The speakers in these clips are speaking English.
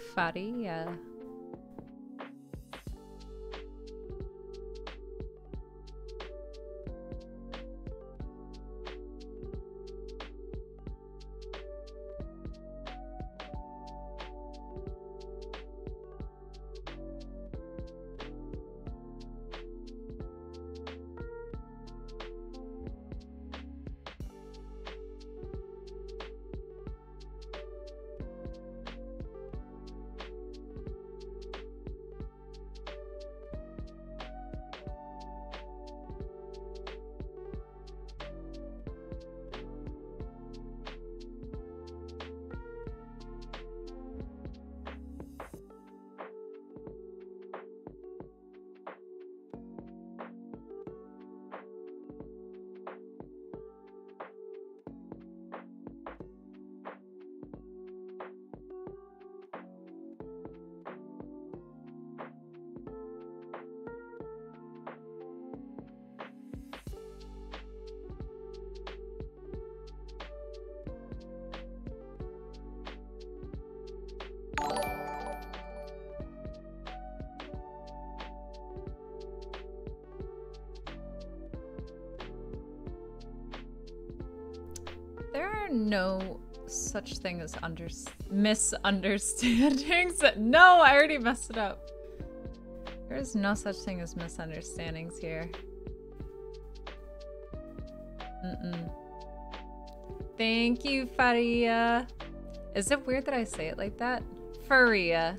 Faria. No such thing as misunderstandings. No, I already messed it up. There is no such thing as misunderstandings here. Mm-mm. Thank you, Faria. Is it weird that I say it like that? Faria.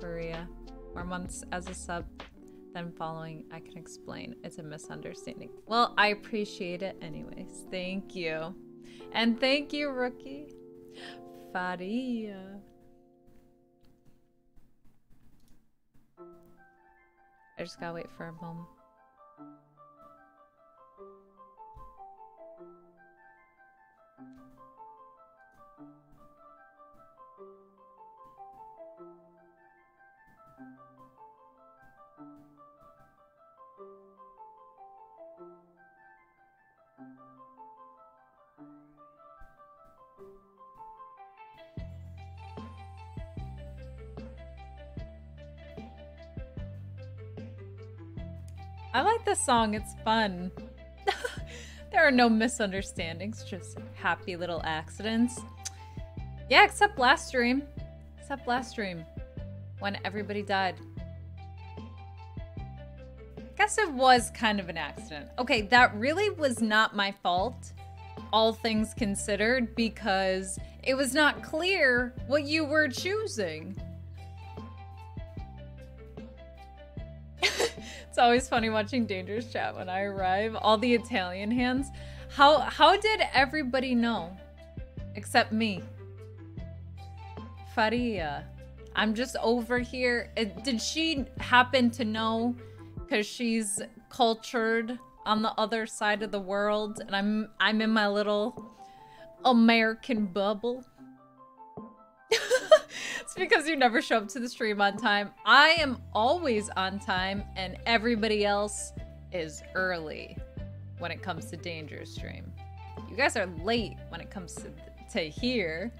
Faria. 4 months as a sub, then following, I can explain. It's a misunderstanding. Well, I appreciate it anyways. Thank you. And thank you, Rookie. Faria. I just gotta wait for a moment. I like this song, it's fun. There are no misunderstandings, just happy little accidents. Yeah, except last stream. Except last stream, when everybody died. Guess it was kind of an accident. Okay, that really was not my fault, all things considered, because it was not clear what you were choosing. It's always funny watching Dangerous Chat when I arrive. All the Italian hands. How did everybody know? Except me. Faria. I'm just over here. Did she happen to know? Because she's cultured on the other side of the world. And I'm in my little American bubble. It's because you never show up to the stream on time. I am always on time and everybody else is early when it comes to Dangerous Stream. You guys are late when it comes to here.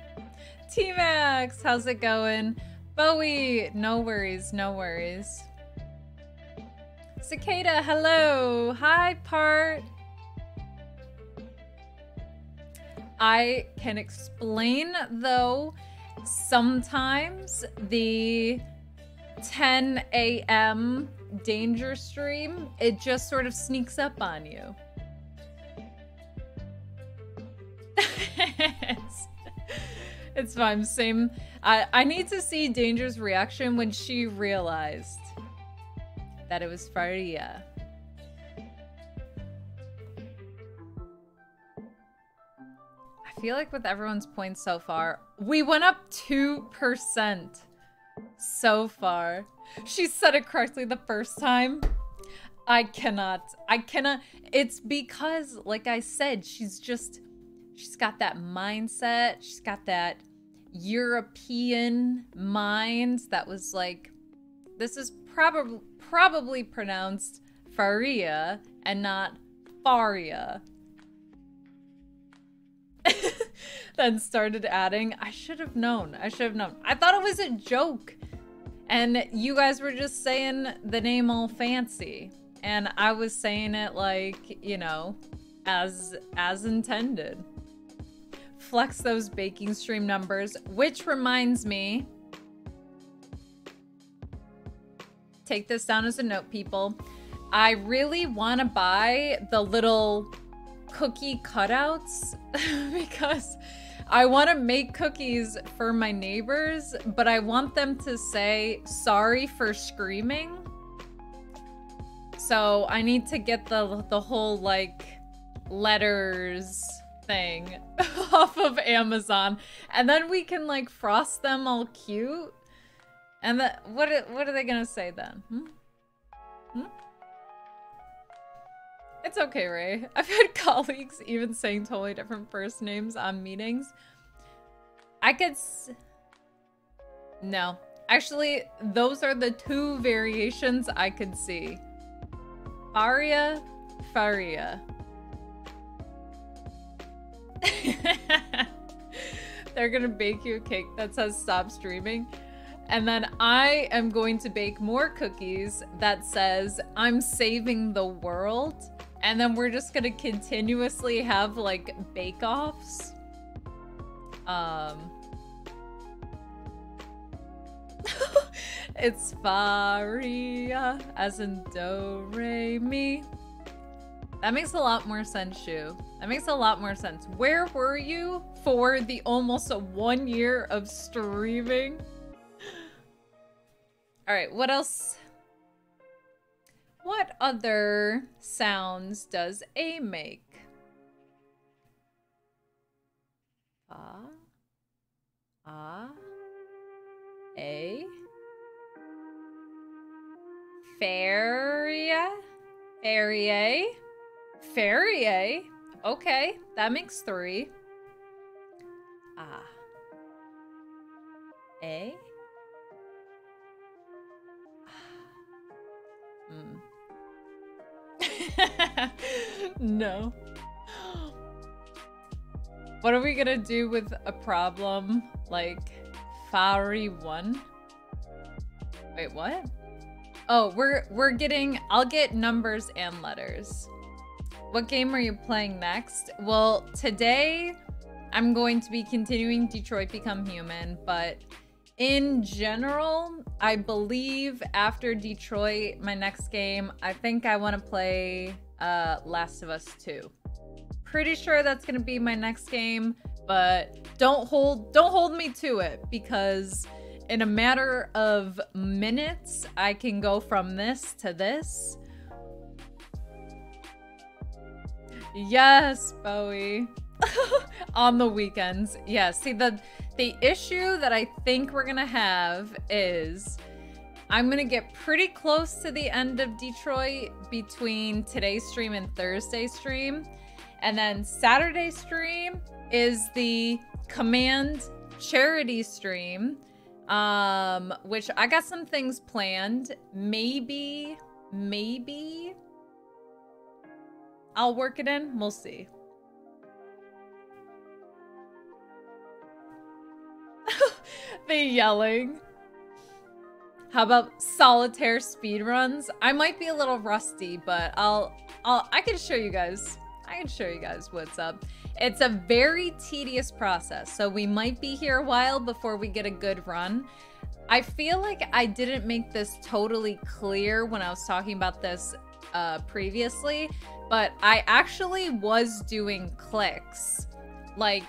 T-Max, how's it going? Bowie, no worries, no worries. Cicada, hello. Hi, Part. I can explain, though, sometimes the 10 a.m. danger stream, it just sort of sneaks up on you. It's fine, same. I need to see Danger's reaction when she realized that it was Faria. I feel like with everyone's points so far, we went up 2% so far. She said it correctly the first time. I cannot. It's because, like I said, she's got that mindset. She's got that European mind that was like, this is probably pronounced Faria and not Faria. then started adding. I should have known. I should have known. I thought it was a joke. And you guys were just saying the name all fancy. And I was saying it like, you know, as intended. Flex those baking stream numbers, which reminds me. Take this down as a note, people. I really want to buy the little cookie cutouts because I want to make cookies for my neighbors, but I want them to say sorry for screaming. So I need to get the whole like letters thing off of Amazon, and then we can like frost them all cute. And then what are they gonna say then? It's okay, Ray. I've had colleagues even saying totally different first names on meetings. I could no. Actually, those are the two variations I could see. Faria, Faria. They're gonna bake you a cake that says stop streaming. And then I am going to bake more cookies that says I'm saving the world. And then we're just gonna continuously have like bake-offs. It's Faria as in do, re, mi. That makes a lot more sense, Shu. That makes a lot more sense. Where were you for the almost 1 year of streaming? All right, what else? What other sounds does A make? A. Faria? Faria? Faria? Okay, that makes three. A. No. What are we gonna do with a problem like Fari 1? Wait, what? Oh, we're getting. I'll get numbers and letters. What game are you playing next? Well, today I'm going to be continuing Detroit Become Human, but in general, I believe after Detroit, my next game, I think I want to play Last of Us 2. Pretty sure that's going to be my next game, but don't hold me to it, because in a matter of minutes, I can go from this to this. Yes, Bowie. On the weekends. Yeah, see, the issue that I think we're gonna have is I'm gonna get pretty close to the end of Detroit between today's stream and Thursday's stream, and then Saturday's stream is the Command charity stream, which I got some things planned. Maybe I'll work it in. We'll see. The yelling. How about solitaire speedruns? I might be a little rusty, but I can show you guys. I can show you guys what's up. It's a very tedious process, so we might be here a while before we get a good run. I feel like I didn't make this totally clear when I was talking about this previously, but I actually was doing clicks. Like,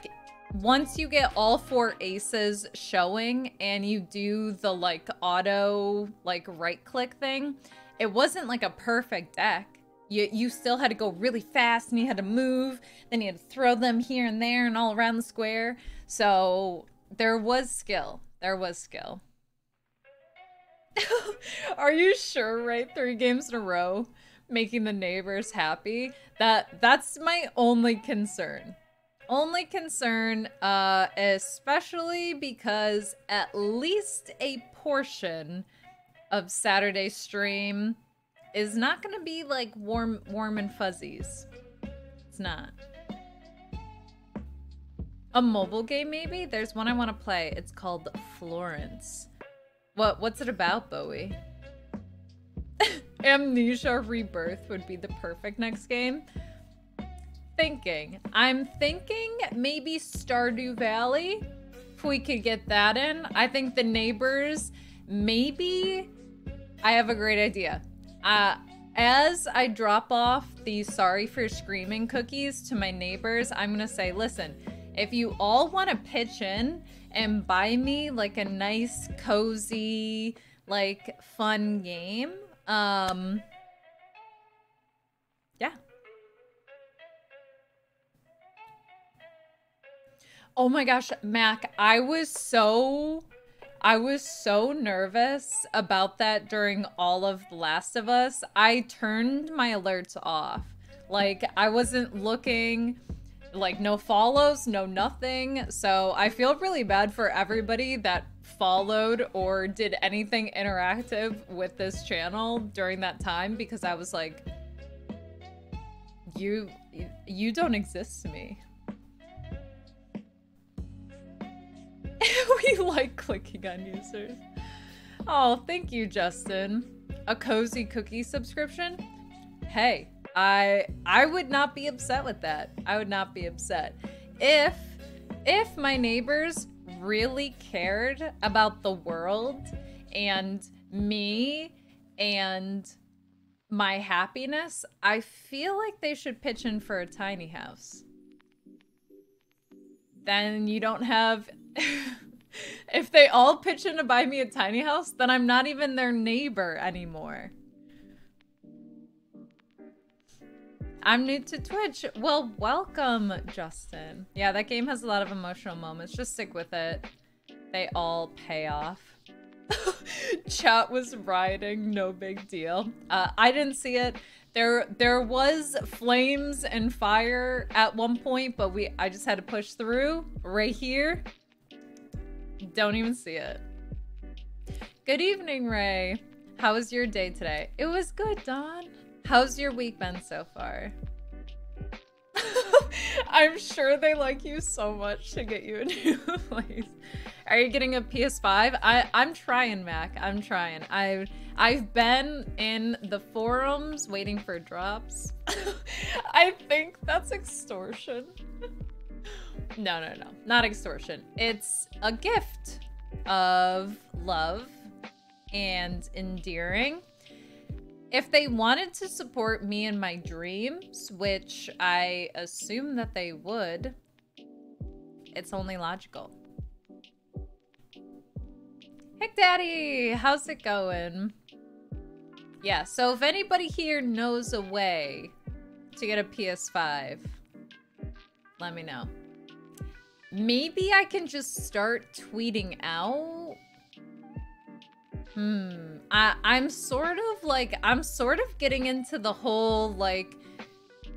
once you get all 4 aces showing and you do the like auto like right click thing, it wasn't like a perfect deck. You still had to go really fast, and you had to move, then you had to throw them here and there and all around the square. So there was skill. There was skill. Are you sure, right? 3 games in a row making the neighbors happy? That's my only concern. Only concern, especially because at least a portion of Saturday's stream is not gonna be like warm and fuzzies. It's not. A mobile game, maybe? There's one I want to play. It's called Florence. What's it about, Bowie? Amnesia Rebirth would be the perfect next game. Thinking. I'm thinking maybe Stardew Valley, if we could get that in. I think The Neighbors, maybe. I have a great idea. As I drop off the Sorry for Screaming cookies to my neighbors, I'm gonna say, listen, if you all want to pitch in and buy me like a nice, cozy, like fun game, yeah. Oh my gosh, Mac, I was so nervous about that during all of The Last of Us. I turned my alerts off. Like, I wasn't looking, like, no follows, no nothing. So I feel really bad for everybody that followed or did anything interactive with this channel during that time, because I was like, you don't exist to me. We like clicking on users. Oh, thank you, Justin. A cozy cookie subscription? Hey, I would not be upset with that. I would not be upset. If my neighbors really cared about the world and me and my happiness, I feel like they should pitch in for a tiny house. Then you don't have... If they all pitch in to buy me a tiny house, then I'm not even their neighbor anymore. I'm new to Twitch. Well, welcome, Justin. Yeah, that game has a lot of emotional moments. Just stick with it. They all pay off. Chat was rioting. No big deal. I didn't see it. There was flames and fire at one point, but I just had to push through right here. Don't even see it. Good evening, Ray. How was your day today? It was good, Don. How's your week been so far? I'm sure they like you so much to get you a new place. Are you getting a PS5? I'm trying, Mac. I'm trying. I've been in the forums waiting for drops. I think that's extortion. No, not extortion. It's a gift of love and endearing. If they wanted to support me in my dreams, which I assume that they would, it's only logical. Hey, Daddy, how's it going? Yeah, so if anybody here knows a way to get a PS5, let me know. Maybe I can just start tweeting out. I'm sort of getting into the whole like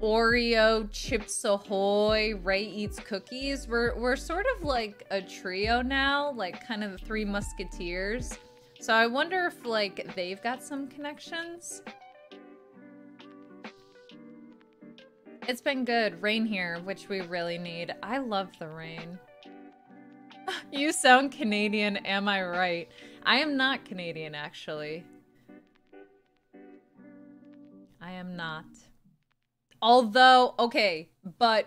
Oreo, Chips Ahoy, Ray Eats Cookies. We're sort of like a trio now, like kind of the Three Musketeers. So I wonder if like they've got some connections. It's been good. Rain here, which we really need. I love the rain. You sound Canadian, am I right? I am not Canadian, actually. I am not. Although, okay, but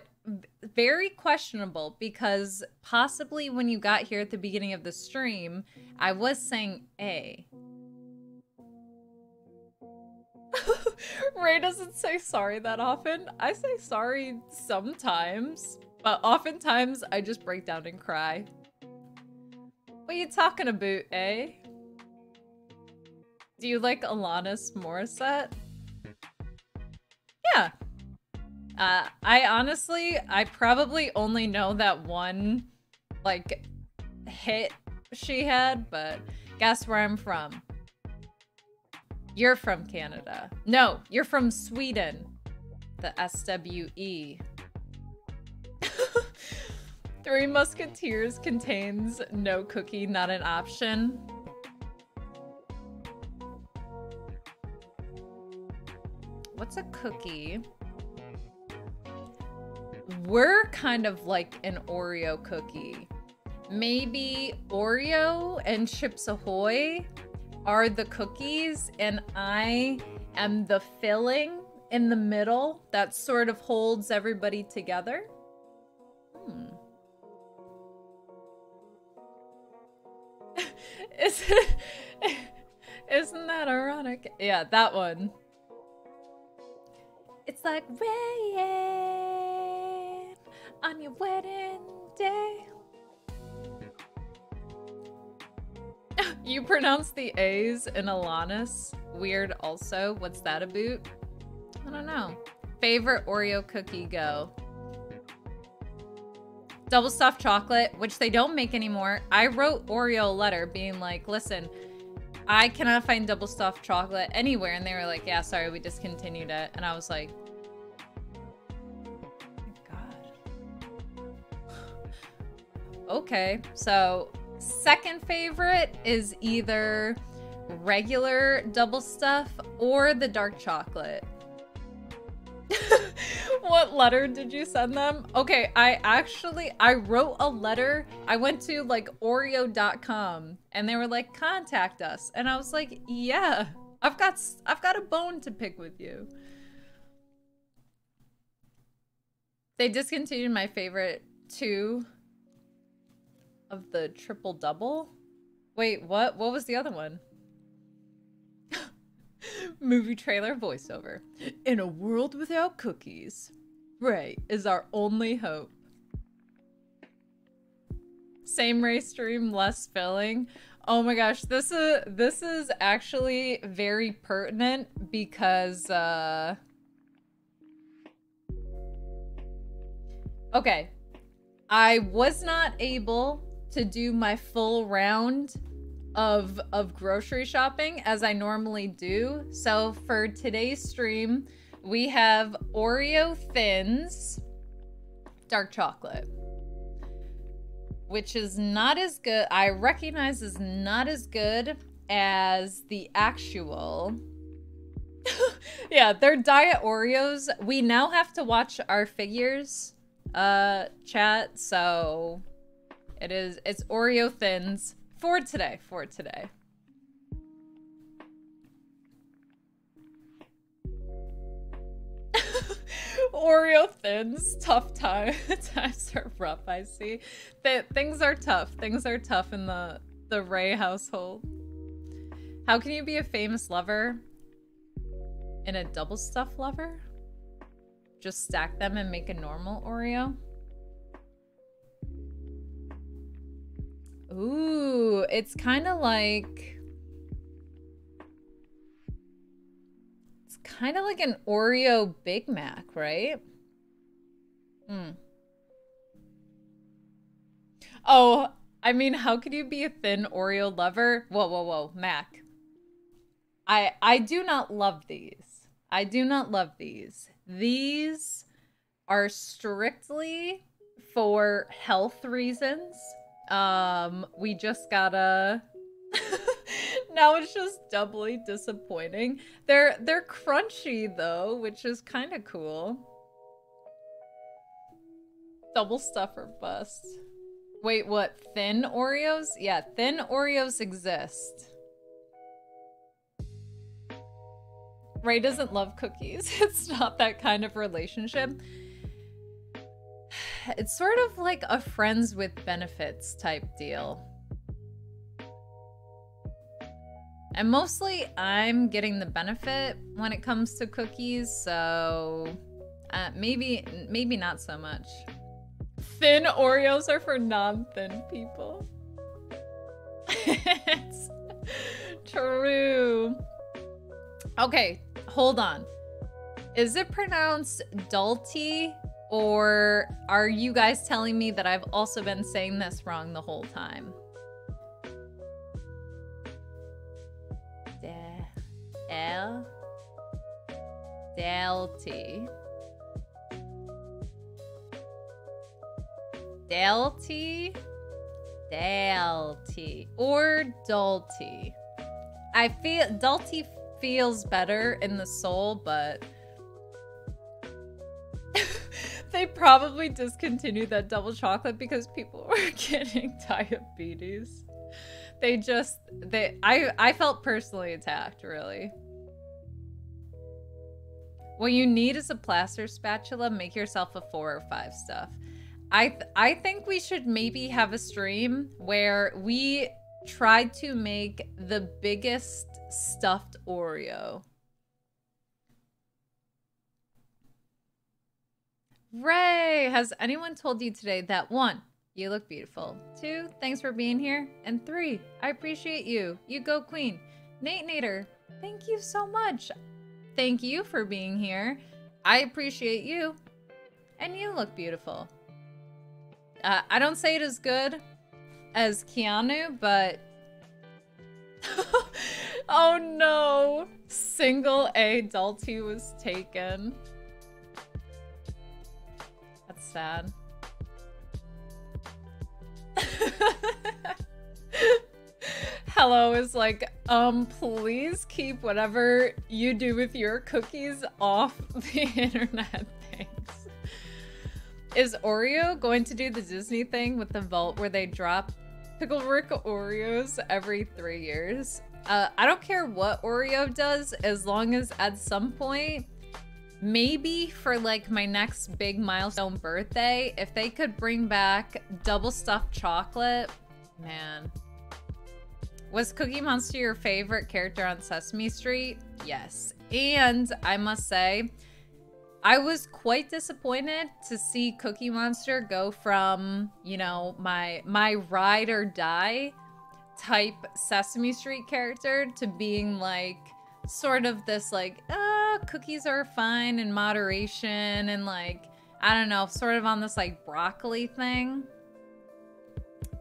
very questionable, because possibly when you got here at the beginning of the stream, I was saying A. Ray doesn't say sorry that often. I say sorry sometimes, but oftentimes I just break down and cry. What are you talking about, eh? Do you like Alanis Morissette? Yeah. I probably only know that one, like, hit she had, but guess where I'm from. You're from Canada. No, you're from Sweden. The S-W-E. Three Musketeers contains no cookie, not an option. What's a cookie? We're kind of like an Oreo cookie. Maybe Oreo and Chips Ahoy are the cookies and I am the filling in the middle that sort of holds everybody together. Isn't that ironic? Yeah, that one. It's like rain on your wedding day. You pronounce the A's in Alanis. Weird also. What's that about? I don't know. Favorite Oreo cookie, go. Double stuffed chocolate, which they don't make anymore. I wrote Oreo a letter being like, listen, I cannot find double stuffed chocolate anywhere. And they were like, yeah, sorry, we discontinued it. And I was like, God. Okay, so second favorite is either regular double stuff or the dark chocolate. What letter did you send them? Okay, I wrote a letter. I went to like Oreo.com and they were like, contact us. And I was like, yeah, I've got a bone to pick with you. They discontinued my favorite two of the triple double. Wait, what? What was the other one? Movie trailer voiceover. In a world without cookies, Ray is our only hope. Same Ray stream, less filling. Oh my gosh, this is actually very pertinent because okay, I was not able to do my full round of grocery shopping as I normally do. So for today's stream, we have Oreo Thins, dark chocolate, which is not as good, I recognize is not as good as the actual. Yeah, they're diet Oreos. We now have to watch our figures, chat, so it's Oreo Thins. For today. Oreo Thins, tough time. Times are rough, I see. Things are tough. Things are tough in the Ray household. How can you be a famous lover and a double stuff lover? Just stack them and make a normal Oreo? Ooh, it's kind of like... It's kind of like an Oreo Big Mac, right? Hmm. Oh, I mean, how could you be a thin Oreo lover? Whoa, whoa, whoa, Mac. I do not love these. I do not love these. These are strictly for health reasons. We just gotta... Now it's just doubly disappointing. They're crunchy though, which is kind of cool. Double stuff or bust. Wait, what? Thin Oreos? Yeah, thin Oreos exist. Ray doesn't love cookies. It's not that kind of relationship. It's sort of like a friends with benefits type deal. And mostly I'm getting the benefit when it comes to cookies, so maybe not so much. Thin Oreos are for non-thin people. It's true. Okay, hold on. Is it pronounced Dalty? Or are you guys telling me that I've also been saying this wrong the whole time? Dalty. Or Dalty. I feel Dalty feels better in the soul, but They probably discontinued that double chocolate because people were getting diabetes. They just, I felt personally attacked, really. What you need is a plaster spatula. Make yourself a 4 or 5 stuff. I think we should maybe have a stream where we try to make the biggest stuffed Oreo. Ray, has anyone told you today that 1, you look beautiful, 2, thanks for being here, and 3, I appreciate you. You go queen. Nate Nader, thank you so much. Thank you for being here. I appreciate you. And you look beautiful. I don't say it as good as Keanu, but... oh no! Single A Dalty was taken. That's sad. Hello is like, please keep whatever you do with your cookies off the internet, thanks. Is Oreo going to do the Disney thing with the vault where they drop Pickle Rick Oreos every 3 years? I don't care what Oreo does, as long as at some point, maybe for like my next big milestone birthday, if they could bring back double stuffed chocolate, man. Was Cookie Monster your favorite character on Sesame Street? Yes. And I must say, I was quite disappointed to see Cookie Monster go from, you know, my ride or die type Sesame Street character to being like sort of this like, cookies are fine in moderation and like, I don't know, sort of on this like broccoli thing.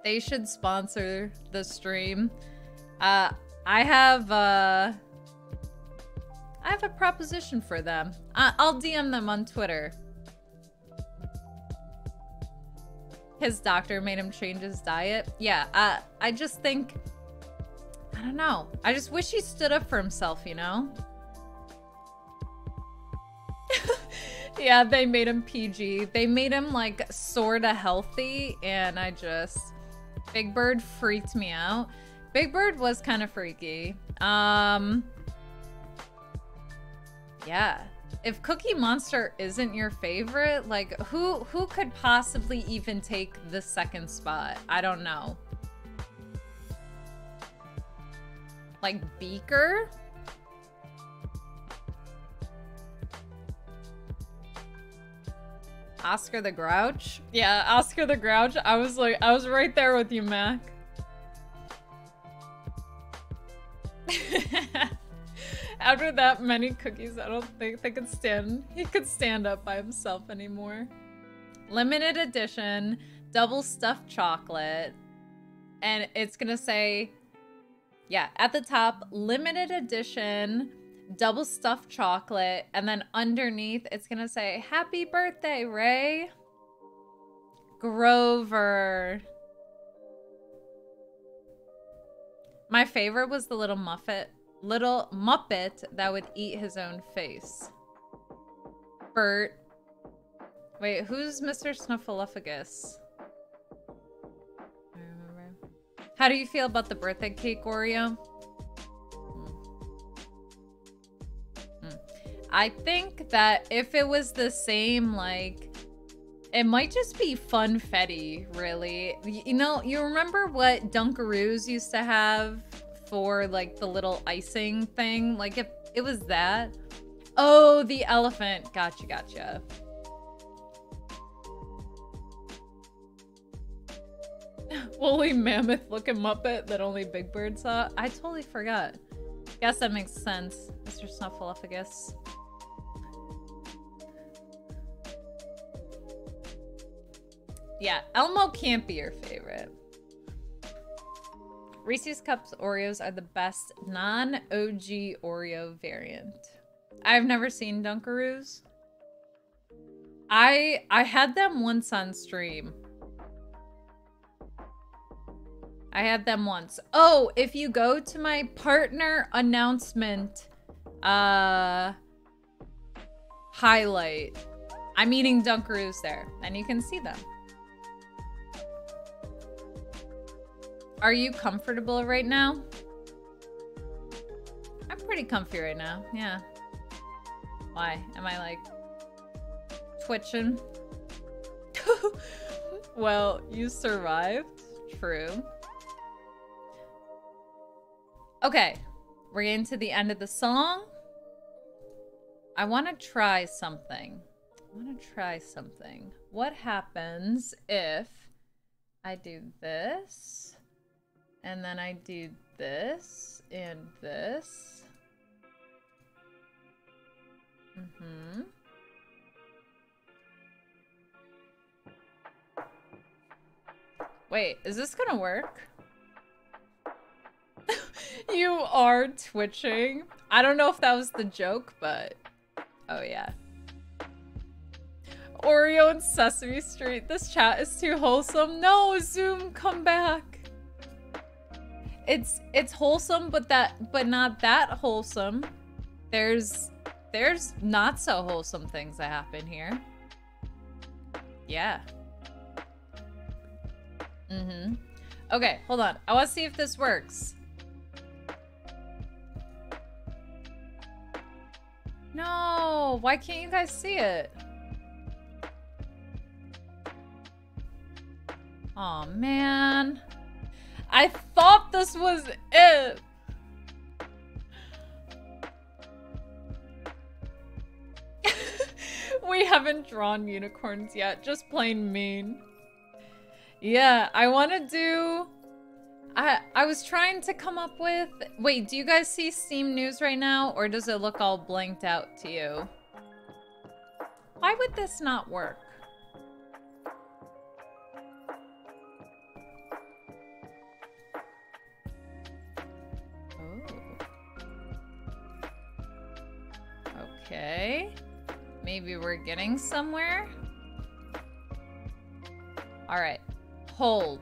They should sponsor the stream. I have a proposition for them. I'll DM them on Twitter. His doctor made him change his diet. Yeah, I just think, I don't know. I just wish he stood up for himself, you know? Yeah, they made him PG. They made him like sorta healthy, and I just... Big Bird freaked me out. Big Bird was kind of freaky. Yeah. If Cookie Monster isn't your favorite, like who could possibly even take the second spot? I don't know. Like Beaker? Oscar the Grouch? Yeah, Oscar the Grouch. I was like, I was right there with you, Mac. After that many cookies, I don't think they could stand. He could stand up by himself anymore. Limited edition, double stuffed chocolate. And it's gonna say, yeah, at the top, limited edition, double stuffed chocolate, and then underneath it's gonna say happy birthday Ray Grover. My favorite was the little muppet that would eat his own face. Bert. Wait, who's Mr. Snuffleupagus? I don't remember. How do you feel about the birthday cake Oreo? I think that if it was the same, like, it might just be funfetti, really. You know, you remember what Dunkaroos used to have for, like, the little icing thing? Like, if it was that. Oh, the elephant. Gotcha, gotcha. Woolly mammoth looking Muppet that only Big Bird saw. I totally forgot. Guess that makes sense, Mr. Snuffleupagus. Yeah, Elmo can't be your favorite. Reese's Cups Oreos are the best non-OG Oreo variant. I've never seen Dunkaroos. I had them once on stream. I had them once. Oh, if you go to my partner announcement highlight, I'm eating Dunkaroos there, and you can see them. Are you comfortable right now? I'm pretty comfy right now, yeah. Why? Am I like twitching? Well, you survived. True. Okay, we're getting to the end of the song. I want to try something. What happens if I do this, and then I do this, and this? Mm-hmm. Wait, is this gonna work? You are twitching. I don't know if that was the joke, but... oh yeah. Oreo and Sesame Street. This chat is too wholesome. No, Zoom, come back. It's wholesome, but not that wholesome. There's not so wholesome things that happen here. Yeah. Mm-hmm. Okay, hold on. I want to see if this works. No, why can't you guys see it? Aw, man. I thought this was it. We haven't drawn unicorns yet, just plain mean. Yeah, I want to do... I was trying to come up with... wait, do you guys see Steam News right now? Or does it look all blanked out to you? Why would this not work? Oh. Okay. Maybe we're getting somewhere? Alright. Hold.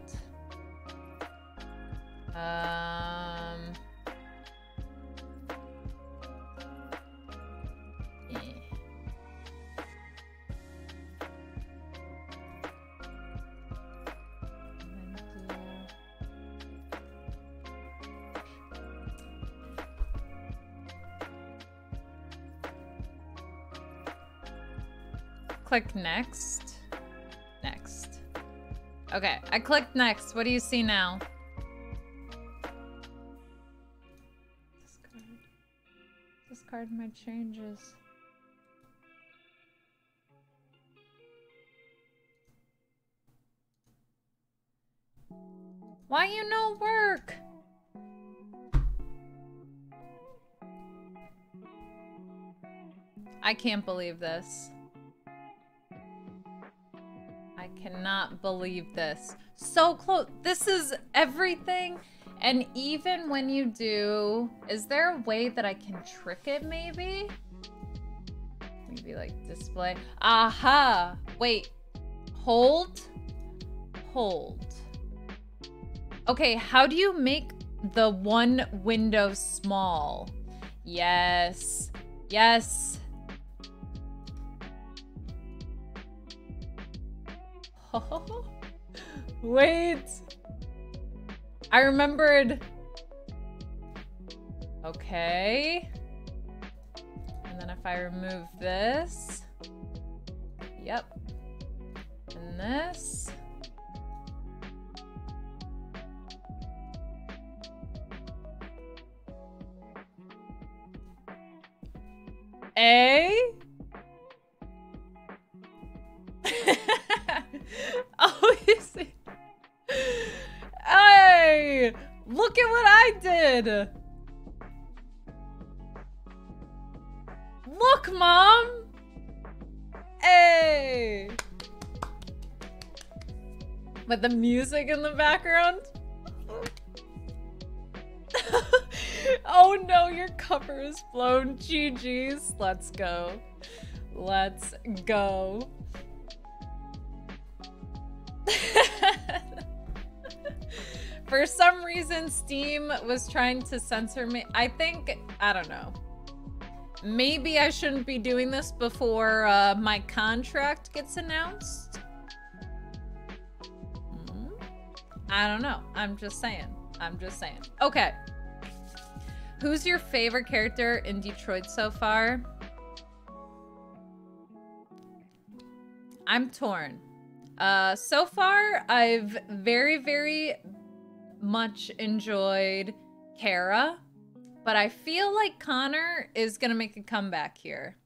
Click next. Okay, I clicked next. What do you see now? Discard my changes. Why you no work? I can't believe this. I cannot believe this. So close. This is everything. And even when you do, is there a way that I can trick it maybe? Maybe like display. Aha. Wait, hold. Okay, how do you make the one window small? Yes. Oh, wait. I remembered. Okay. And then if I remove this. Yep. And this. A. Oh, you see. Hey, look at what I did. Look, Mom. Hey. With the music in the background. Oh no, your cover is blown. GG's. Let's go. Let's go. For some reason, Steam was trying to censor me. I think, I don't know. Maybe I shouldn't be doing this before my contract gets announced. I don't know. I'm just saying. I'm just saying. Okay. Who's your favorite character in Detroit so far? I'm torn. So far, I've very much enjoyed Kara, but I feel like Connor is gonna make a comeback here.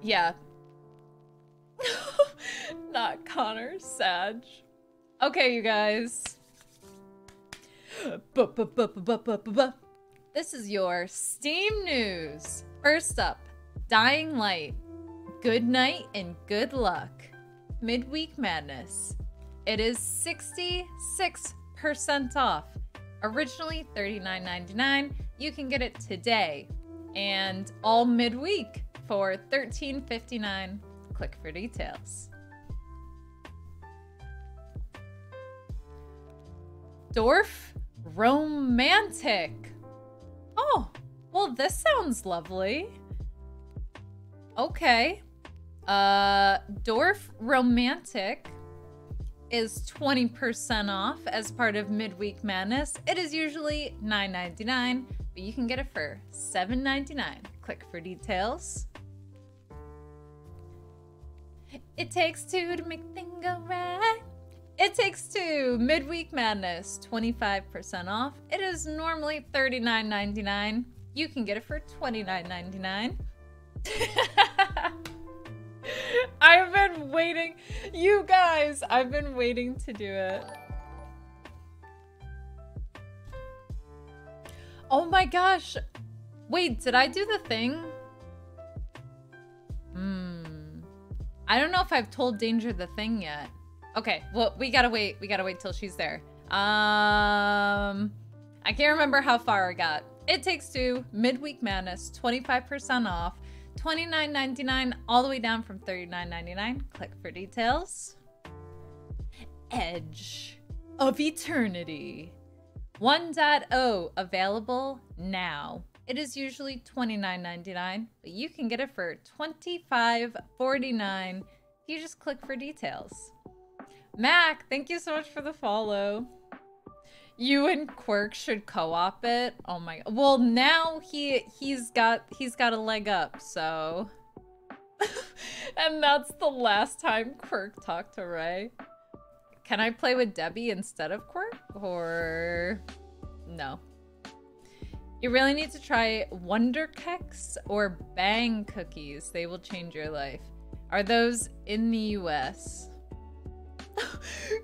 Yeah. Not Connor, Sag. Okay, you guys. This is your Steam news. First up, Dying Light. Good night and good luck. Midweek Madness. It is 66% off. Originally $39.99. You can get it today and all midweek for $13.59. Click for details. Dorf Romantic. Oh, well, this sounds lovely. Okay. Dorf Romantic is 20% off as part of Midweek Madness. It is usually $9.99, but you can get it for $7.99. Click for details. It takes two to make things go right. It Takes Two Midweek Madness, 25% off. It is normally $39.99. You can get it for $29.99. I've been waiting. You guys, I've been waiting to do it. Oh my gosh. Wait, did I do the thing? I don't know if I've told Danger the thing yet. Okay, well, we gotta wait till she's there. I can't remember how far I got. It Takes Two Midweek Madness, 25% off, $29.99, all the way down from $39.99. Click for details. Edge of Eternity 1.0 available now. It is usually $29.99, but you can get it for $25.49. You just click for details. Mac, thank you so much for the follow. You and Quirk should co-op it. Oh my god. Well, now he's got a leg up, so and that's the last time Quirk talked to Ray. Can I play with Debbie instead of Quirk? Or no. You really need to try Wonder Keks or Bang Cookies. They will change your life. Are those in the US?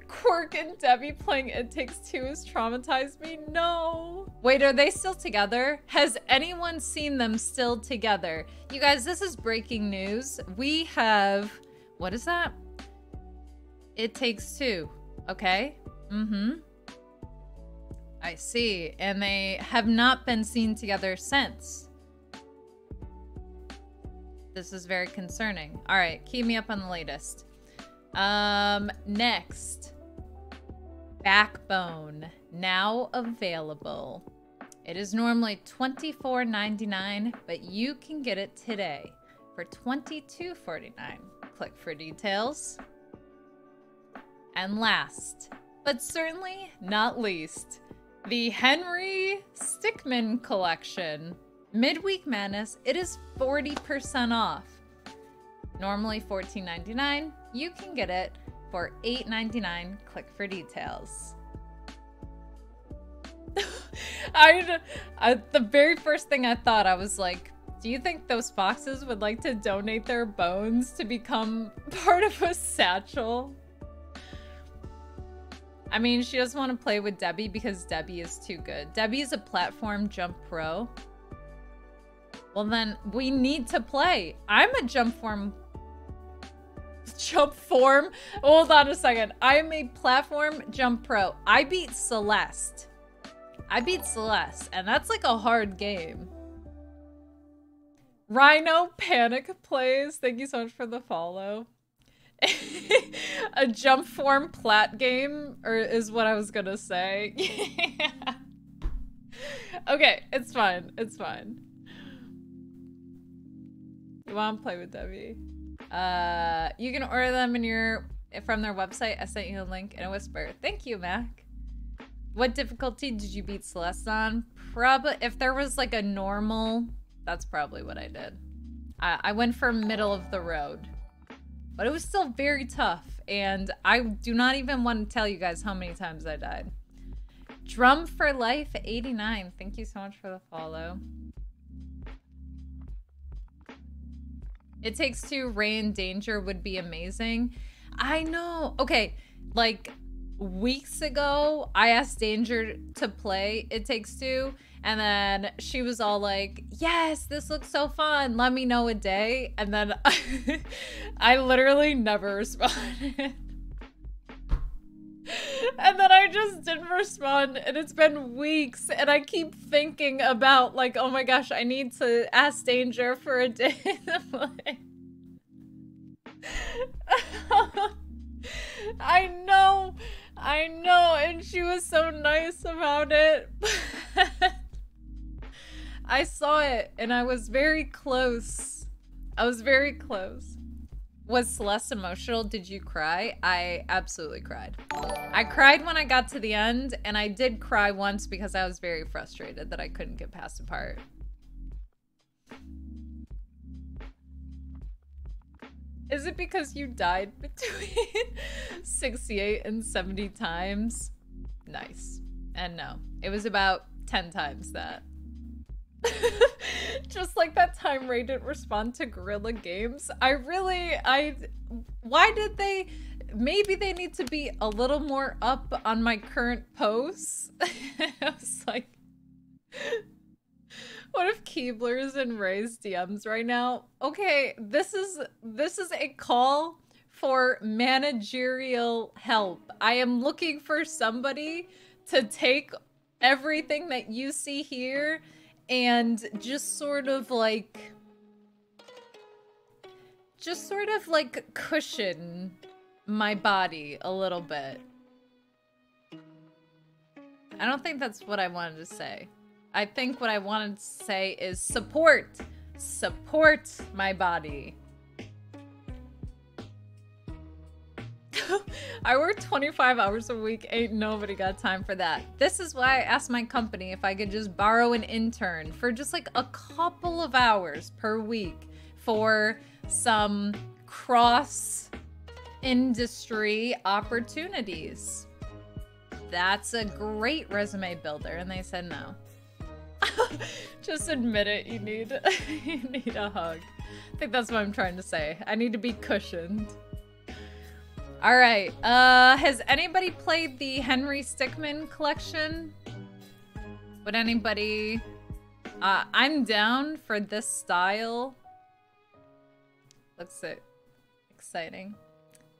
Quirk and Debbie playing It Takes Two has traumatized me. No. Wait, are they still together? Has anyone seen them still together? You guys, this is breaking news. We have... What is that? It Takes Two. Okay. Mm-hmm. I see. And they have not been seen together since. This is very concerning. All right. Keep me up on the latest. Next, Backbone, now available. It is normally $24.99, but you can get it today for $22.49. Click for details. And last, but certainly not least, the Henry Stickmin collection. Midweek Madness, it is 40% off. Normally $14.99, you can get it for $8.99. Click for details. The very first thing I thought, I was like, do you think those foxes would like to donate their bones to become part of a satchel? I mean, she doesn't want to play with Debbie because Debbie is too good. Debbie is a platform jump pro. Well then, we need to play. I'm a jump form. Hold on a second. I'm a platform jump pro. I beat Celeste. And that's like a hard game. Rhino Panic plays. Thank you so much for the follow. A jump form plat game, or is what I was gonna say. Yeah. Okay, it's fine. You want to play with Debbie? You can order them in your from their website. I sent you a link in a whisper. Thank you, Mac. What difficulty did you beat Celeste on? Probably if there was like a normal, that's probably what I did. I went for middle of the road, but it was still very tough. And I do not even want to tell you guys how many times I died. Drum for Life 89. Thank you so much for the follow. It Takes Two Rain Danger would be amazing. I know. Okay, like weeks ago, I asked Danger to play It Takes Two, and then she was all like, yes, this looks so fun. Let me know a day. And then I literally never responded. And then I just didn't respond, and it's been weeks, and I keep thinking about, like, oh my gosh, I need to ask Danger for a day to play. I know, and she was so nice about it. I saw it, and I was very close. I was very close. Was Celeste emotional? Did you cry? I absolutely cried. I cried when I got to the end, and I did cry once because I was very frustrated that I couldn't get past the part. Is it because you died between 68 and 70 times? Nice. And no, it was about 10 times that. Just like that time Ray didn't respond to Guerrilla Games. Why did they? Maybe they need to be a little more up on my current posts. I was like, what if Keebler's in Ray's DMs right now? Okay, this is a call for managerial help. I am looking for somebody to take everything that you see here and just sort of like cushion my body a little bit. I don't think that's what I wanted to say. I think what I wanted to say is support my body. I work 25 hours a week. Ain't nobody got time for that. This is why I asked my company if I could just borrow an intern for just like a couple of hours per week for some cross-industry opportunities. That's a great resume builder. And they said no. Just admit it. You need a hug. I think that's what I'm trying to say. I need to be cushioned. All right, has anybody played the Henry Stickmin collection? Would anybody, I'm down for this style. Looks exciting.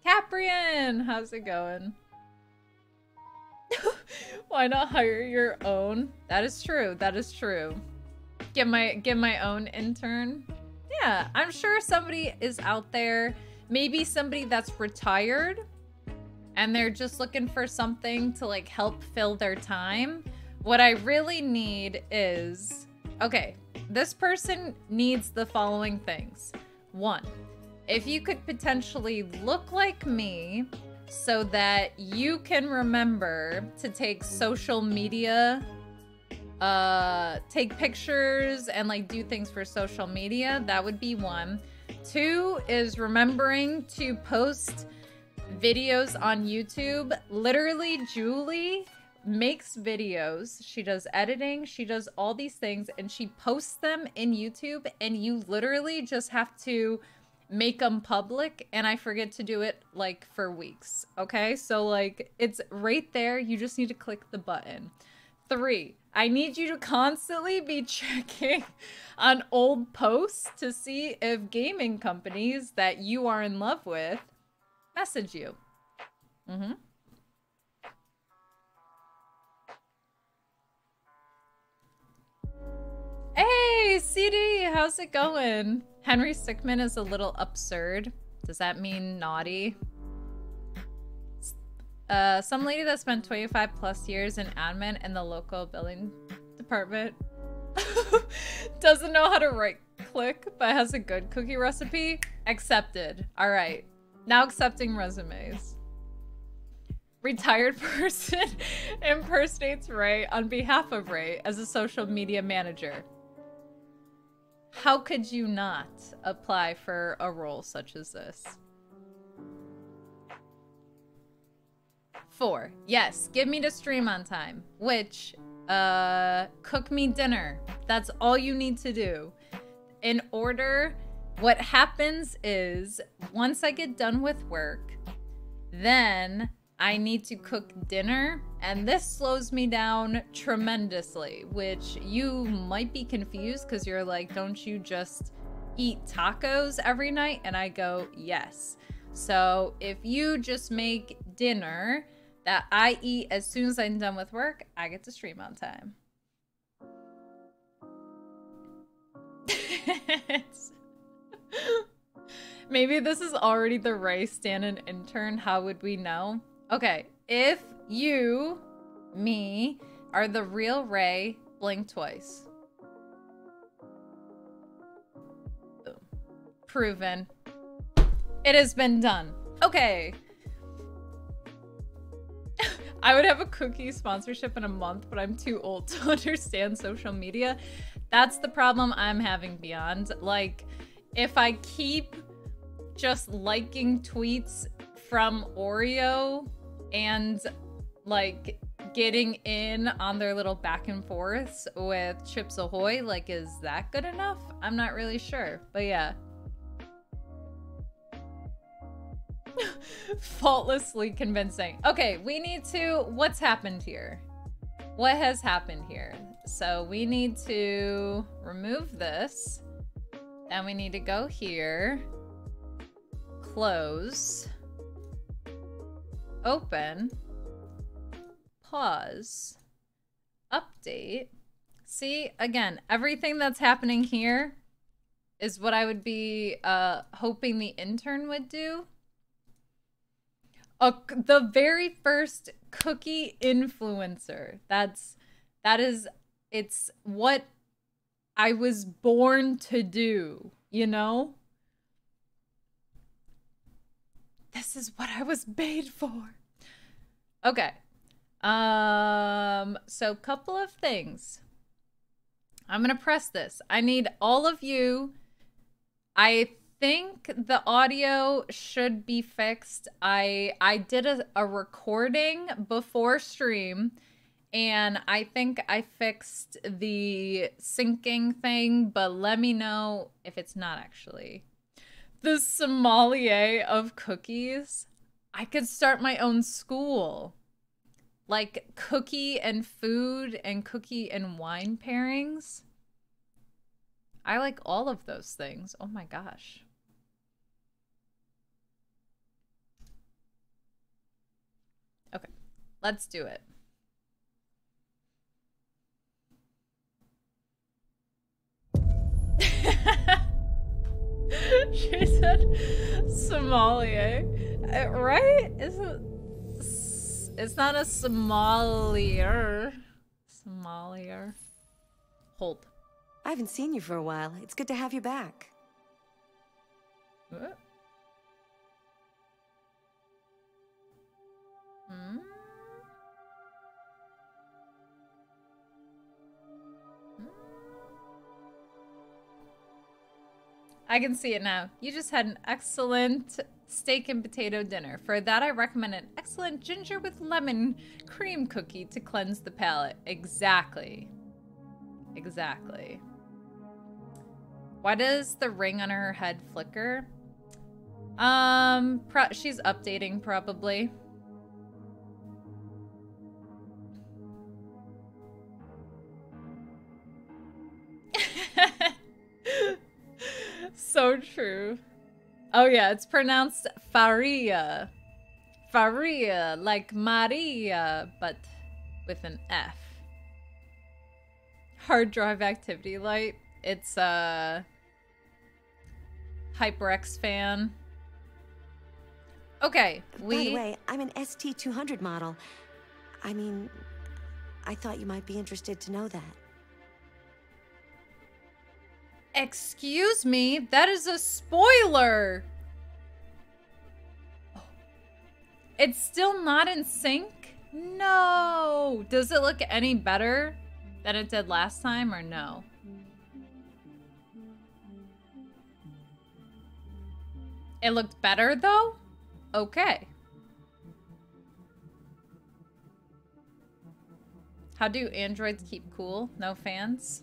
Caprian, how's it going? Why not hire your own? That is true, that is true. Get my own intern. Yeah, I'm sure somebody is out there. Maybe somebody that's retired and they're just looking for something to like help fill their time. What I really need is, okay, this person needs the following things. One, if you could potentially look like me so that you can remember to take social media, take pictures and like do things for social media, that would be one. Two is remembering to post videos on YouTube. Literally, Julie makes videos. She does editing. She does all these things, and she posts them in YouTube, and you literally just have to make them public, and I forget to do it, like, for weeks, okay? So, like, it's right there. You just need to click the button. Three, I need you to constantly be checking on old posts to see if gaming companies that you are in love with message you. Mm-hmm. Hey, CD, how's it going? Henry Stickmin is a little absurd. Does that mean naughty? Some lady that spent 25 plus years in admin in the local building department doesn't know how to right click but has a good cookie recipe? Accepted. All right. Now accepting resumes. Retired person impersonates Ray on behalf of Ray as a social media manager. How could you not apply for a role such as this? 4. Yes, get me to stream on time, which, cook me dinner. That's all you need to do. In order, what happens is, once I get done with work, then I need to cook dinner, and this slows me down tremendously, which you might be confused because you're like, don't you just eat tacos every night? And I go, yes. So if you just make dinner that I eat as soon as I'm done with work, I get to stream on time. Maybe this is already the Ray Stanton intern, how would we know? Okay, if you, me, are the real Ray, blink twice. Boom. Proven. It has been done. Okay. I would have a cookie sponsorship in a month, but I'm too old to understand social media. That's the problem I'm having, Beyond. Like, if I keep just liking tweets from Oreo and like getting in on their little back and forths with Chips Ahoy, like, is that good enough? I'm not really sure, but yeah. Faultlessly convincing. Okay, we need to, what's happened here? What has happened here? So we need to remove this, and we need to go here, close, open, pause, update. See, again, everything that's happening here is what I would be hoping the intern would do. The very first cookie influencer. It's what I was born to do, you know? This is what I was made for. Okay. So couple of things. I'm gonna press this. I need all of you. I think the audio should be fixed. I did a recording before stream, and I think I fixed the syncing thing, but let me know if it's not actually. The sommelier of cookies. I could start my own school. Like cookie and food and cookie and wine pairings. I like all of those things. Oh my gosh. Okay, let's do it. She said sommelier, right? It's not a sommelier. Sommelier. Hold. I haven't seen you for a while. It's good to have you back. What? Hmm? I can see it now. You just had an excellent steak and potato dinner. For that, I recommend an excellent ginger with lemon cream cookie to cleanse the palate. Exactly. Exactly. Why does the ring on her head flicker? She's updating probably. So true. Oh yeah, it's pronounced Faria. Faria, like Maria, but with an F. Hard drive activity light. It's a HyperX fan. Okay, By the way, I'm an ST200 model. I mean, I thought you might be interested to know that. Excuse me, that is a spoiler! Oh. It's still not in sync? No! Does it look any better than it did last time or no? It looked better though? Okay. How do androids keep cool? No fans?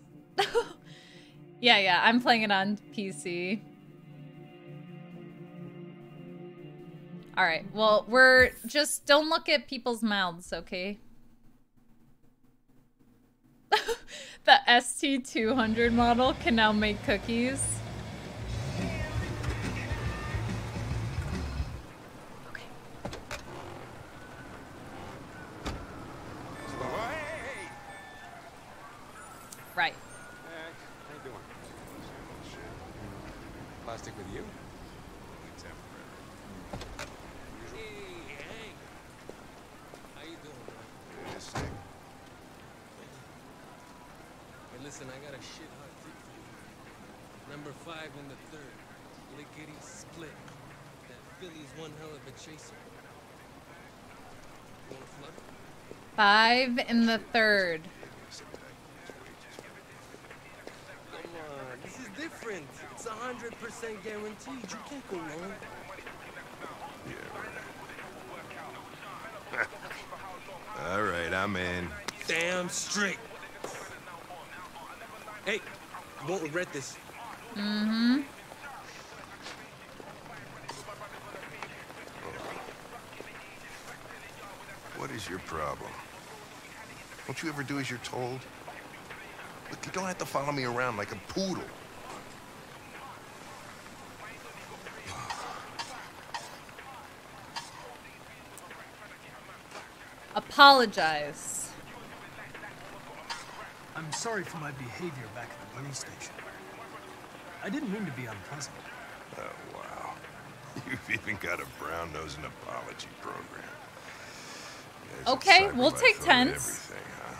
Yeah, I'm playing it on PC. Alright, well, we're just... Don't look at people's mouths, okay? The ST200 model can now make cookies. Right. How you doing? Plastic with you? Hey, hey. How you doing? Yes, hey, listen, I got a shit hot tip for you. Number 5 and the 3rd. Lickety split. That Philly's one hell of a chaser. You want a flutter? 5 and the 3rd. Different. It's 100% guaranteed. You can't go wrong. Yeah, right. All right, I'm in. Damn straight. Hey, you won't regret this. Mm-hmm. What is your problem? Don't you ever do as you're told? Look, you don't have to follow me around like a poodle. Apologize. I'm sorry for my behavior back at the police station. I didn't mean to be unpleasant. Oh, wow. You've even got a brown-nosed apology program. There's okay, we'll take tents. Huh?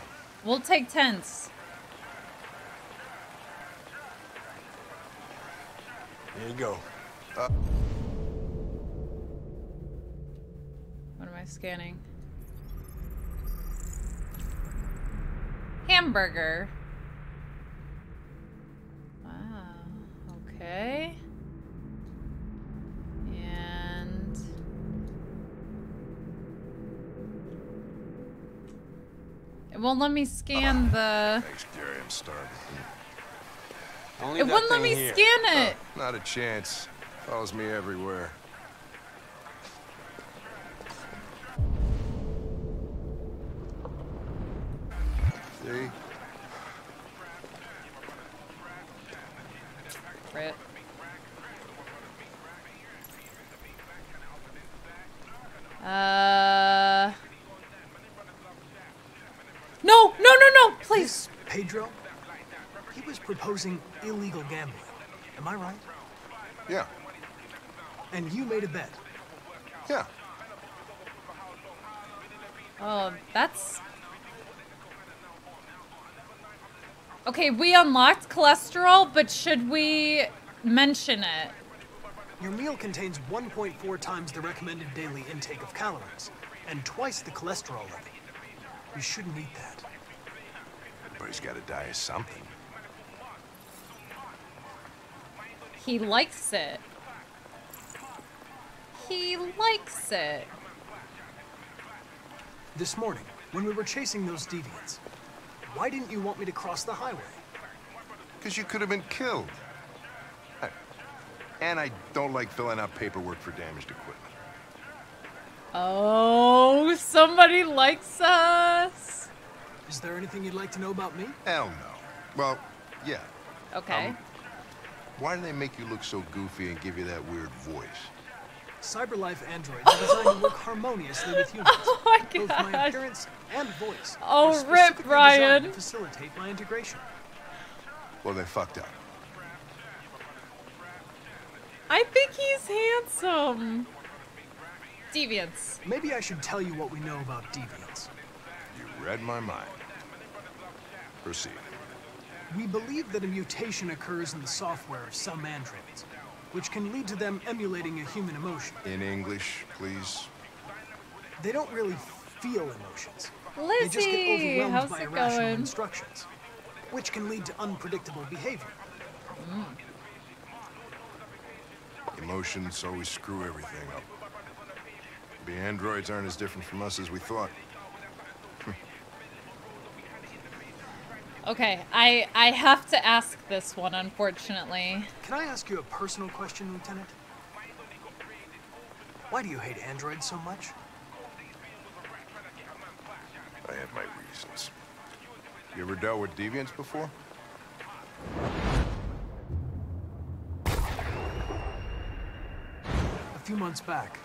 We'll take tents. There you go. What am I scanning? Hamburger. Wow. Okay. And it won't let me scan the. Thanks, Gary. I'm starving. It wouldn't let me here. Scan it. Oh, not a chance. Follows me everywhere. See? Right. No, no, no, no, please. This Pedro, he was proposing illegal gambling. Am I right? Yeah. And you made a bet. Yeah. Oh, that's... Okay, we unlocked cholesterol, but should we mention it? Your meal contains 1.4 times the recommended daily intake of calories and twice the cholesterol level. You shouldn't eat that. Everybody's got to die of something. He likes it. He likes it. This morning, when we were chasing those deviants, why didn't you want me to cross the highway? Because you could have been killed. And I don't like filling out paperwork for damaged equipment. Oh, somebody likes us. Is there anything you'd like to know about me? Hell no. Well, yeah. Okay. Why do they make you look so goofy and give you that weird voice? CyberLife androids are designed to work harmoniously with humans. Oh my God. Both my appearance and voice. Oh, rip, Ryan. To facilitate my integration. Well, they fucked up. I think he's handsome. Deviants. Maybe I should tell you what we know about deviants. You read my mind. Proceed. We believe that a mutation occurs in the software of some androids, which can lead to them emulating a human emotion. In English, please. They don't really feel emotions. Lizzie, they just get overwhelmed by irrational instructions, which can lead to unpredictable behavior. Emotions always screw everything up. The androids aren't as different from us as we thought. Okay, I have to ask this one, unfortunately. Can I ask you a personal question, Lieutenant? Why do you hate androids so much? I have my reasons. You ever dealt with deviants before? A few months back,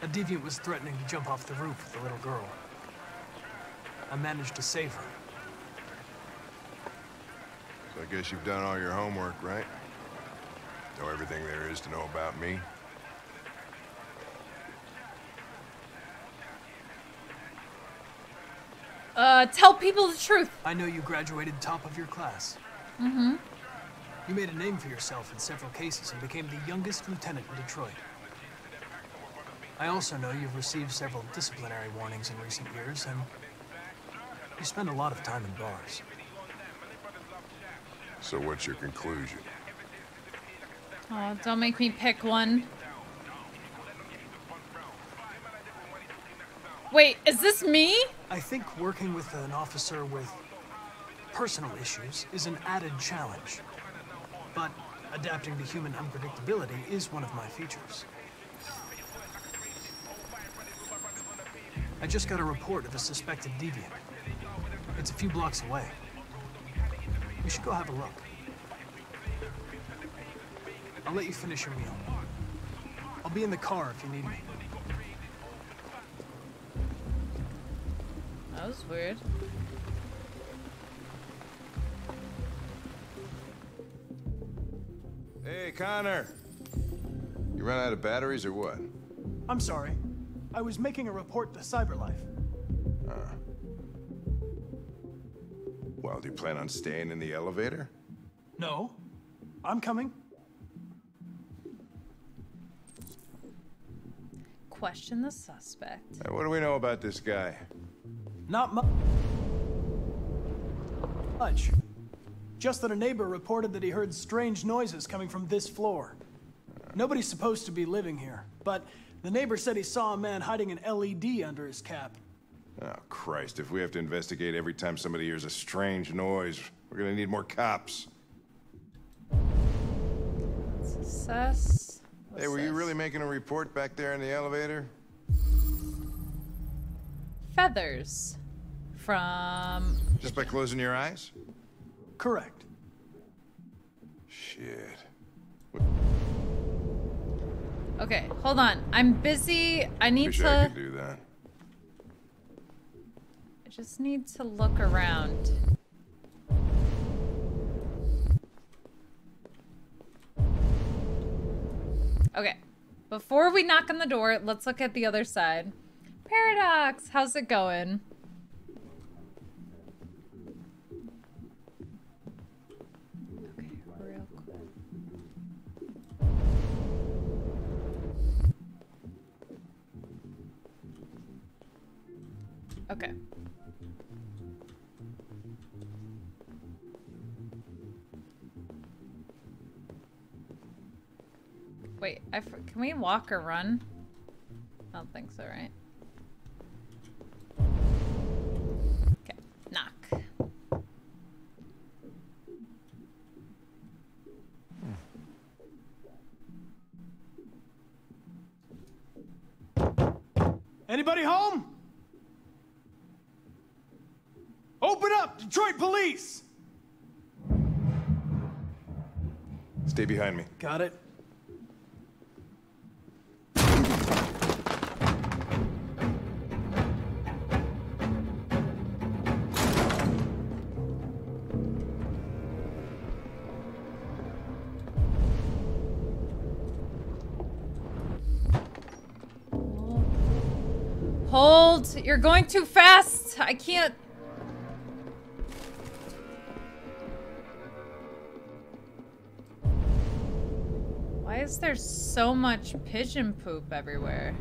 a deviant was threatening to jump off the roof with a little girl. I managed to save her. So I guess you've done all your homework, right? Know everything there is to know about me. Tell people the truth. I know you graduated top of your class. Mm-hmm. You made a name for yourself in several cases and became the youngest lieutenant in Detroit. I also know you've received several disciplinary warnings in recent years, and you spend a lot of time in bars. So what's your conclusion? Oh, don't make me pick one. Wait, is this me? I think working with an officer with personal issues is an added challenge. But adapting to human unpredictability is one of my features. I just got a report of a suspected deviant. It's a few blocks away. We should go have a look. I'll let you finish your meal. I'll be in the car if you need me. That was weird. Hey, Connor. You run out of batteries or what? I'm sorry. I was making a report to CyberLife. Well, do you plan on staying in the elevator? No. I'm coming. Question the suspect. Now, what do we know about this guy? Not much. Just that a neighbor reported that he heard strange noises coming from this floor. Nobody's supposed to be living here, but the neighbor said he saw a man hiding an LED under his cap. Oh, Christ, if we have to investigate every time somebody hears a strange noise, we're gonna need more cops. Success. Hey, were you really making a report back there in the elevator? Feathers. From... Just by closing your eyes? Correct. Shit. Okay, hold on. I'm busy. I need to... I could do that. Just need to look around. Okay. Before we knock on the door, let's look at the other side. Paradox, how's it going? Okay, real quick. Okay. Wait, can we walk or run? I don't think so, right? Okay, knock. Anybody home? Open up, Detroit Police! Stay behind me. Got it. You're going too fast. I can't. Why is there so much pigeon poop everywhere?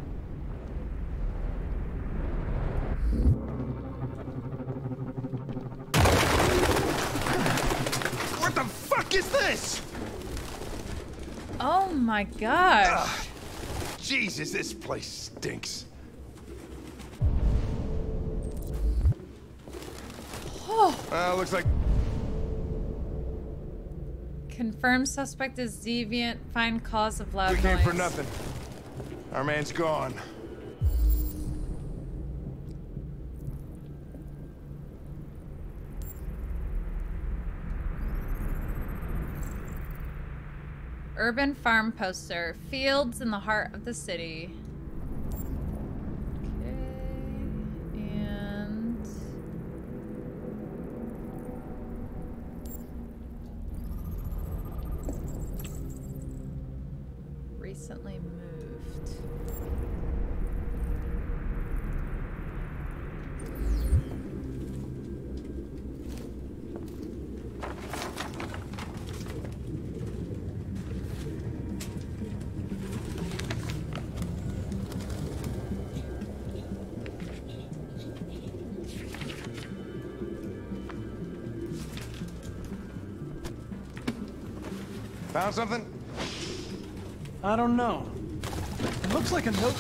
What the fuck is this? Oh my gosh. Ugh. Jesus, this place stinks. Oh. Looks like... Confirmed suspect is deviant. Find cause of loud noise. We came for nothing. Our man's gone. Urban farm poster. Fields in the heart of the city. Okay, and... Recently moved. Found something? I don't know. It looks like a note,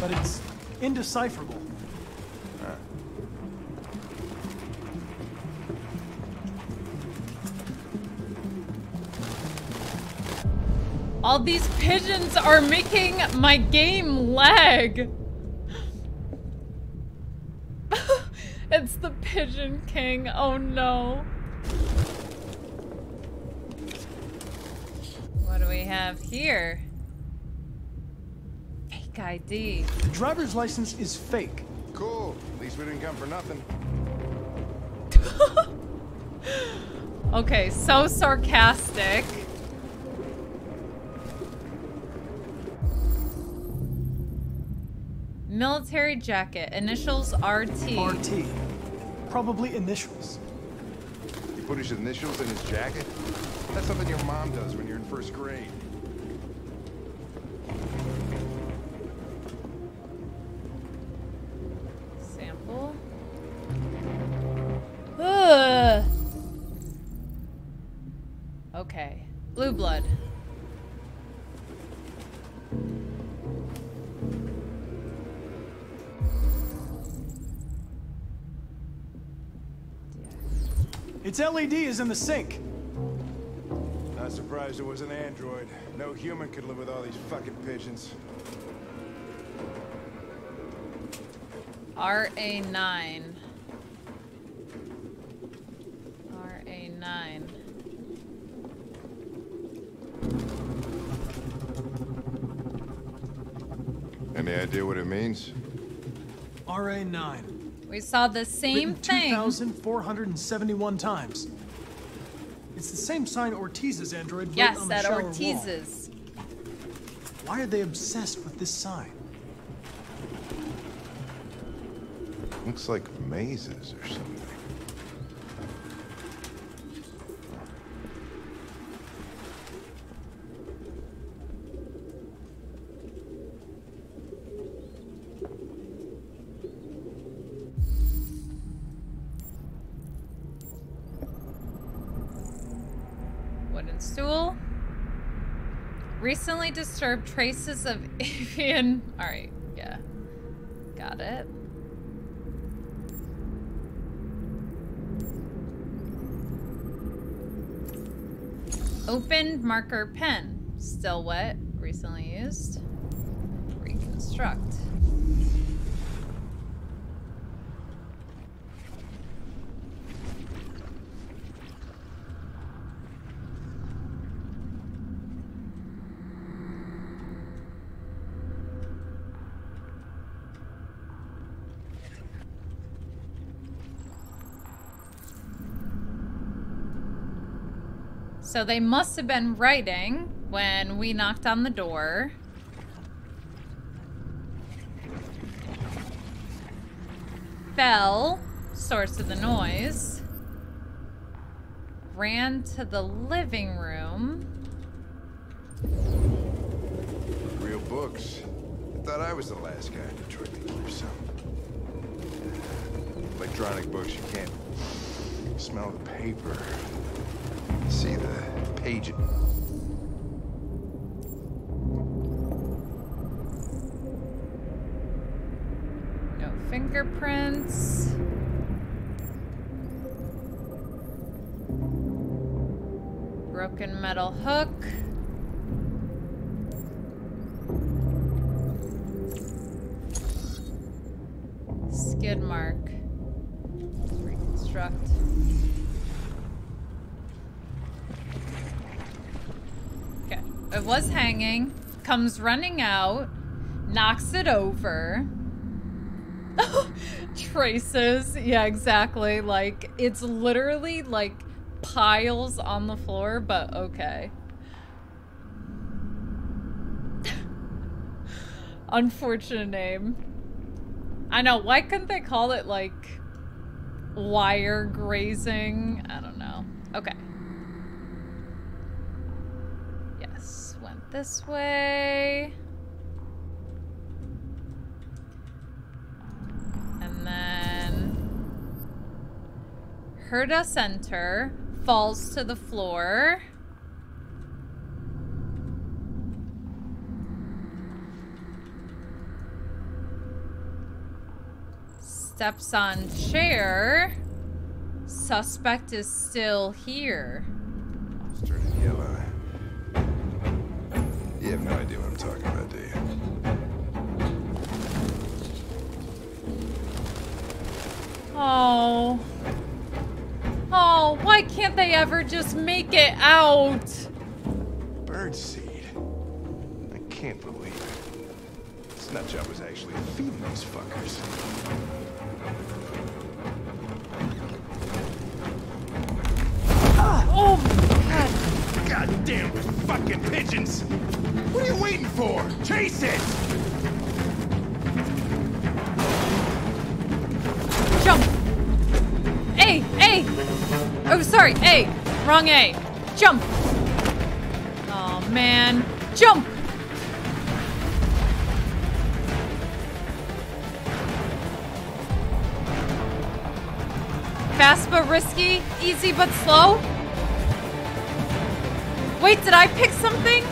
but it's indecipherable. All these pigeons are making my game lag. It's the Pigeon King. Oh no. What do we have here? Fake ID. The driver's license is fake. Cool. At least we didn't come for nothing. Okay, so sarcastic. Military jacket. Initials RT. RT. Probably initials. He put his initials in his jacket? That's something your mom does when you're in first grade. Sample. Ugh. Okay. Blue blood. Its LED is in the sink. Not surprised it was an android. No human could live with all these fucking pigeons. RA9. RA9. Any idea what it means? RA9. We saw the same thing 2,471 times. It's the same sign Ortiz's android wrote on the shower wall. Yes, at Ortiz's. Why are they obsessed with this sign? Looks like mazes or something. Stool. Recently disturbed traces of avian. All right, yeah, got it. Opened marker pen, still wet, recently used. Reconstruct. So they must have been writing when we knocked on the door. Bell, source of the noise. ran to the living room. Real books. I thought I was the last guy in Detroit to kill yourself. Electronic books, you can't smell the paper. See the pages. No fingerprints. Broken metal hook. Skid mark. Let's reconstruct. Okay. It was hanging. Comes running out. Knocks it over. Traces. Yeah, exactly. Like, it's literally like piles on the floor, but okay. Unfortunate name. I know, why couldn't they call it, like, wire grazing? I don't know. Okay. Yes, went this way. And then heard us enter, falls to the floor. Steps on chair. Suspect is still here. It's turning yellow. You have no idea what I'm talking about, do you? Oh. Oh, why can't they ever just make it out? Birdseed. I can't believe it. This nutjob was actually feeding those fuckers. Oh my god! Goddamn fucking pigeons! What are you waiting for? Chase it! Jump! A! A! Oh, sorry, A! Wrong A! Jump! Oh man! Jump! Fast but risky, easy but slow. Wait, did I pick something?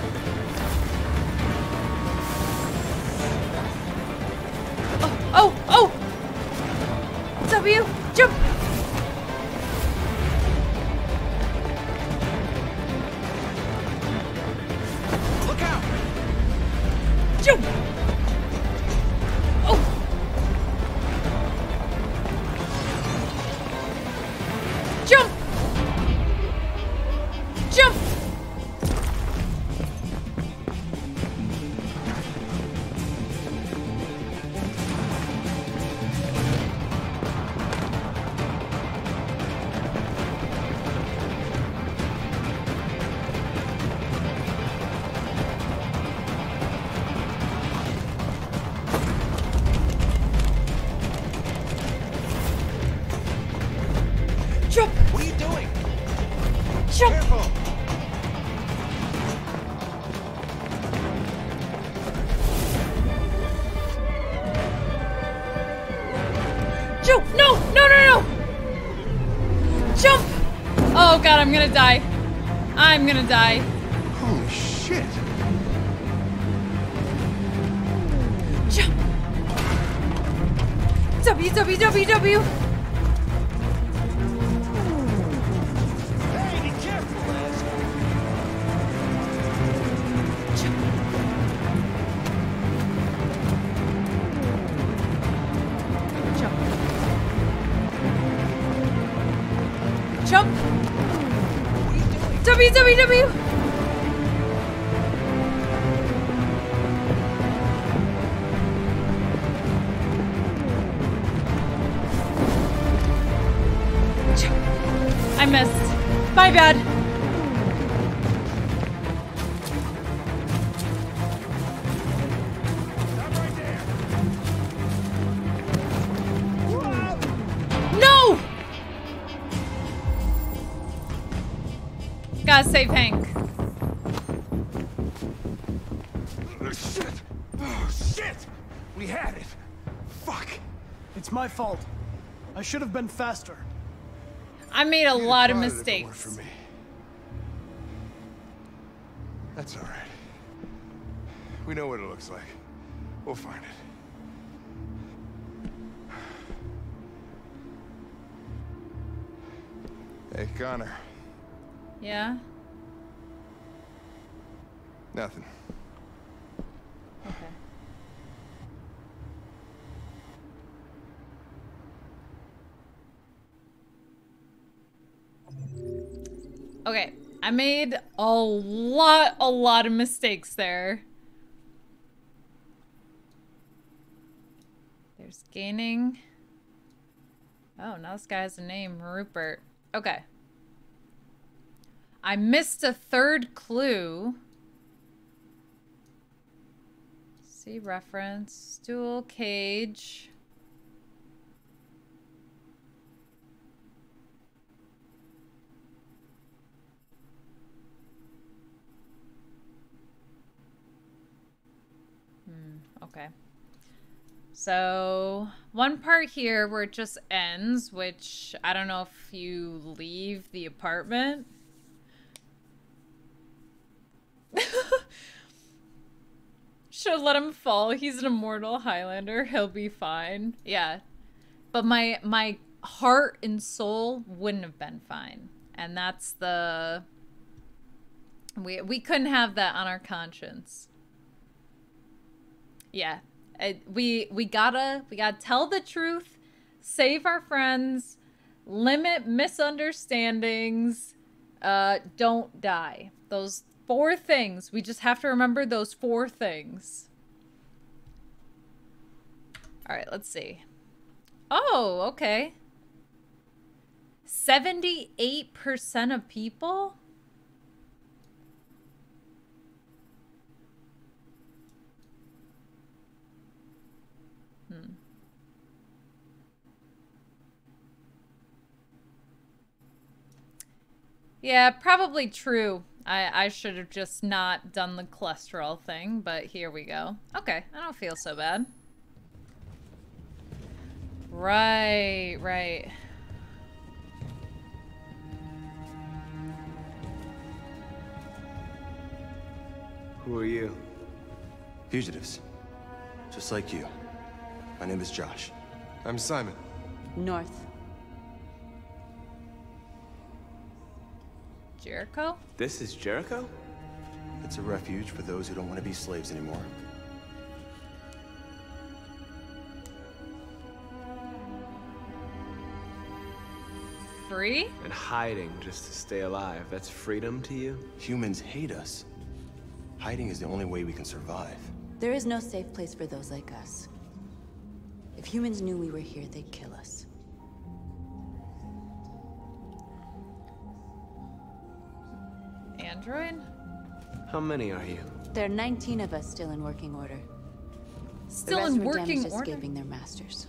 Oh, oh, oh! W, jump! Look out! Jump! Oh! Jump! I'm gonna die. I'm gonna die. Holy shit. Jump. W. Hey, be careful, Liz. Jump. W. I missed. My bad. Stop right there. No! Gotta save Hank. Oh shit! Oh shit! We had it! Fuck! It's my fault. I should have been faster. I made a lot of mistakes. For me. That's alright. We know what it looks like. We'll find it. Hey, Connor. Yeah? Nothing. Okay. Okay, I made a lot of mistakes there. There's gaining. Oh, now this guy has a name, Rupert. Okay. I missed a third clue. See reference, stool, cage. Okay. So, one part here where it just ends, which I don't know if you leave the apartment. Should let him fall. He's an immortal Highlander. He'll be fine. Yeah. But my heart and soul wouldn't have been fine. And that's the... We couldn't have that on our conscience. Yeah. We gotta tell the truth, save our friends, limit misunderstandings, don't die. Those 4 things. We just have to remember those 4 things. All right, let's see. Oh, okay. 78% of people? Yeah, probably true. I should have just not done the cholesterol thing, but here we go. Okay, I don't feel so bad. Right, right. Who are you? Fugitives. Just like you. My name is Josh. I'm Simon. North. Jericho? This is Jericho? It's a refuge for those who don't want to be slaves anymore. Free? And hiding just to stay alive. That's freedom to you? Humans hate us. Hiding is the only way we can survive. There is no safe place for those like us. If humans knew we were here, they'd kill us. Android? How many are you? There are 19 of us still in working order. Still in working order? Escaping their masters.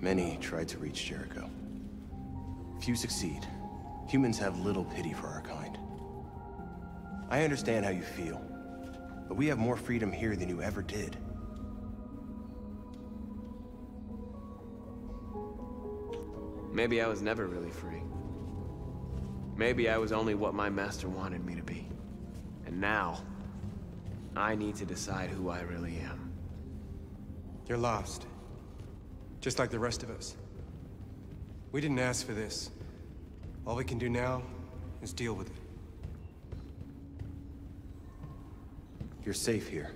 Many tried to reach Jericho. Few succeed. Humans have little pity for our kind. I understand how you feel, but we have more freedom here than you ever did. Maybe I was never really free. Maybe I was only what my master wanted me to be. And now, I need to decide who I really am. You're lost. Just like the rest of us. We didn't ask for this. All we can do now is deal with it. You're safe here.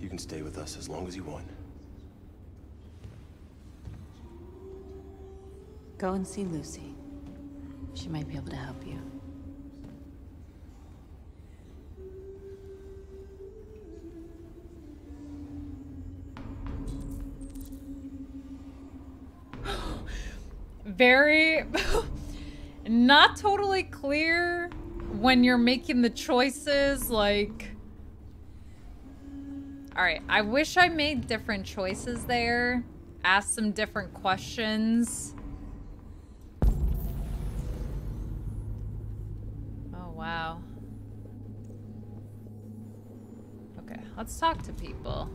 You can stay with us as long as you want. Go and see Lucy. She might be able to help you. Very not totally clear when you're making the choices, like... Alright, I wish I made different choices there. Asked some different questions. Wow. Okay, let's talk to people.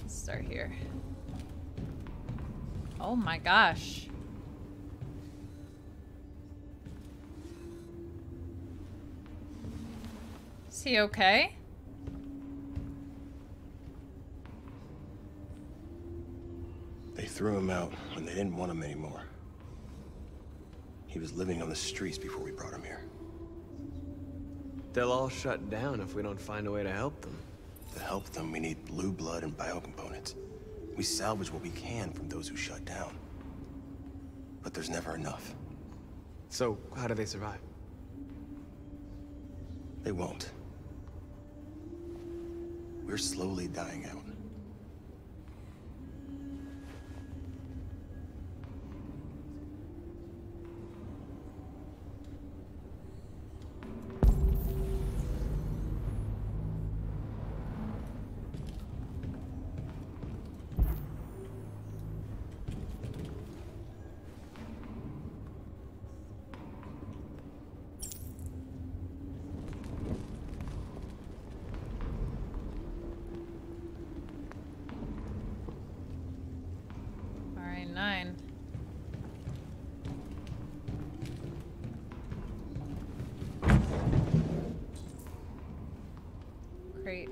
Let's start here. Oh my gosh. Is he okay? They threw him out when they didn't want him anymore. He was living on the streets before we brought him here. They'll all shut down if we don't find a way to help them. To help them, we need blue blood and biocomponents. We salvage what we can from those who shut down. But there's never enough. So, how do they survive? They won't. We're slowly dying out.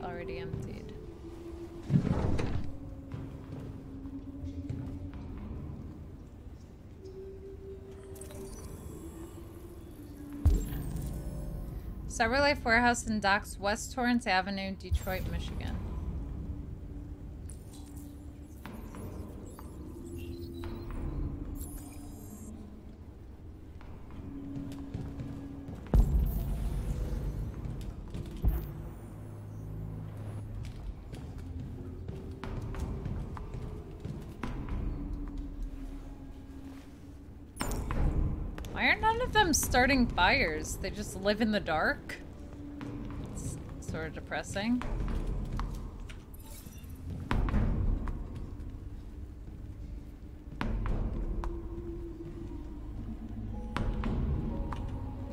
Already emptied. CyberLife Warehouse and Docks, West Torrance Avenue, Detroit, Michigan. Starting fires. They just live in the dark. It's sort of depressing.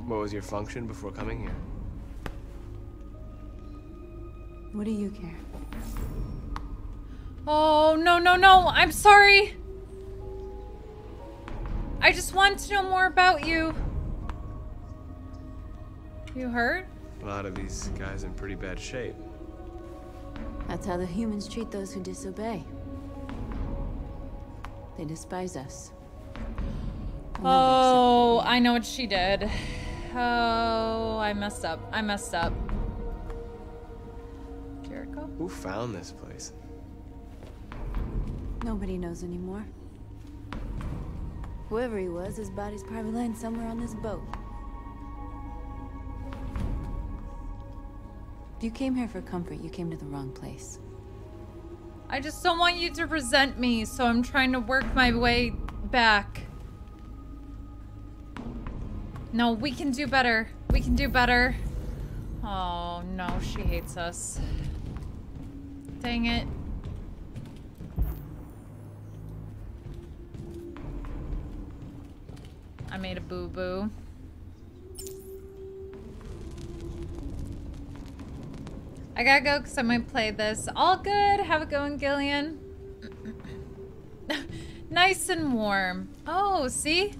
What was your function before coming here? What do you care? Oh, no, no, no. I'm sorry. I just want to know more about you. You hurt? A lot of these guys in pretty bad shape. That's how the humans treat those who disobey. They despise us. Oh, I know what she did. Oh, I messed up. I messed up. Jericho? Who found this place? Nobody knows anymore. Whoever he was, his body's probably lying somewhere on this boat. If you came here for comfort, you came to the wrong place. I just don't want you to resent me, so I'm trying to work my way back. No, we can do better. We can do better. Oh, no, she hates us. Dang it. I made a boo-boo. I gotta go because I might play this. All good. Have it going, Gillian. Nice and warm. Oh, see?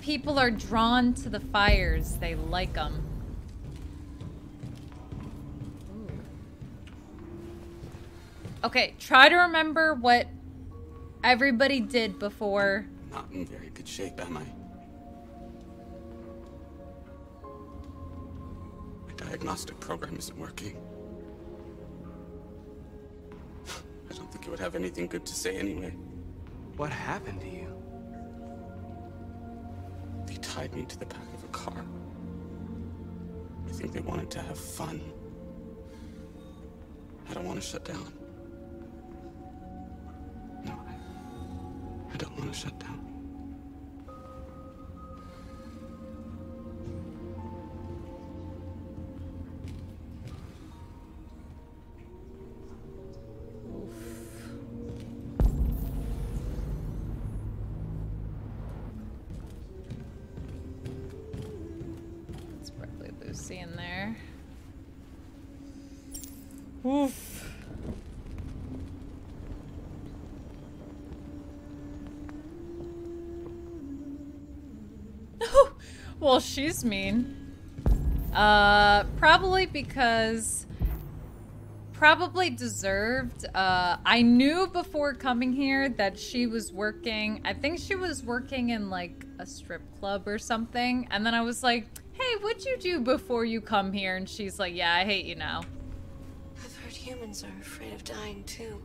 People are drawn to the fires. They like them. Okay, try to remember what everybody did before. Not in very good shape, am I? My diagnostic program isn't working. I don't think you would have anything good to say anyway. What happened to you? They tied me to the back of a car. I think they wanted to have fun. I don't want to shut down. No, I don't want to shut down. seeing there. Oof. Well, she's mean. Probably because... Probably deserved. I knew before coming here that she was working. I think she was working in like a strip club or something. And then I was like, hey, what'd you do before you come here? And she's like, yeah, I hate you now. I've heard humans are afraid of dying too.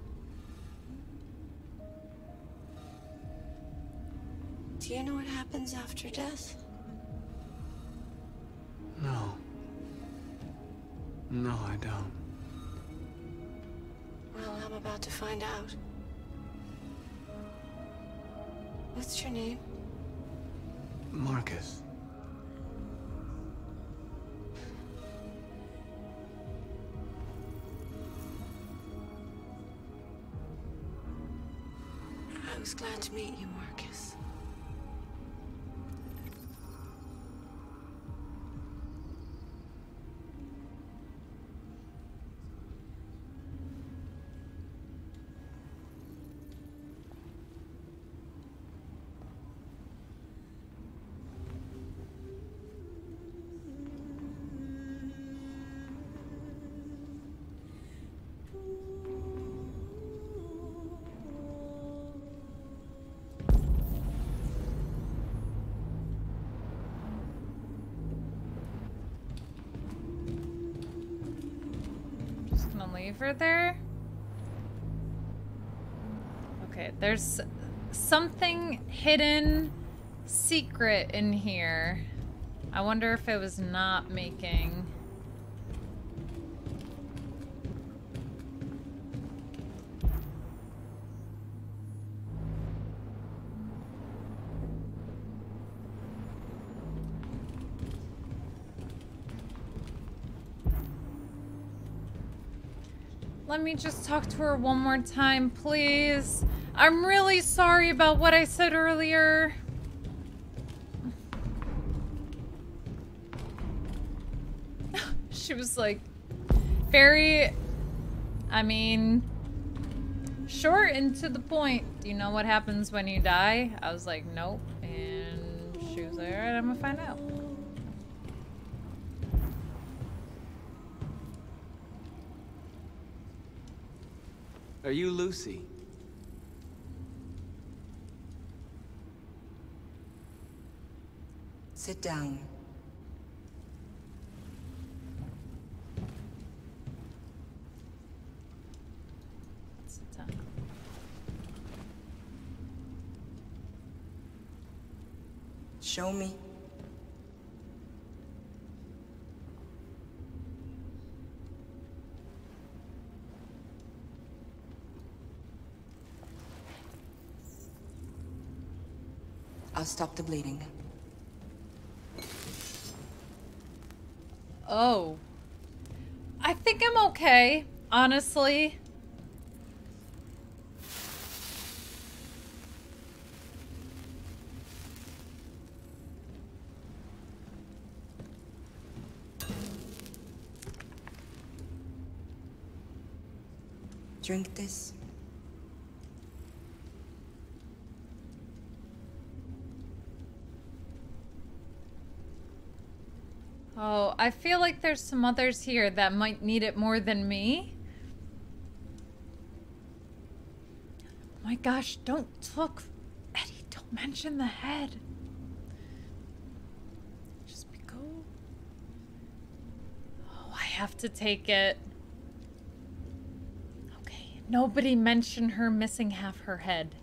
Do you know what happens after death? No. No, I don't. Well, I'm about to find out. What's your name? Marcus. I was glad to meet you, Marcus. Over there. Okay, there's something hidden, secret in here. I wonder if it was not making. Let me just talk to her one more time, please. I'm really sorry about what I said earlier. She was like very, I mean, short and to the point. Do you know what happens when you die? I was like, nope. And she was like, all right, I'm gonna find out. Are you Lucy? Sit down. Sit down. Show me. I'll stop the bleeding. Oh. I think I'm okay, honestly. Drink this. Oh, I feel like there's some others here that might need it more than me. Oh my gosh, don't look. Eddie, don't mention the head. Just be cool. Oh, I have to take it. Okay, nobody mention her missing half her head.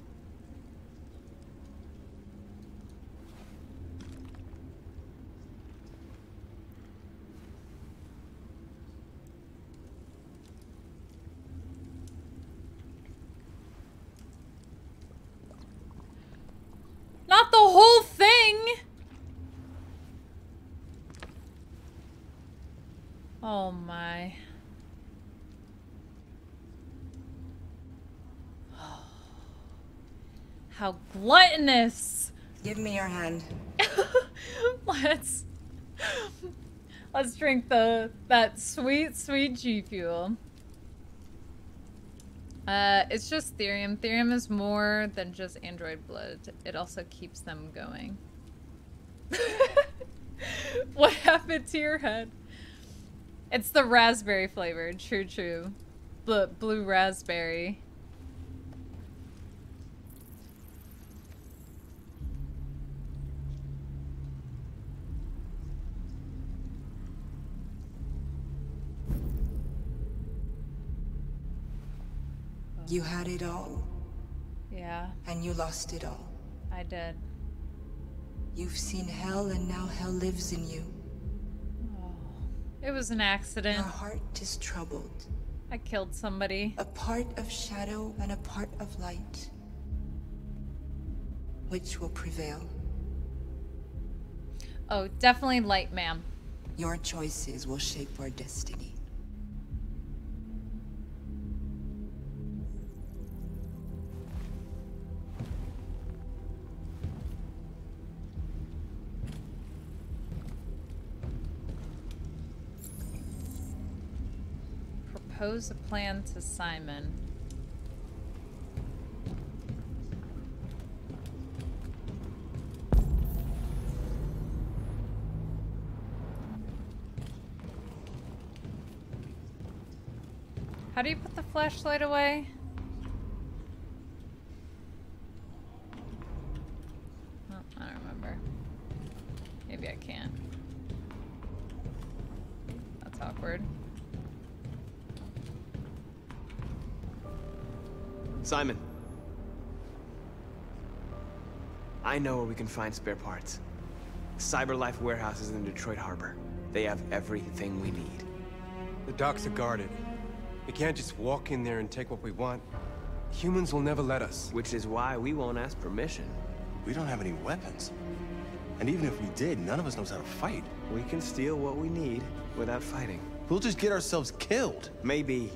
How gluttonous! Give me your hand. Let's Let's drink that sweet, sweet G Fuel. It's just Therium. Therium is more than just android blood. It also keeps them going. What happened to your head? It's the raspberry flavor. True, true. Blue raspberry. You had it all. Yeah. And you lost it all. I did. You've seen hell, and now hell lives in you. Oh, it was an accident. Your heart is troubled. I killed somebody. A part of shadow and a part of light. Which will prevail? Oh, definitely light, ma'am. Your choices will shape our destiny. Propose a plan to Simon. How do you put the flashlight away? Oh, I don't remember. Maybe I can't. That's awkward. Simon. I know where we can find spare parts. CyberLife warehouse is in Detroit Harbor. They have everything we need. The docks are guarded. We can't just walk in there and take what we want. Humans will never let us. Which is why we won't ask permission. We don't have any weapons. And even if we did, none of us knows how to fight. We can steal what we need without fighting. We'll just get ourselves killed. Maybe.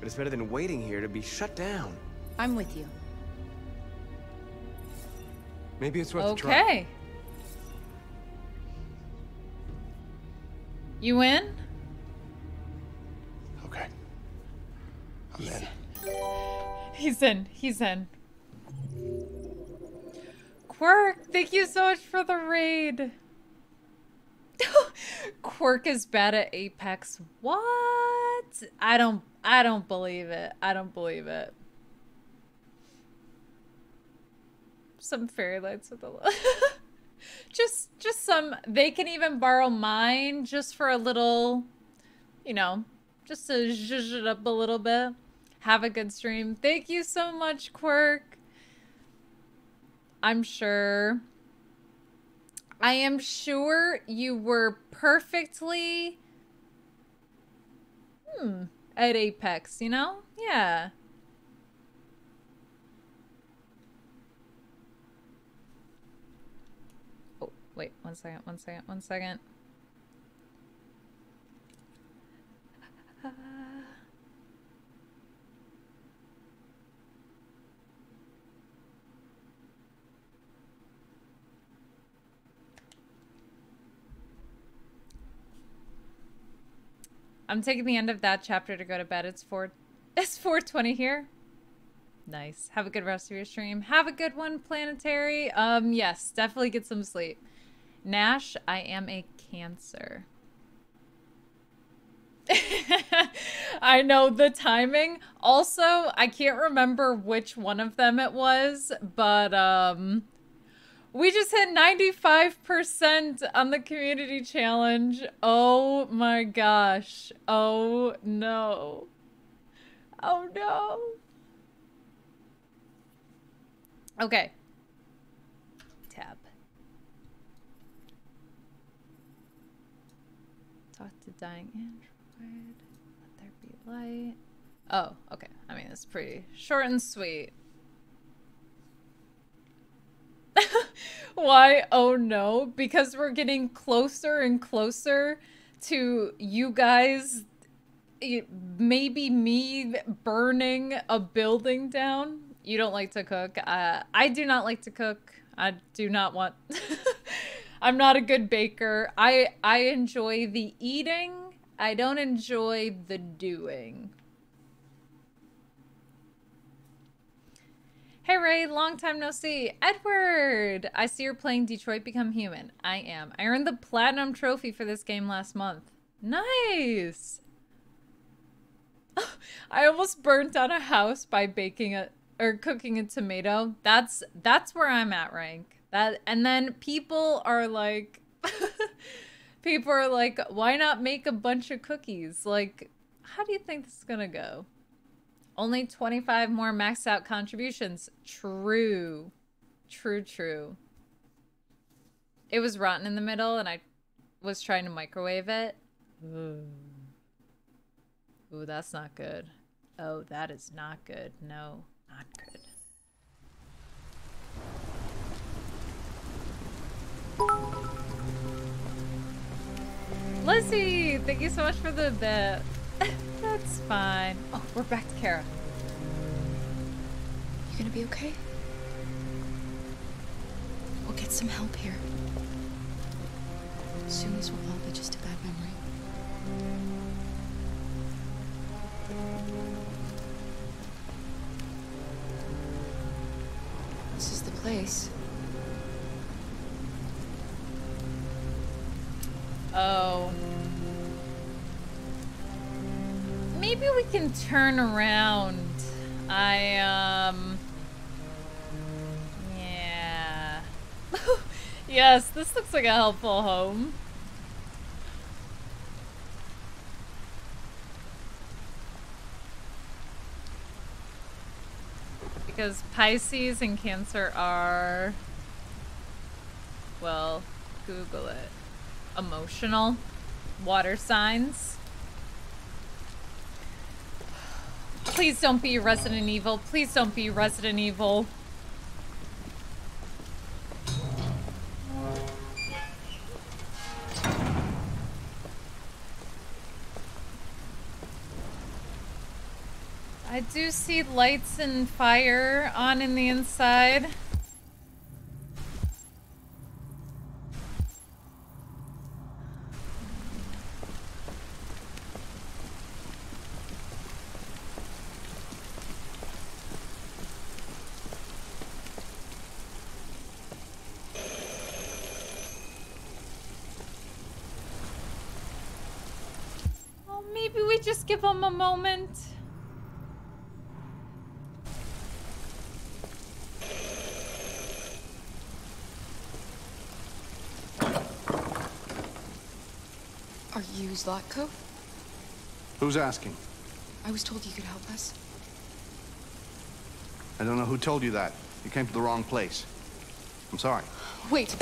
But it's better than waiting here to be shut down. I'm with you. Maybe it's worth a try. Okay. You in? Okay. I'm in. He's in. He's in. Quirk, thank you so much for the raid. Quirk is bad at Apex. What? I don't believe it. I don't believe it. Some fairy lights with a little just some. They can even borrow mine just for a little, you know, just to zhuzh it up a little bit. Have a good stream. Thank you so much, Quirk. I am sure you were perfectly at Apex, you know? Yeah. Oh, wait, one second. I'm taking the end of that chapter to go to bed. It's 4:20 here. Nice. Have a good rest of your stream. Have a good one, Planetary. Yes, definitely get some sleep. Nash, I am a Cancer. I know the timing. Also, I can't remember which one of them it was, but we just hit 95% on the community challenge. Oh my gosh. Oh no. Oh no. Okay. Tab. Talk to dying android. Let there be light. Oh, okay. I mean, it's pretty short and sweet. Why? Oh no, because we're getting closer and closer to you guys, maybe me burning a building down. You don't like to cook. I do not like to cook. I do not want I'm not a good baker. I enjoy the eating. I don't enjoy the doing. Hey Ray, long time no see. Edward, I see you're playing Detroit Become Human. I am. I earned the platinum trophy for this game last month. Nice. I almost burnt down a house by baking a or cooking a tomato. That's where I'm at, Rank. That, and then people are like, people are like, why not make a bunch of cookies? Like, how do you think this is gonna go? Only 25 more maxed out contributions. True. True, true. It was rotten in the middle and I was trying to microwave it. Ooh, ooh, that's not good. Oh, that is not good. No, not good. Lizzie, thank you so much for the bet. That's fine. Oh, we're back to Kara. You gonna be okay? We'll get some help here. Soon this will all be just a bad memory. This is the place. Oh. Maybe we can turn around. Yeah. Yes, this looks like a helpful home. Because Pisces and Cancer are, well, Google it. Emotional water signs. Please don't be Resident Evil. Please don't be Resident Evil. I do see lights and fire on in the inside. Just give them a moment. Are you Zlatko? Who's asking? I was told you could help us. I don't know who told you that. You came to the wrong place. I'm sorry. Wait.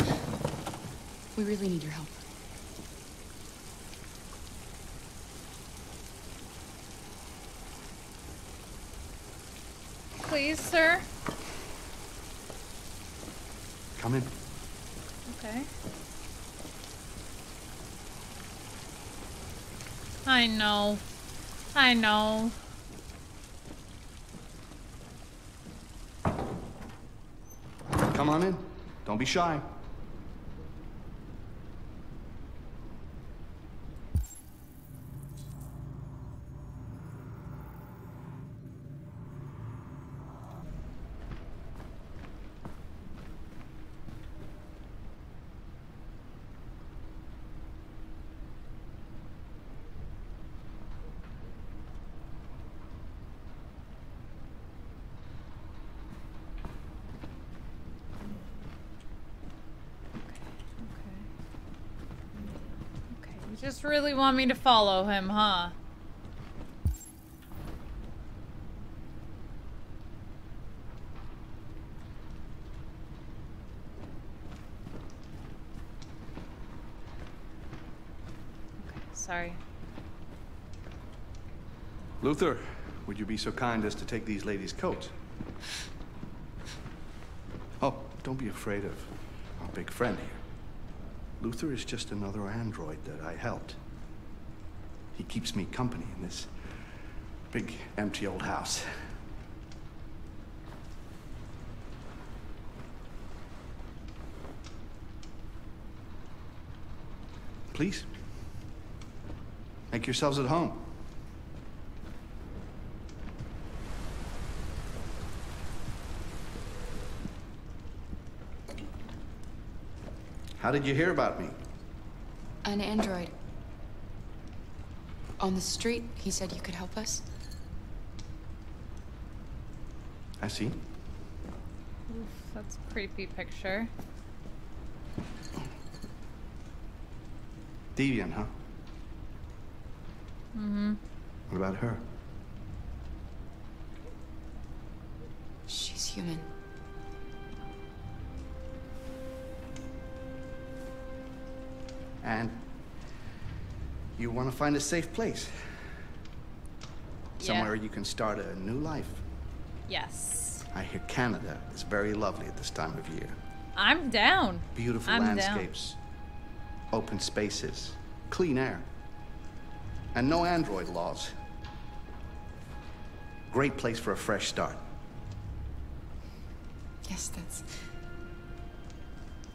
We really need your help. Please, sir. Come in. Okay. I know. I know. Come on in. Don't be shy. Just really want me to follow him, huh? Okay, sorry. Luther, would you be so kind as to take these ladies' coats? Oh, don't be afraid of our big friend here. Luther is just another android that I helped. He keeps me company in this big, empty old house. Please. Make yourselves at home. How did you hear about me? An android. On the street, he said you could help us. I see. Oof, that's a creepy picture. Deviant, huh? Mm-hmm. What about her? She's human. And you want to find a safe place. Yeah. Somewhere you can start a new life. Yes. I hear Canada is very lovely at this time of year. I'm down. Beautiful landscapes. Down. Open spaces. Clean air. And no android laws. Great place for a fresh start. Yes,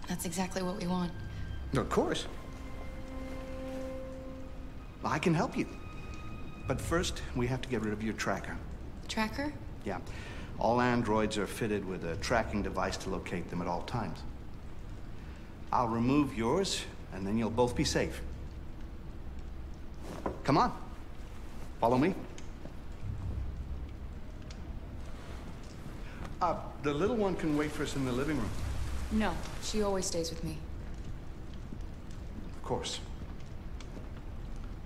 that's exactly what we want. Of course. I can help you. But first, we have to get rid of your tracker. Tracker? Yeah. All androids are fitted with a tracking device to locate them at all times. I'll remove yours, and then you'll both be safe. Come on. Follow me. The little one can wait for us in the living room. No, she always stays with me. Of course.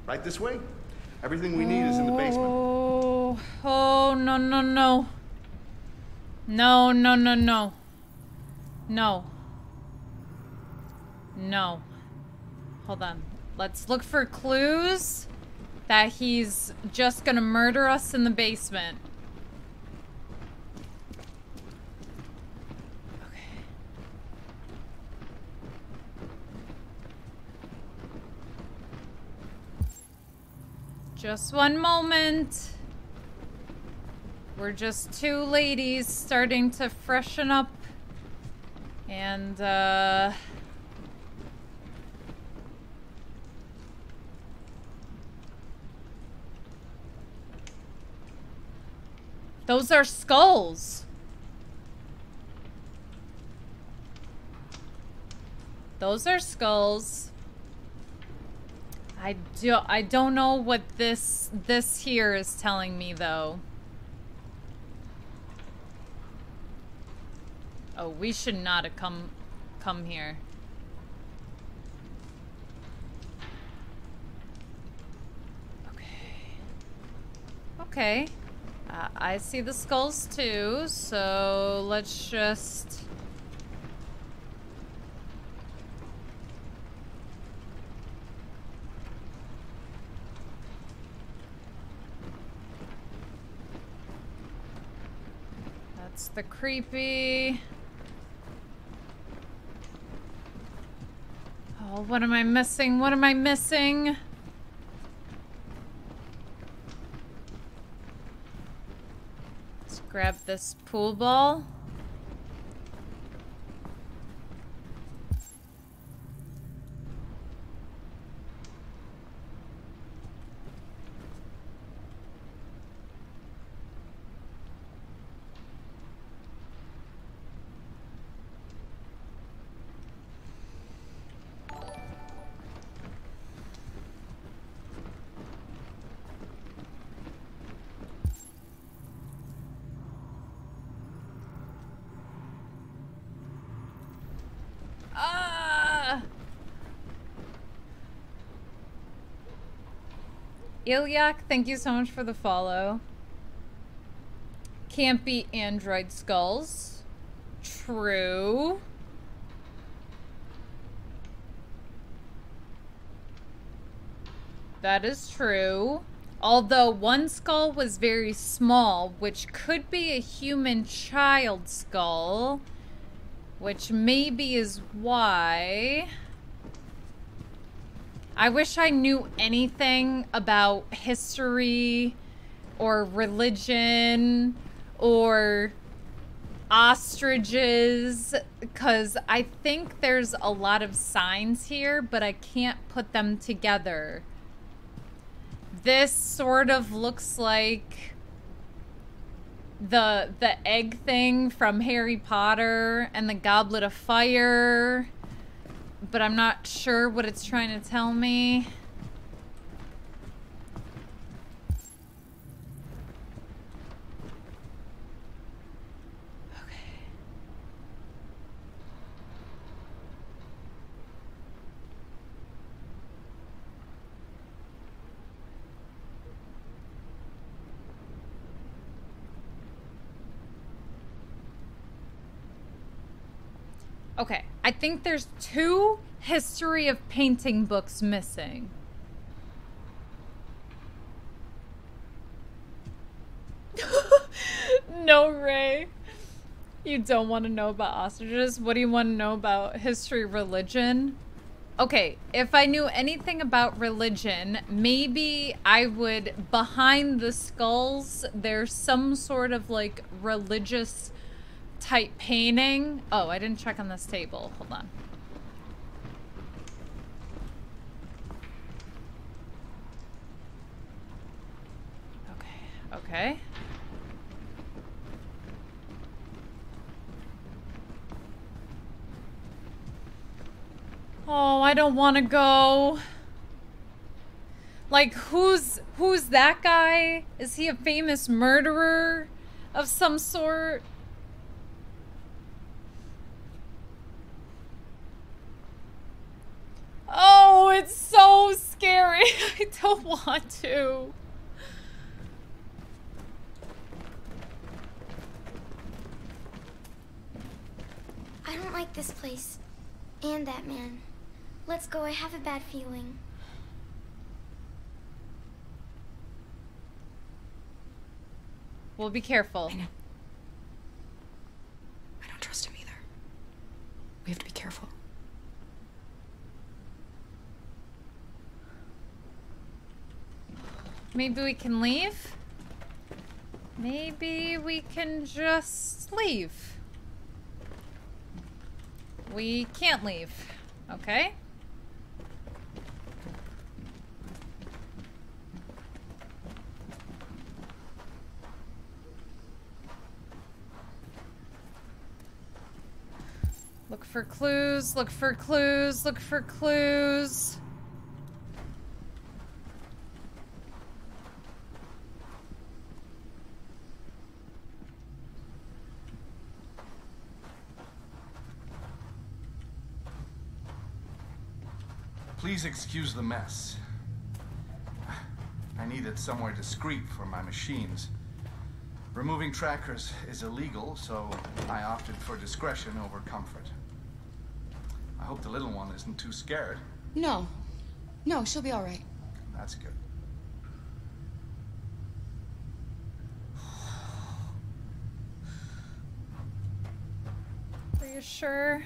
Right this way. Everything we need is in the basement. Oh, no, no, no. No, no, no, no. No. No. Hold on. Let's look for clues that he's just gonna murder us in the basement. Just one moment. We're just two ladies starting to freshen up. And, those are skulls. Those are skulls. I don't know what this here is telling me though. Oh, we should not have come here. Okay. Okay. I see the skulls too, so let's just the creepy. Oh, what am I missing? What am I missing? Let's grab this pool ball. Ilyak, thank you so much for the follow. Can't be android skulls. True. That is true. Although one skull was very small, which could be a human child skull, which maybe is why. I wish I knew anything about history or religion or ostriches, because I think there's a lot of signs here, but I can't put them together. This sort of looks like the egg thing from Harry Potter and the Goblet of Fire, but I'm not sure what it's trying to tell me. Okay, I think there's two history of painting books missing. No, Ray. You don't want to know about ostriches? What do you want to know about history, religion? Okay, if I knew anything about religion, maybe I would, behind the skulls, there's some sort of like religious type painting. Oh, I didn't check on this table. Hold on. Okay. Okay. Oh, I don't want to go. Like, who's that guy? Is he a famous murderer of some sort? Oh, it's so scary. I don't want to. I don't like this place and that man. Let's go. I have a bad feeling. We'll be careful. I know. I don't trust him either. We have to be careful. Maybe we can leave? Maybe we can just leave. We can't leave. Okay. Look for clues, look for clues, look for clues. Please excuse the mess. I needed somewhere discreet for my machines. Removing trackers is illegal, so I opted for discretion over comfort. I hope the little one isn't too scared. No. No, she'll be all right. That's good. Are you sure?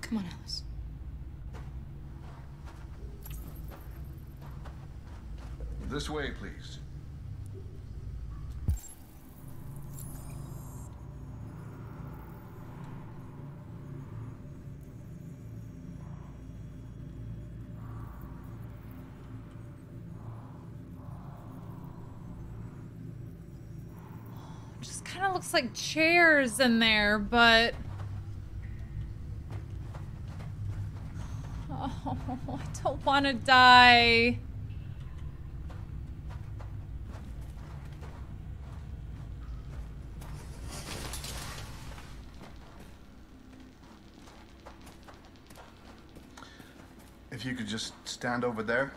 Come on, Alice. This way, please. Just kind of looks like chairs in there, but... Oh, I don't want to die. If you could just stand over there.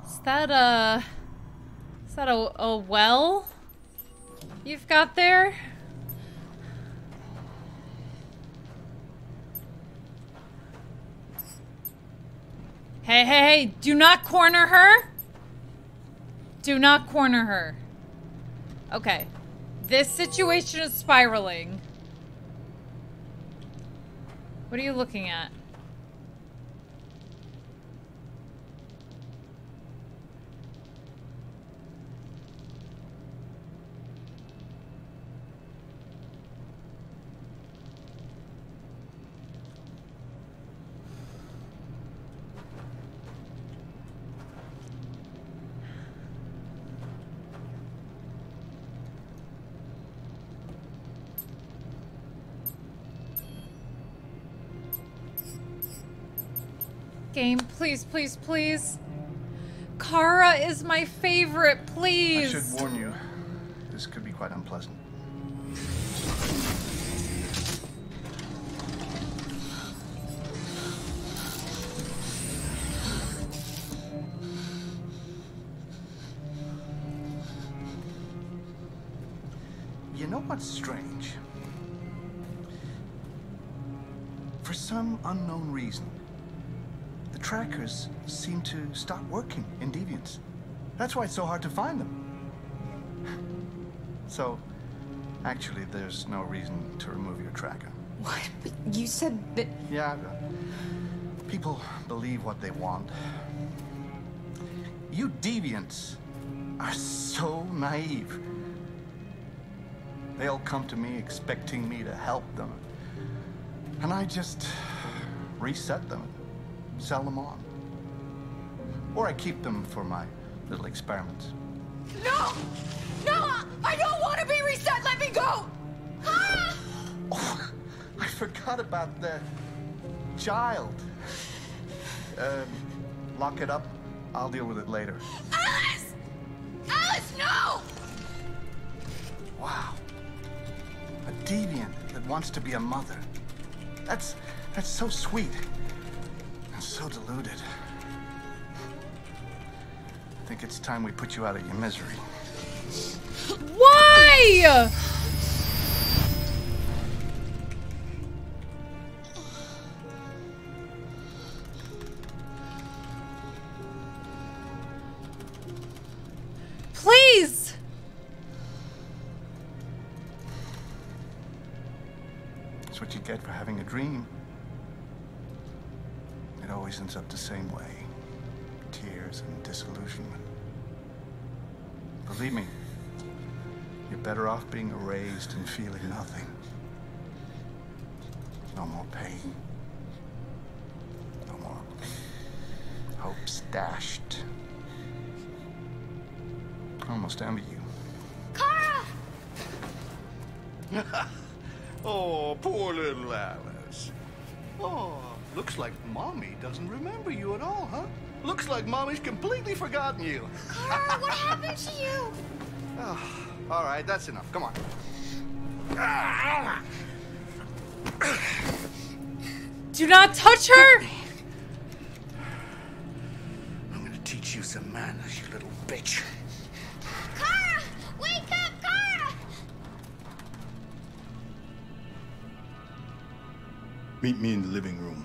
Is that a well you've got there? Hey, hey, hey, do not corner her. Do not corner her. Okay. This situation is spiraling. What are you looking at? Game, please, please, please. Kara is my favorite, please. I should warn you, this could be quite unpleasant. You know what's strange? For some unknown reason, trackers seem to stop working in Deviants. That's why it's so hard to find them. So, actually, there's no reason to remove your tracker. What? But you said that... Yeah, people believe what they want. You Deviants are so naive. They'll come to me expecting me to help them. And I just reset them. Sell them on. Or I keep them for my little experiments. No! No! I don't want to be reset! Let me go! Ah! Oh, I forgot about the child. Lock it up. I'll deal with it later. Alice! Alice, no! Wow. A deviant that wants to be a mother. That's so sweet. So deluded. I think it's time we put you out of your misery. Why? Please. That's what you get for having a dream. It always ends up the same way. Tears and disillusionment. Believe me, you're better off being erased and feeling nothing. No more pain. No more hopes dashed. I almost envy you. Kara! Oh, poor little Alice. Oh. Looks like Mommy doesn't remember you at all, huh? Looks like Mommy's completely forgotten you. Kara, what happened to you? Oh, all right, that's enough. Come on. Do not touch her! I'm gonna teach you some manners, you little bitch. Kara! Wake up, Kara! Meet me in the living room.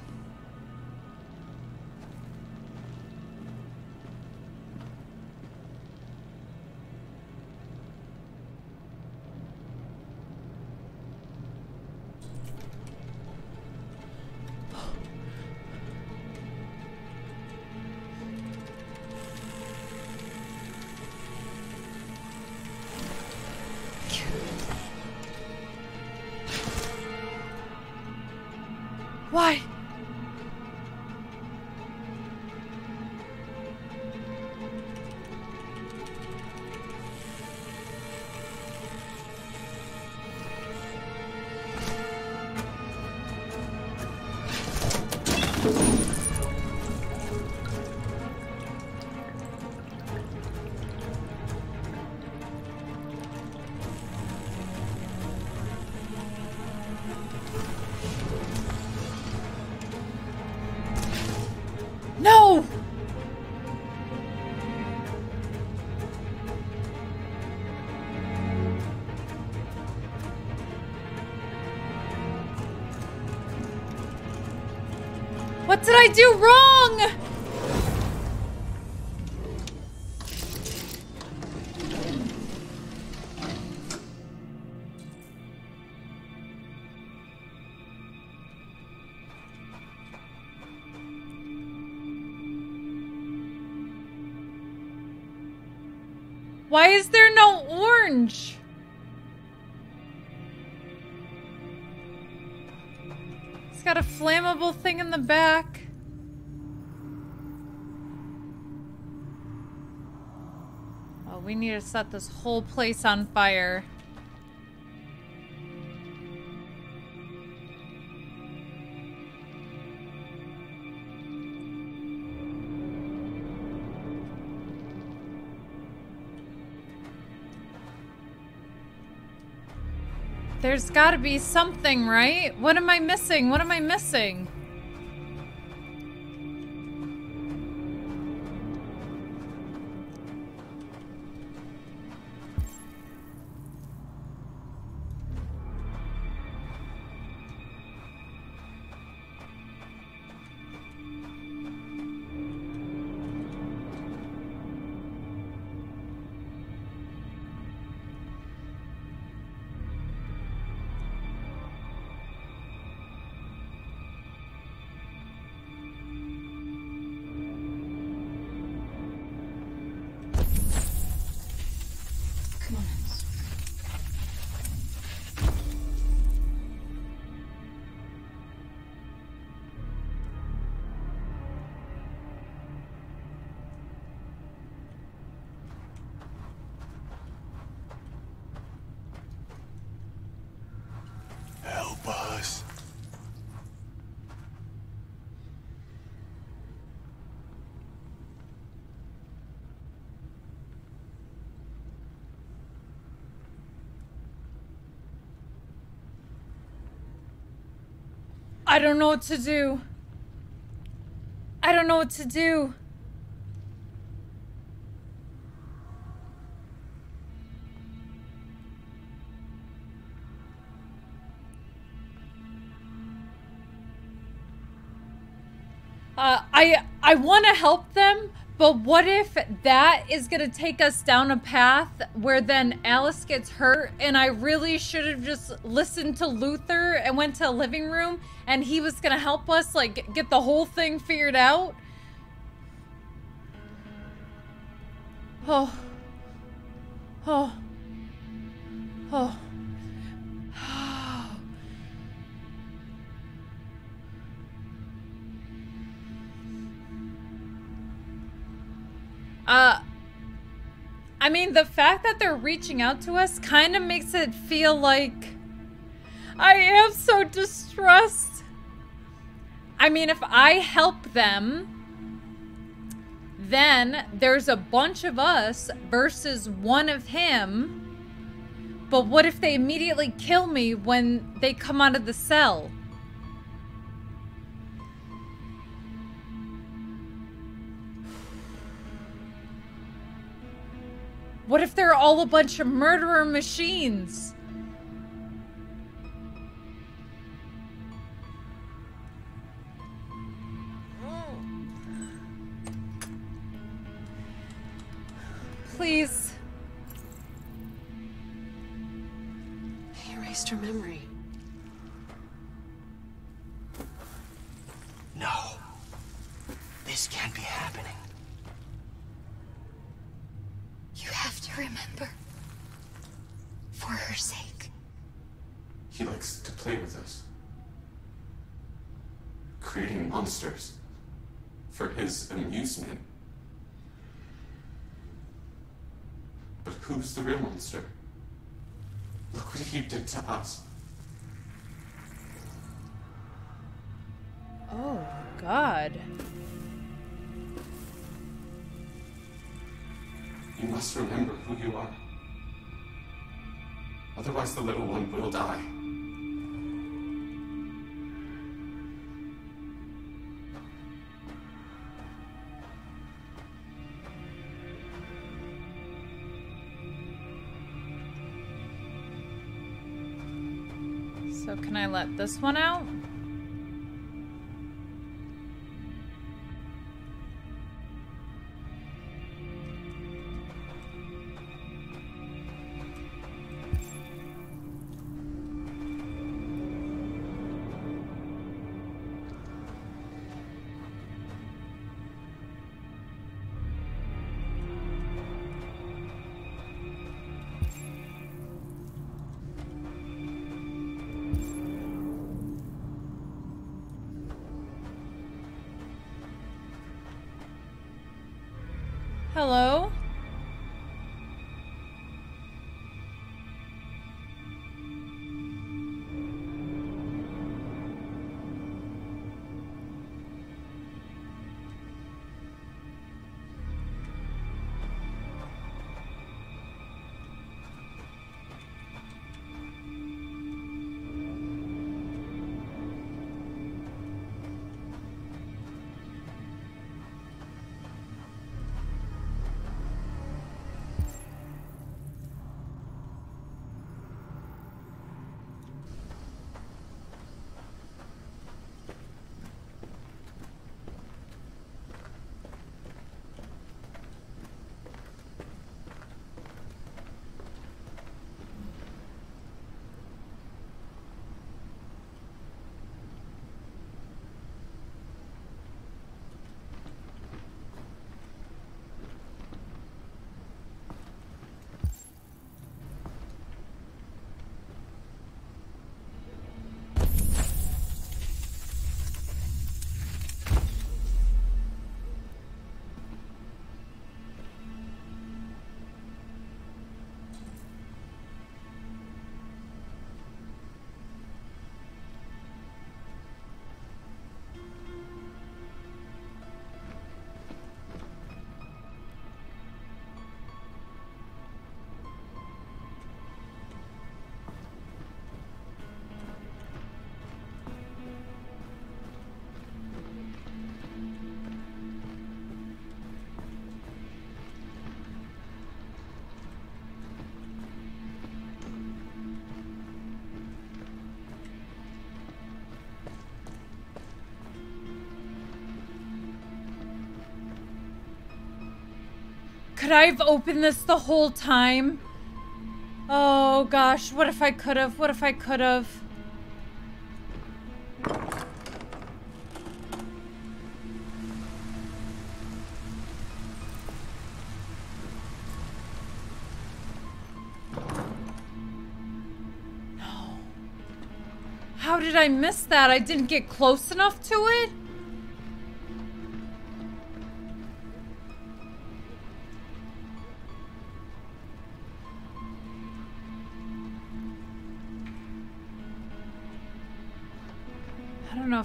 What did I do wrong? Why is there no orange? It's got a flammable thing in the back. Oh, we need to set this whole place on fire. There's gotta be something, right? What am I missing? What am I missing? I don't know what to do. I don't know what to do. I want to help them, but what if that is going to take us down a path where then Alice gets hurt and I really should have just listened to Luther and went to a living room and he was going to help us, like, get the whole thing figured out? Oh. I mean, the fact that they're reaching out to us kind of makes it feel like I am so distressed. I mean, if I help them, then there's a bunch of us versus one of him. But what if they immediately kill me when they come out of the cell? What if they're all a bunch of murderer machines? Please. They erased her memory. No. This can't be happening. You have to remember. For her sake. He likes to play with us. Creating monsters. For his amusement. But who's the real monster? Look what he did to us. Oh, God. You must remember who you are. Otherwise, the little one will die. So, can I let this one out? Hello? Could I have opened this the whole time? Oh gosh, what if I could have? What if I could have? No. How did I miss that? I didn't get close enough to it?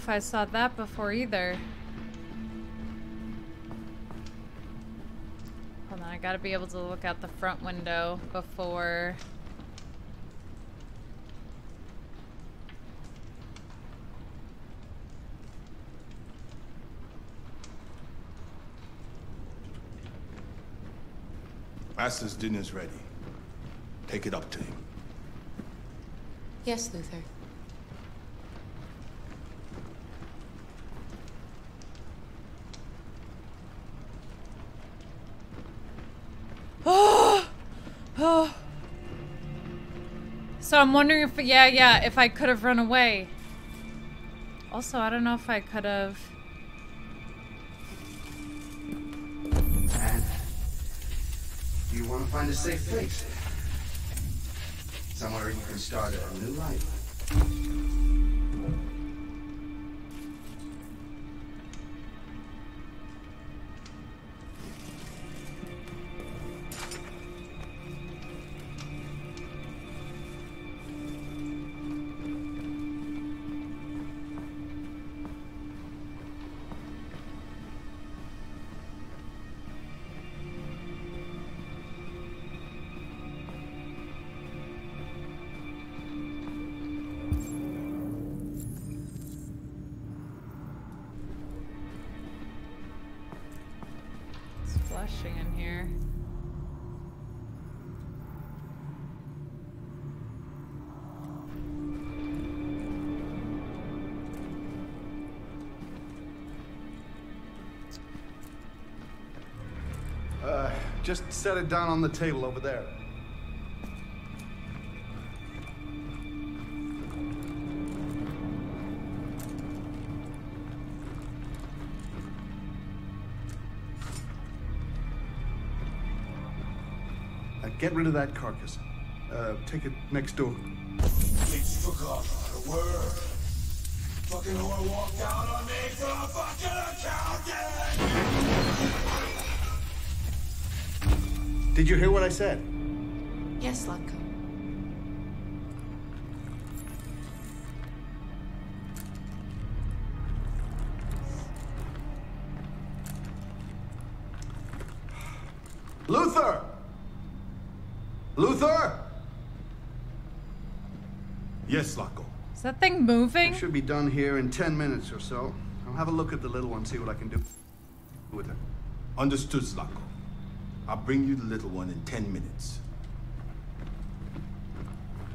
I saw that before either. Hold on, I gotta be able to look out the front window before. Master's dinner's ready. Take it up to him. Yes, Luther. So I'm wondering if, yeah, if I could have run away. Also, I don't know if I could have. You want to find a safe place? Somewhere you can start a new life. Just set it down on the table over there. Now get rid of that carcass. Take it next door. Please forgot a word. Fucking whore walked out on me for a fucking accountant! Did you hear what I said? Yes, Lanko. Luther! Luther! Yes, Lanko. Is that thing moving? It should be done here in 10 minutes or so. I'll have a look at the little one, see what I can do with her. Understood, Lanko. I'll bring you the little one in 10 minutes.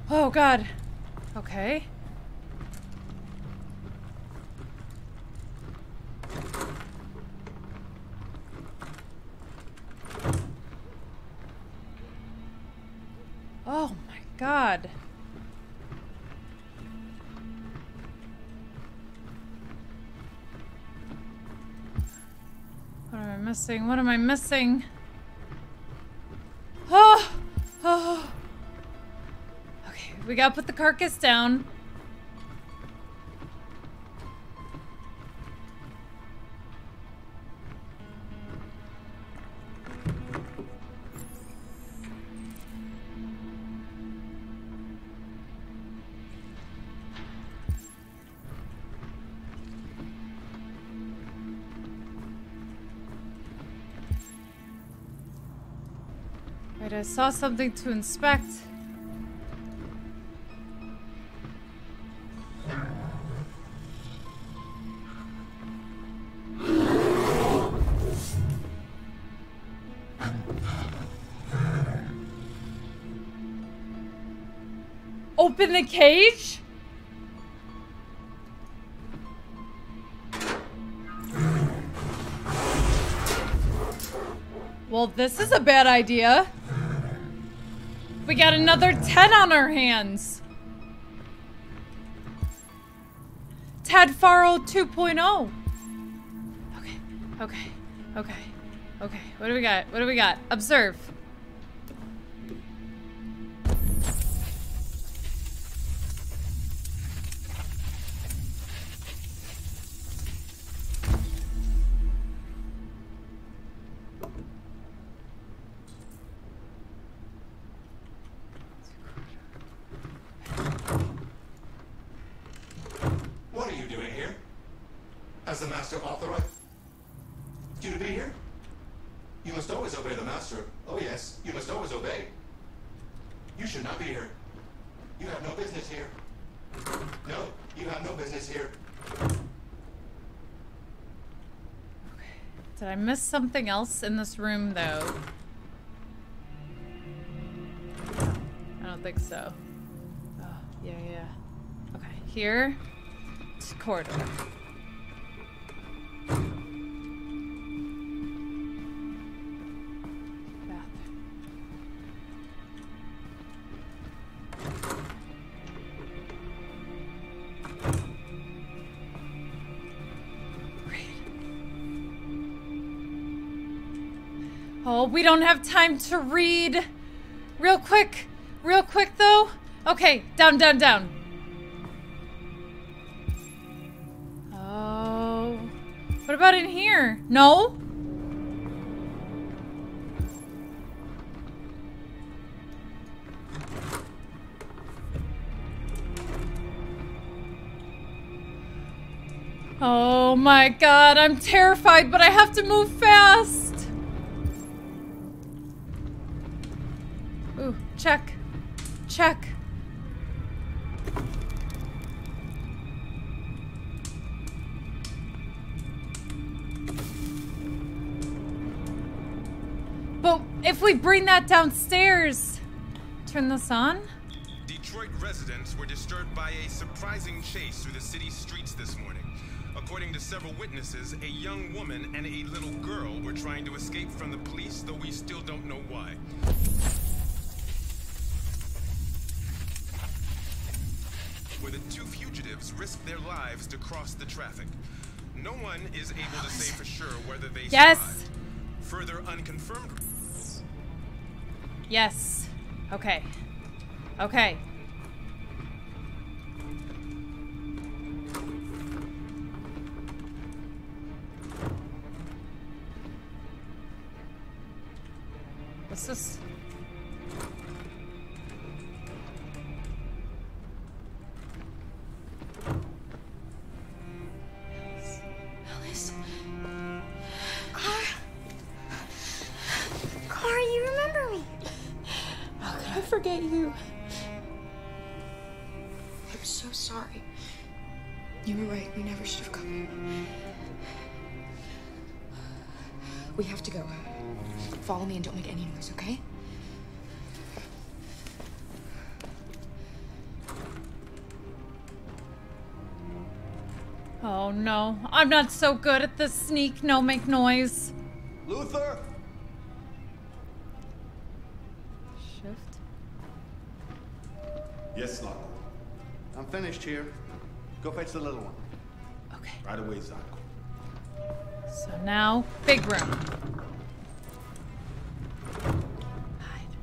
Oh, God. Okay. Oh, my God. What am I missing? What am I missing? Oh, oh. Okay, we gotta put the carcass down. I saw something to inspect. Open the cage? Well, this is a bad idea. We got another 10 on our hands. Ted Faro 2.0. Okay, okay, okay, okay. What do we got? What do we got? Observe. Something else in this room, though. I don't think so. Oh, yeah, yeah. Okay, here. It's a corridor. We don't have time to read. Real quick though. Okay, down, down, down. Oh, what about in here? No? Oh my God, I'm terrified, but I have to move fast. Check. Check. But if we bring that downstairs, turn this on. Detroit residents were disturbed by a surprising chase through the city streets this morning. According to several witnesses, a young woman and a little girl were trying to escape from the police, though we still don't know why. Where the two fugitives risked their lives to cross the traffic. No one is able to say for sure whether they survived. Further unconfirmed. Yes. Okay. Okay. What's this? No, I'm not so good at this sneak, no make noise. Luther! Shift. Yes, Locke. I'm finished here. Go fetch the little one. Okay. Right away, Zako. So now, big room. Hide.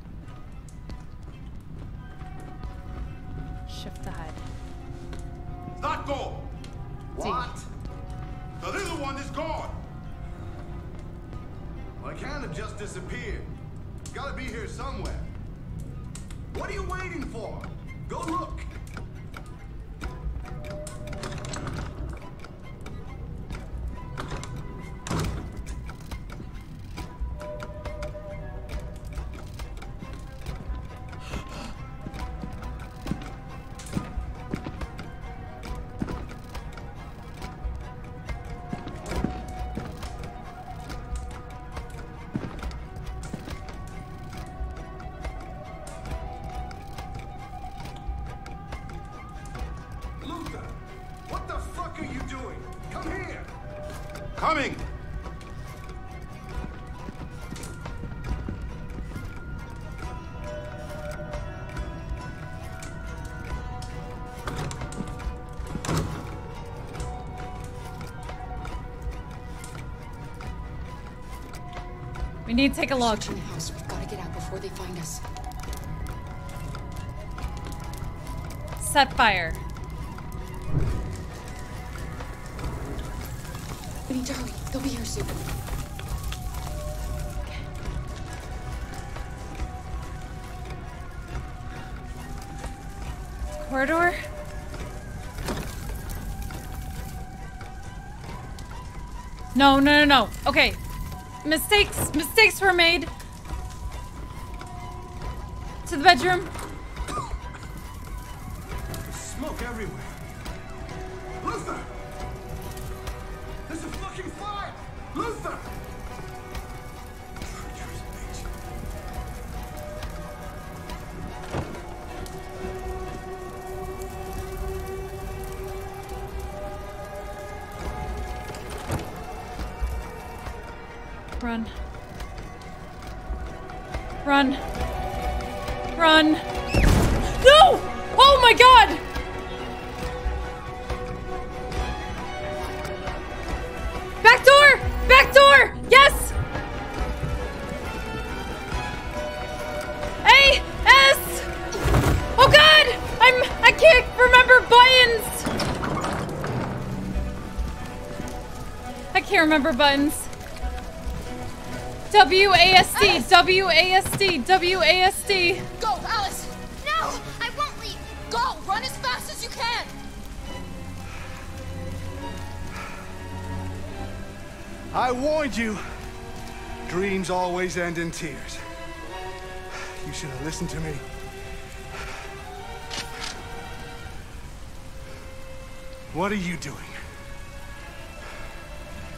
Shift to hide. Zako! What? The little one is gone. Well, it kind of just disappeared. It's gotta be here somewhere. What are you waiting for? Go look. We need to take a look. In the house. We've got to get out before they find us. Set fire. We need to hurry. They'll be here soon. Okay. Corridor? No, no, no, no. Okay. Mistakes were made. To the bedroom. There's smoke everywhere. Luther! There's a fucking fire! Luther! Run. No! Oh my god! Back door! Back door! Yes! A-S! Oh god! I can't remember buttons! I can't remember buttons. WASD, WASD, WASD. Go, Alice. No, I won't leave. Go, run as fast as you can. I warned you. Dreams always end in tears. You should have listened to me. What are you doing?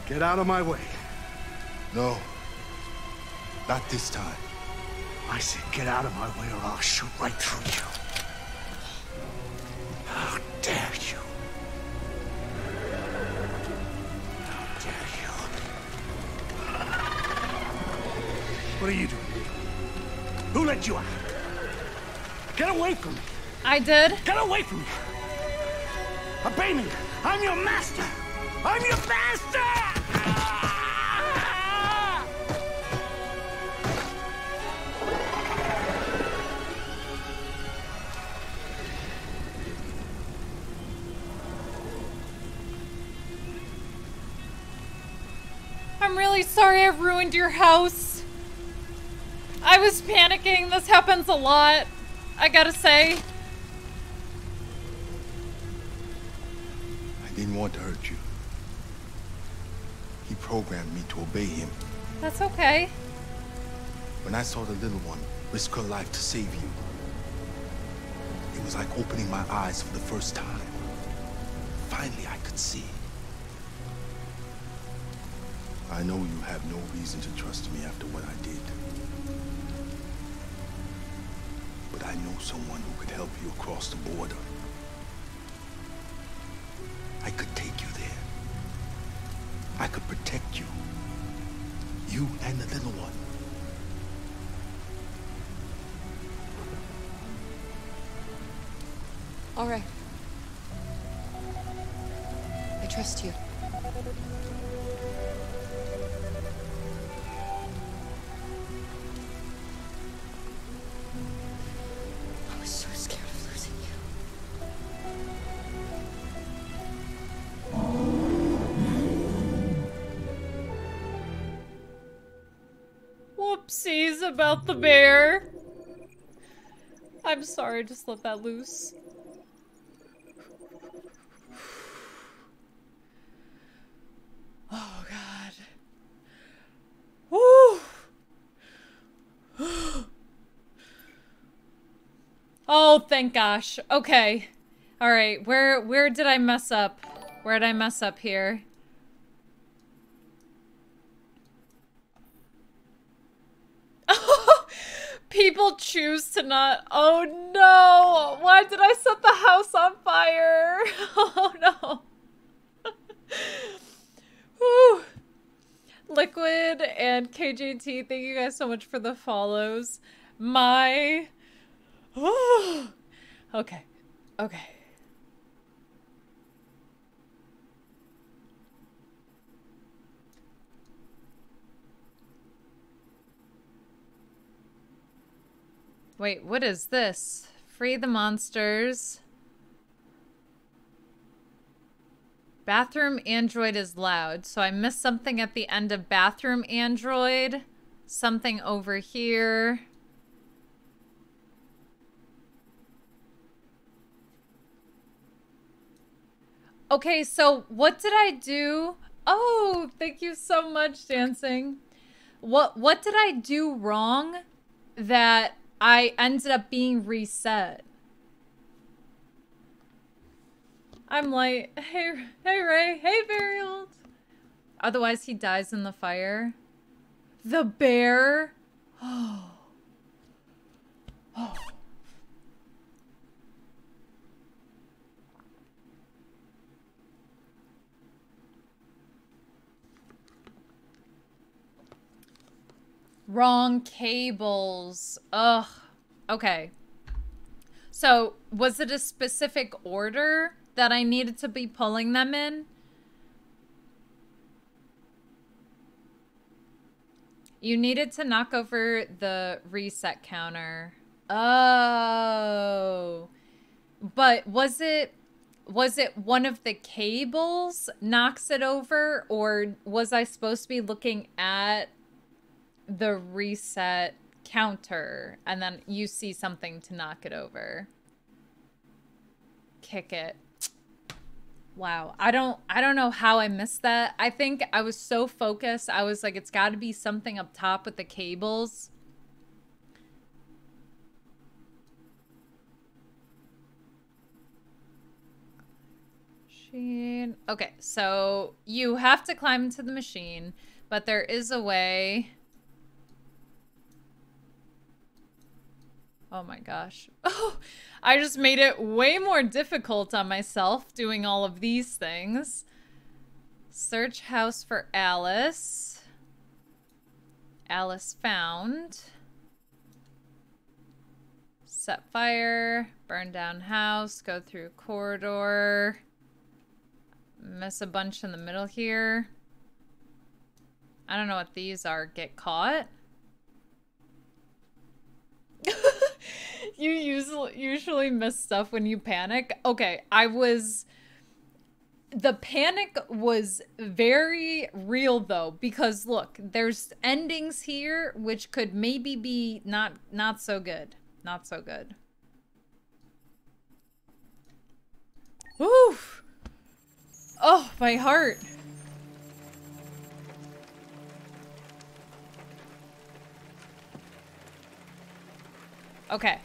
Get out of my way. No. Not this time. I said get out of my way or I'll shoot right through you. How dare you? How dare you? What are you doing? Who let you out? Get away from me. I did. Get away from me. Obey me. I'm your master. I'm your master! I'm really sorry I ruined your house. I was panicking. This happens a lot, I gotta say. I didn't want to hurt you. He programmed me to obey him. That's okay. When I saw the little one risk her life to save you, it was like opening my eyes for the first time. Finally, I could see. I know you have no reason to trust me after what I did. But I know someone who could help you across the border. I could take you there. I could protect you. You and the little one. All right. I trust you. I was so scared of losing you. Whoopsies about the bear. I'm sorry, just let that loose. Oh, God. Woo! Oh, thank gosh. Okay. All right. Where did I mess up? Where did I mess up here? People choose to not. Oh, no. Why did I set the house on fire? Oh, no. Woo. Liquid and KJT, thank you guys so much for the follows. My... Ooh. Okay. Okay. Wait, what is this? Free the monsters. Bathroom Android is loud, so I missed something at the end of Bathroom Android. Something over here. Okay, so what did I do? Oh, thank you so much, Dancing. What did I do wrong that I ended up being reset? I'm like, hey Ray, hey very old. Otherwise he dies in the fire. The bear. Oh. Oh. Wrong cables. Ugh. Okay. So was it a specific order that I needed to be pulling them in? You needed to knock over the reset counter. Oh. But was it one of the cables knocks it over, or was I supposed to be looking at the reset counter and then you see something to knock it over? Kick it. Wow, I don't know how I missed that. I think I was so focused. I was like, it's got to be something up top with the cables. Machine. Okay, so you have to climb into the machine, but there is a way. Oh my gosh. Oh, I just made it way more difficult on myself doing all of these things. Search house for Alice. Alice found. Set fire. Burn down house. Go through corridor. Miss a bunch in the middle here. I don't know what these are. Get caught. You usually miss stuff when you panic. Okay, I was The panic was very real, though, because look, there's endings here which could maybe be not so good. Not so good. Oof! Oh, my heart. Okay.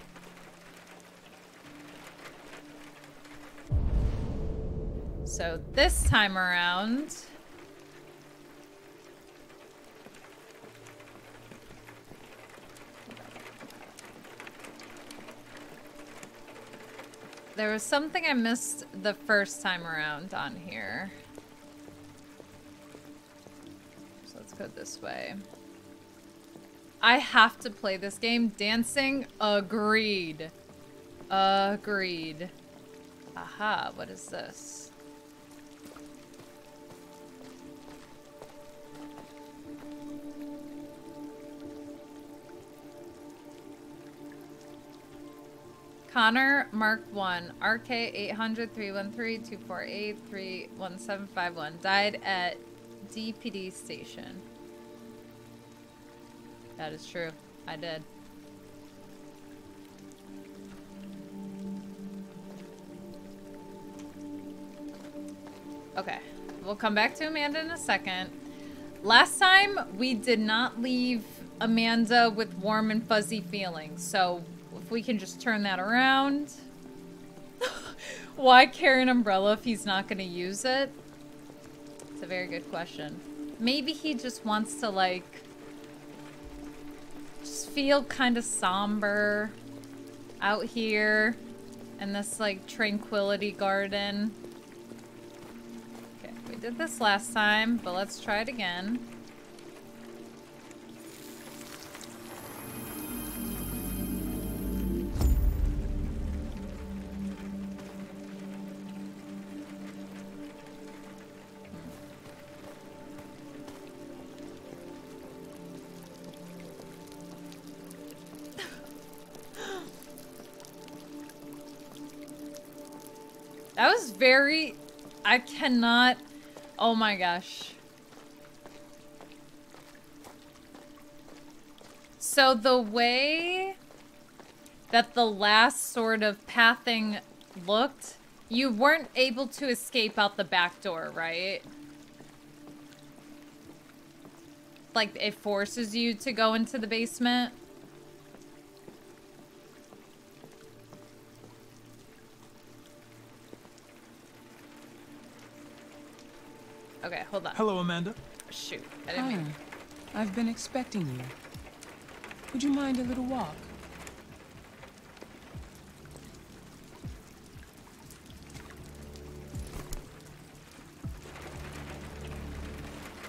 So this time around, there was something I missed the first time around on here. So let's go this way. I have to play this game. Dancing? Agreed. Agreed. Aha, what is this? Connor, Mark 1, RK 800-313-248-31751, died at DPD station. That is true. I did. Okay. We'll come back to Amanda in a second. Last time, we did not leave Amanda with warm and fuzzy feelings, so if we can just turn that around. Why carry an umbrella if he's not going to use it? It's a very good question. Maybe he just wants to, like, just feel kind of somber out here in this, like, tranquility garden. Okay, we did this last time, but let's try it again. That was very... I cannot... Oh my gosh. So the way that the last sort of pathing looked, you weren't able to escape out the back door, right? Like, it forces you to go into the basement? Okay, hold on. Hello, Amanda. Shoot, I didn't mean... I've been expecting you. Would you mind a little walk?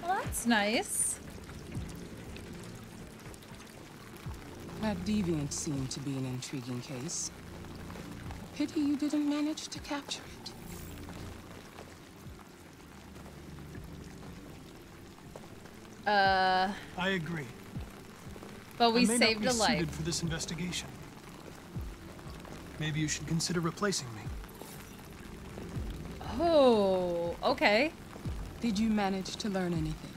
Well, that's nice. That deviant seemed to be an intriguing case. Pity you didn't manage to capture it. I agree. But we saved a life. I may not be suited for this investigation. Maybe you should consider replacing me. Oh, okay. Did you manage to learn anything?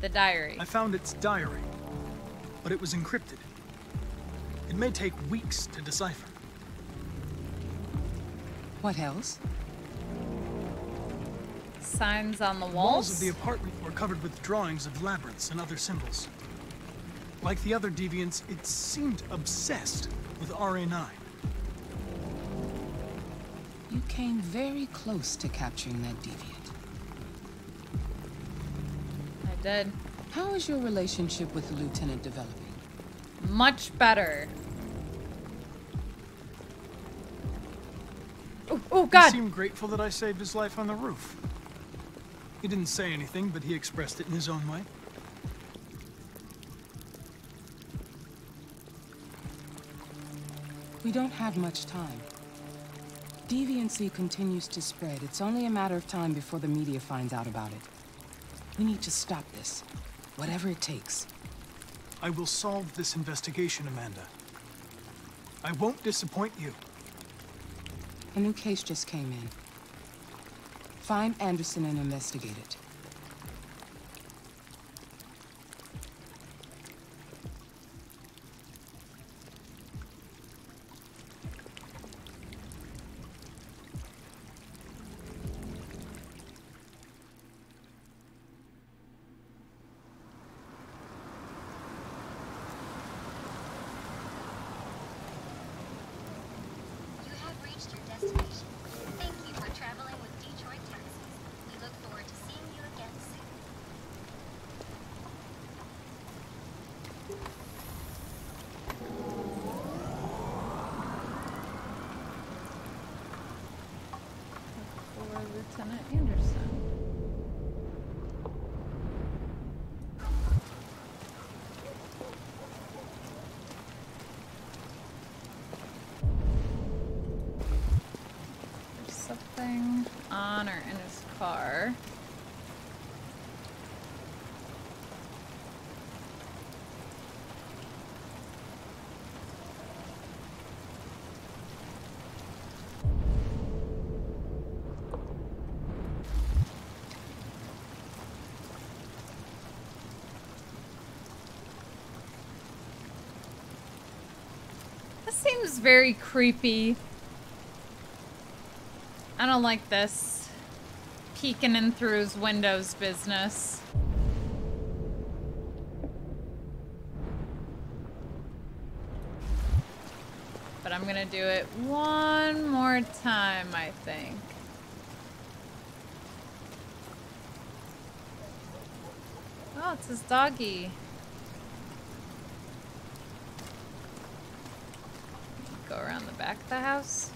The diary. I found its diary, but it was encrypted. It may take weeks to decipher. What else? Signs on the walls? The walls of the apartment were covered with drawings of labyrinths and other symbols. Like the other deviants, it seemed obsessed with RA9. You came very close to capturing that deviant. I did. How is your relationship with the lieutenant developing? Much better. Oh, God! He seemed grateful that I saved his life on the roof. He didn't say anything, but he expressed it in his own way. We don't have much time. Deviancy continues to spread. It's only a matter of time before the media finds out about it. We need to stop this, whatever it takes. I will solve this investigation, Amanda. I won't disappoint you. A new case just came in. Find Anderson and investigate it. Seems very creepy. I don't like this peeking in through his windows business. But I'm gonna do it one more time, I think. Oh, it's his doggy. Back of the house.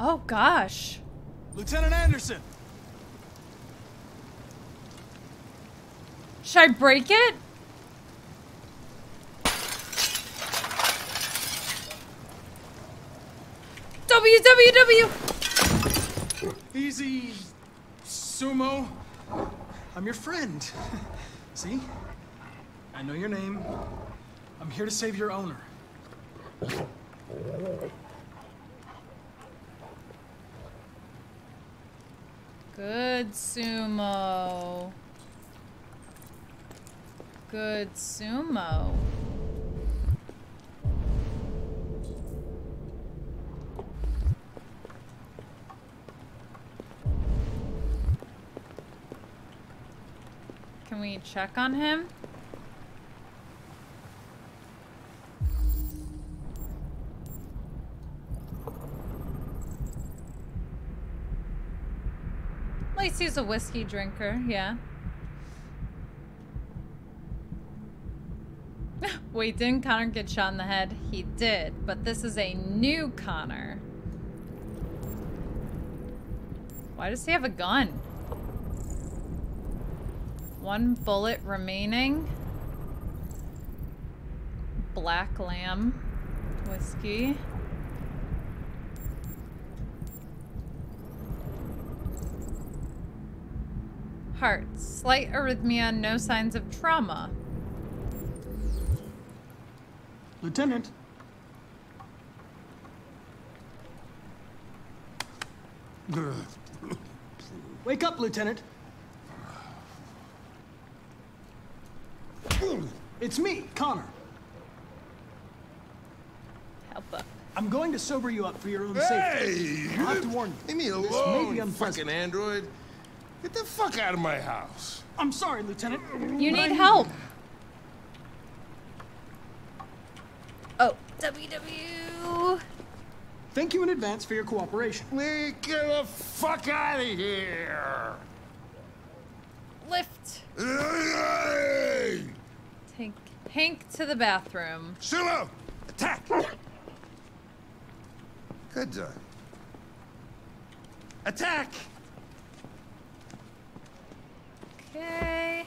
Oh gosh. Lieutenant Anderson. Should I break it? WWW! Easy, Sumo. I'm your friend. See? I know your name. I'm here to save your owner. Good, Sumo. Good, Sumo. Can we check on him? At least he's a whiskey drinker, yeah. Wait, didn't Connor get shot in the head? He did, but this is a new Connor. Why does he have a gun? One bullet remaining. Black lamb whiskey. Heart. Slight arrhythmia, no signs of trauma. Lieutenant. Wake up, Lieutenant. It's me, Connor. Help up. I'm going to sober you up for your own safety. I have to warn you. Leave me alone, you fucking android. Get the fuck out of my house. I'm sorry, Lieutenant. You need help. Oh, WW. Thank you in advance for your cooperation. Get the fuck out of here. Lift. Take Hank to the bathroom. Sumo! Attack! Good done. Attack! Okay.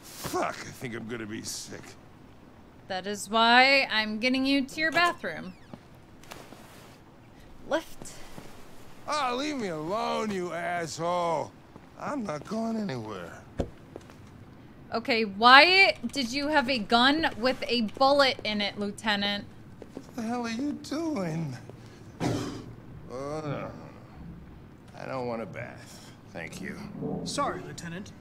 Fuck, I think I'm gonna be sick. That is why I'm getting you to your bathroom. left. Ah, oh, leave me alone, you asshole. I'm not going anywhere. Okay, why did you have a gun with a bullet in it, Lieutenant? What the hell are you doing? No. I don't want a bath. Thank you. Sorry, Lieutenant.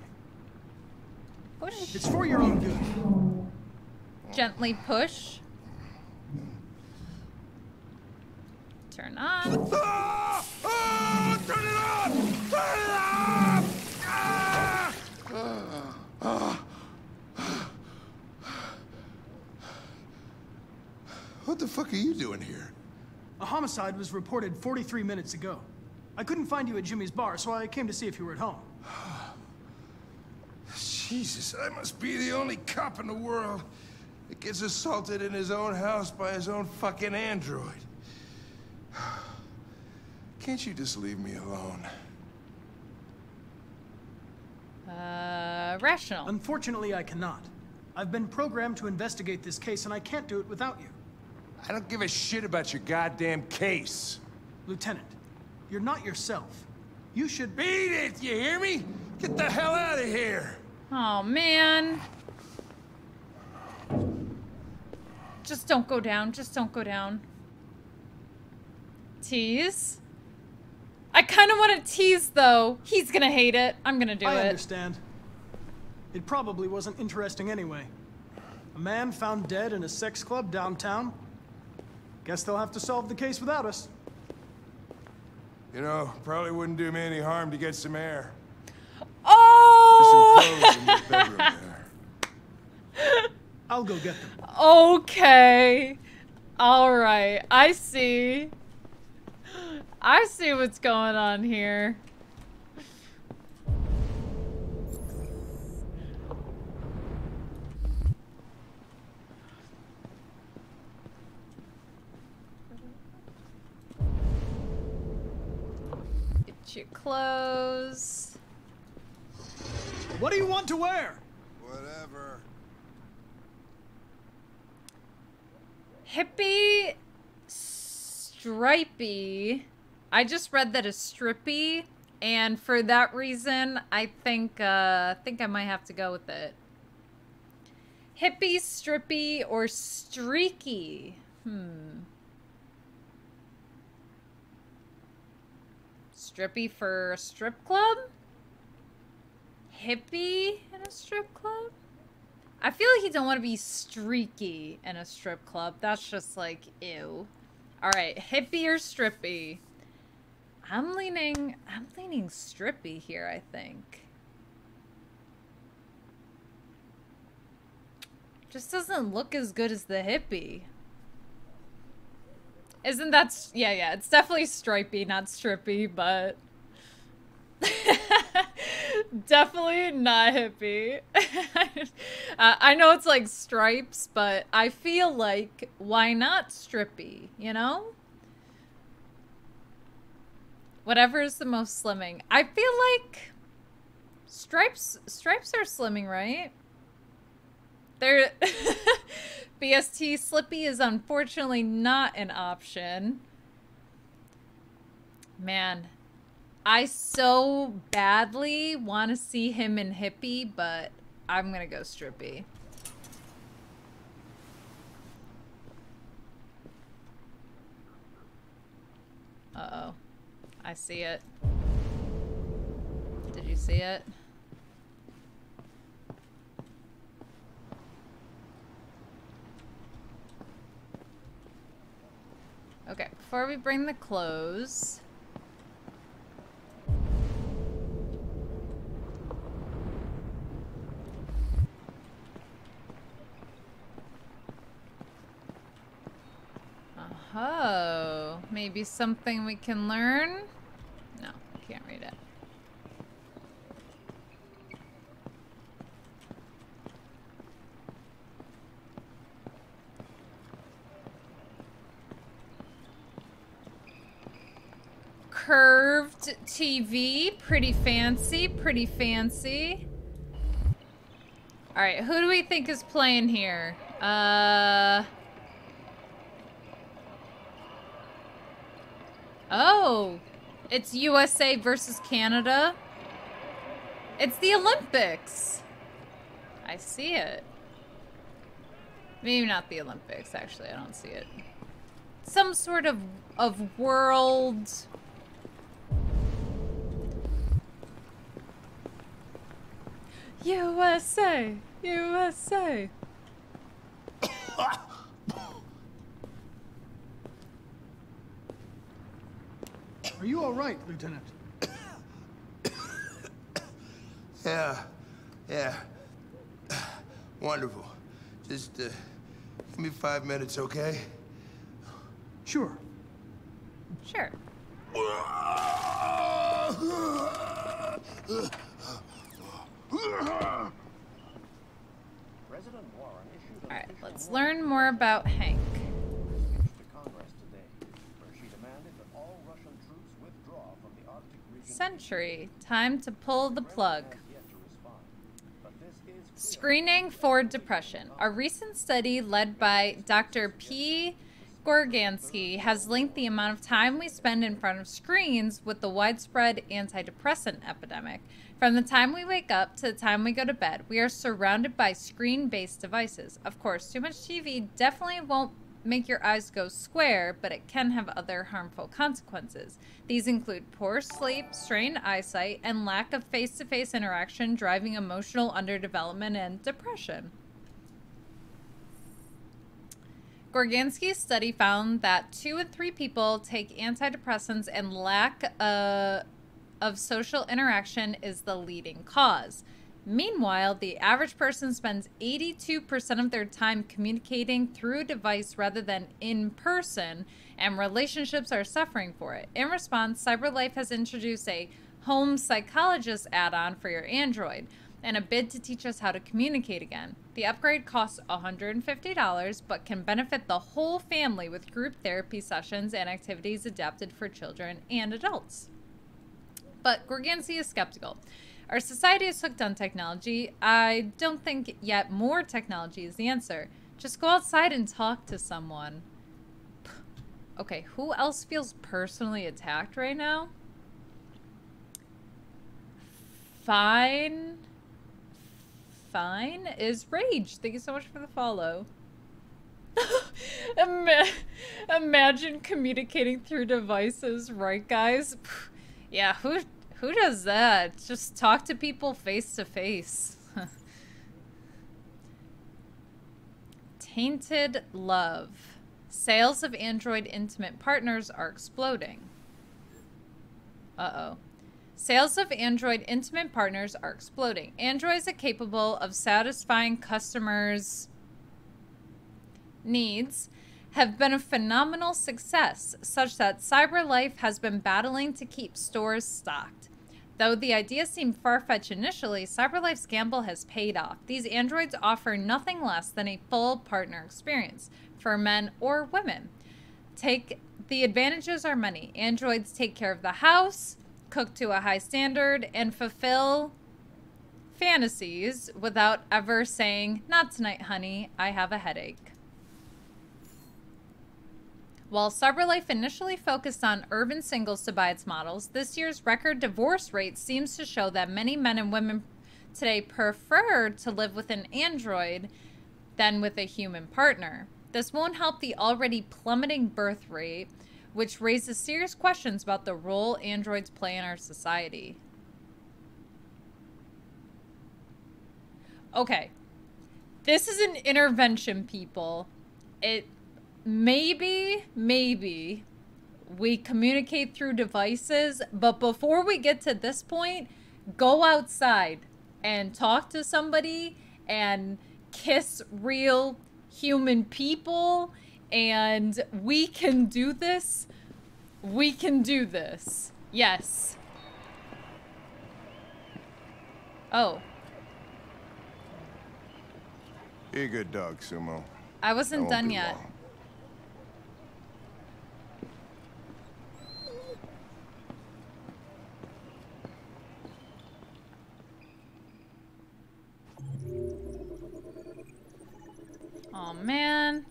Push. It's for your own good. Gently push. Turn on. Ah! Ah! Turn it off! Turn it off! Ah! What the fuck are you doing here? A homicide was reported 43 minutes ago. I couldn't find you at Jimmy's bar, so I came to see if you were at home. Jesus, I must be the only cop in the world that gets assaulted in his own house by his own fucking android. Can't you just leave me alone? Rational. Unfortunately, I cannot. I've been programmed to investigate this case, and I can't do it without you. I don't give a shit about your goddamn case. Lieutenant, you're not yourself. You should beat it, you hear me? Get the hell out of here. Oh, man. Just don't go down. Just don't go down. Tease. I kind of want to tease, though. He's going to hate it. I'm going to do it. I understand. It probably wasn't interesting anyway. A man found dead in a sex club downtown. Guess they'll have to solve the case without us. You know, probably wouldn't do me any harm to get some air. Oh! There's some clothes in the bedroom there. I'll go get them. Okay. All right. I see. I see what's going on here. Get your clothes. What do you want to wear? Whatever. Hippie, stripey. I just read that as strippy, and for that reason, I think I might have to go with it. Hippie, strippy, or streaky? Strippy for a strip club? Hippie in a strip club? I feel like you don't want to be streaky in a strip club. That's just like, ew. All right, hippie or strippy? I'm leaning strippy here, I think. Just doesn't look as good as the hippie. Isn't that, yeah, yeah, it's definitely stripey, not strippy, but definitely not hippie. I know it's like stripes, but I feel like why not strippy, you know? Whatever is the most slimming. I feel like stripes are slimming, right? They're BST Slippy is unfortunately not an option. Man, I so badly want to see him in hippie, but I'm gonna go strippy. Uh-oh. I see it. Did you see it? Okay, before we bring the clothes... Oh, maybe something we can learn? No, I can't read it. Curved TV, pretty fancy, pretty fancy. All right, who do we think is playing here? Oh, it's USA versus Canada. It's the Olympics. I see it. Maybe not the Olympics, actually. I don't see it. Some sort of world... USA! USA! Are you all right, Lieutenant? Yeah. Wonderful. Just give me 5 minutes, okay? Sure. Alright, let's learn more about Hank. Century, time to pull the plug. Screening for depression. A recent study led by Dr. P. Gorgansky has linked the amount of time we spend in front of screens with the widespread antidepressant epidemic. From the time we wake up to the time we go to bed, we are surrounded by screen-based devices. Of course, too much TV definitely won't make your eyes go square, but it can have other harmful consequences. These include poor sleep, strained eyesight, and lack of face-to-face interaction, driving emotional underdevelopment and depression. Gorgansky's study found that 2 in 3 people take antidepressants and lack of social interaction is the leading cause. Meanwhile, the average person spends 82% of their time communicating through device rather than in person, and relationships are suffering for it. In response, CyberLife has introduced a home psychologist add-on for your Android and a bid to teach us how to communicate again. The upgrade costs $150, but can benefit the whole family with group therapy sessions and activities adapted for children and adults. But Gorgansky is skeptical. Our society is hooked on technology. I don't think yet more technology is the answer. Just go outside and talk to someone. Okay, who else feels personally attacked right now? Fine is Rage. Thank you so much for the follow. Imagine communicating through devices, right, guys? Yeah, who does that? Just talk to people face to face. Tainted Love. Sales of Android intimate partners are exploding. Uh-oh. Sales of Android intimate partners are exploding. Androids are capable of satisfying customers' needs have been a phenomenal success, such that CyberLife has been battling to keep stores stocked. Though the idea seemed far-fetched initially, CyberLife's gamble has paid off. These Androids offer nothing less than a full partner experience for men or women. The advantages are many. Androids take care of the house, cook to a high standard, and fulfill fantasies without ever saying, "Not tonight, honey, I have a headache." While CyberLife initially focused on urban singles to buy its models, this year's record divorce rate seems to show that many men and women today prefer to live with an Android than with a human partner. This won't help the already plummeting birth rate, which raises serious questions about the role androids play in our society. Okay, this is an intervention, people. It maybe we communicate through devices, but before we get to this point, go outside and talk to somebody and kiss real human people. And we can do this. We can do this. Yes. Oh. Be a good dog, Sumo. I wasn't done yet. Long. Oh, man.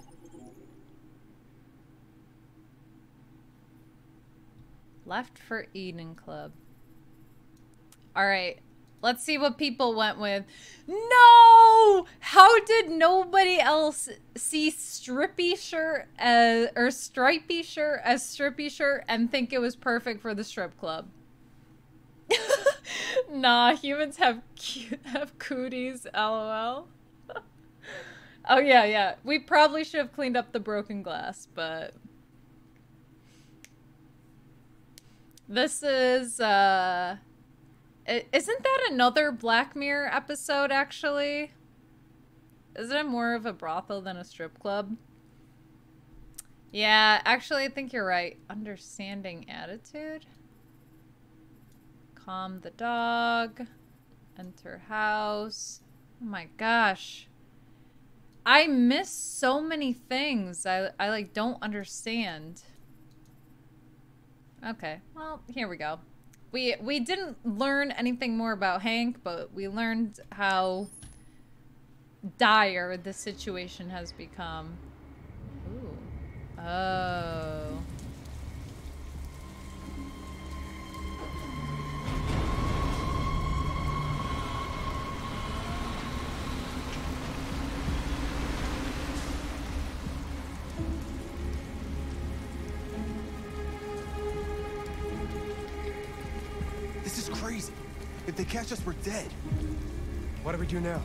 Left for Eden Club. All right. Let's see what people went with. No! How did nobody else see Strippy Shirt as, or Stripey Shirt as Strippy Shirt and think it was perfect for the strip club? Nah, humans have cooties, lol. Oh yeah, yeah. We probably should have cleaned up the broken glass, but... This is, Isn't that another Black Mirror episode, actually? Isn't it more of a brothel than a strip club? Yeah, actually, I think you're right. Understanding attitude. Calm the dog. Enter house. Oh my gosh. I miss so many things I like, don't understand. Okay, well, here we go. We didn't learn anything more about Hank, but we learned how dire the situation has become. Ooh. Oh. If they catch us, we're dead. What do we do now?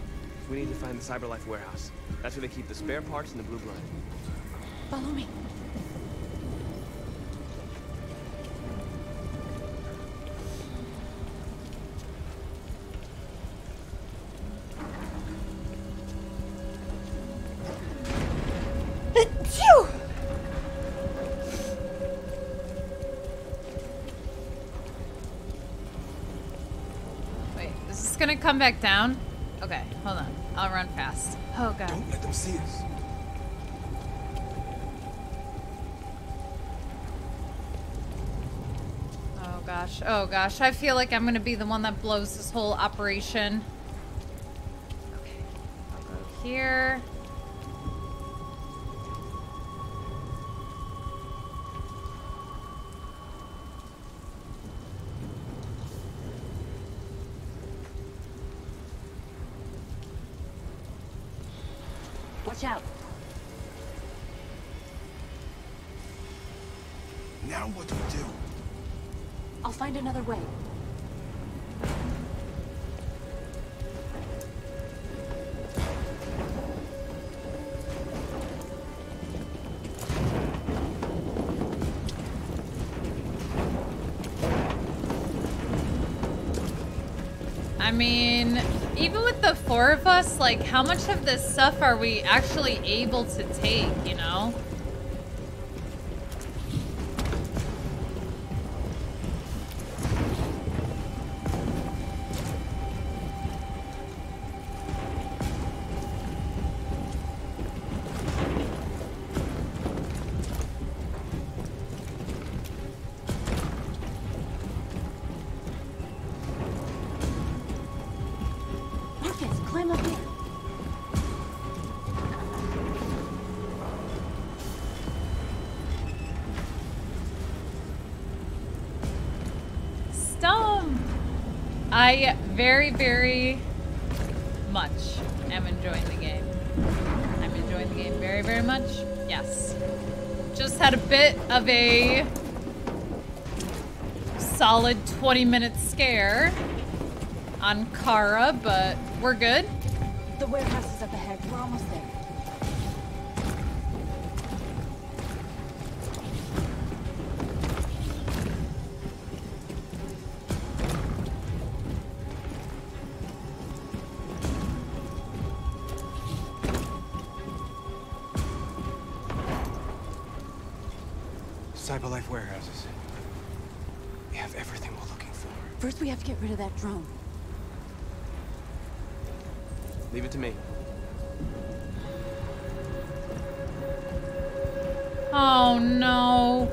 We need to find the CyberLife warehouse. That's where they keep the spare parts and the blue blood. Follow me. Come back down? Okay, hold on. I'll run fast. Oh god. Don't let them see us. Oh gosh. Oh gosh. I feel like I'm gonna be the one that blows this whole operation. Okay. I'll go here. Out. Now what do we do? I'll find another way. I mean... Even with the four of us, like, how much of this stuff are we actually able to take, you know? I very, very much am enjoying the game. I'm enjoying the game very, very much. Yes. Just had a bit of a solid 20-minute scare on Kara, but we're good. The warehouse is up ahead. We're almost there. CyberLife warehouses. We have everything we're looking for. First, we have to get rid of that drone. Leave it to me. Oh, no.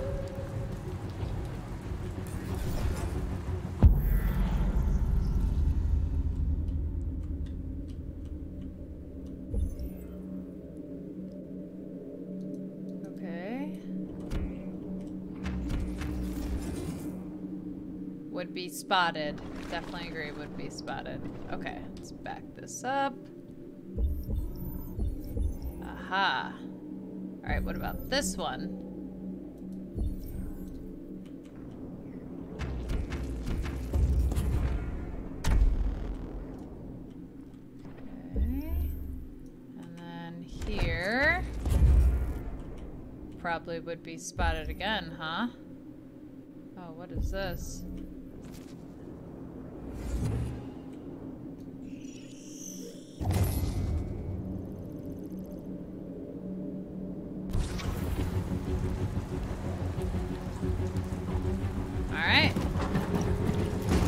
Would be spotted. Definitely agree, would be spotted. Okay, let's back this up. Aha. Alright, what about this one? Okay. And then here. Probably would be spotted again, huh? Oh, what is this? Alright.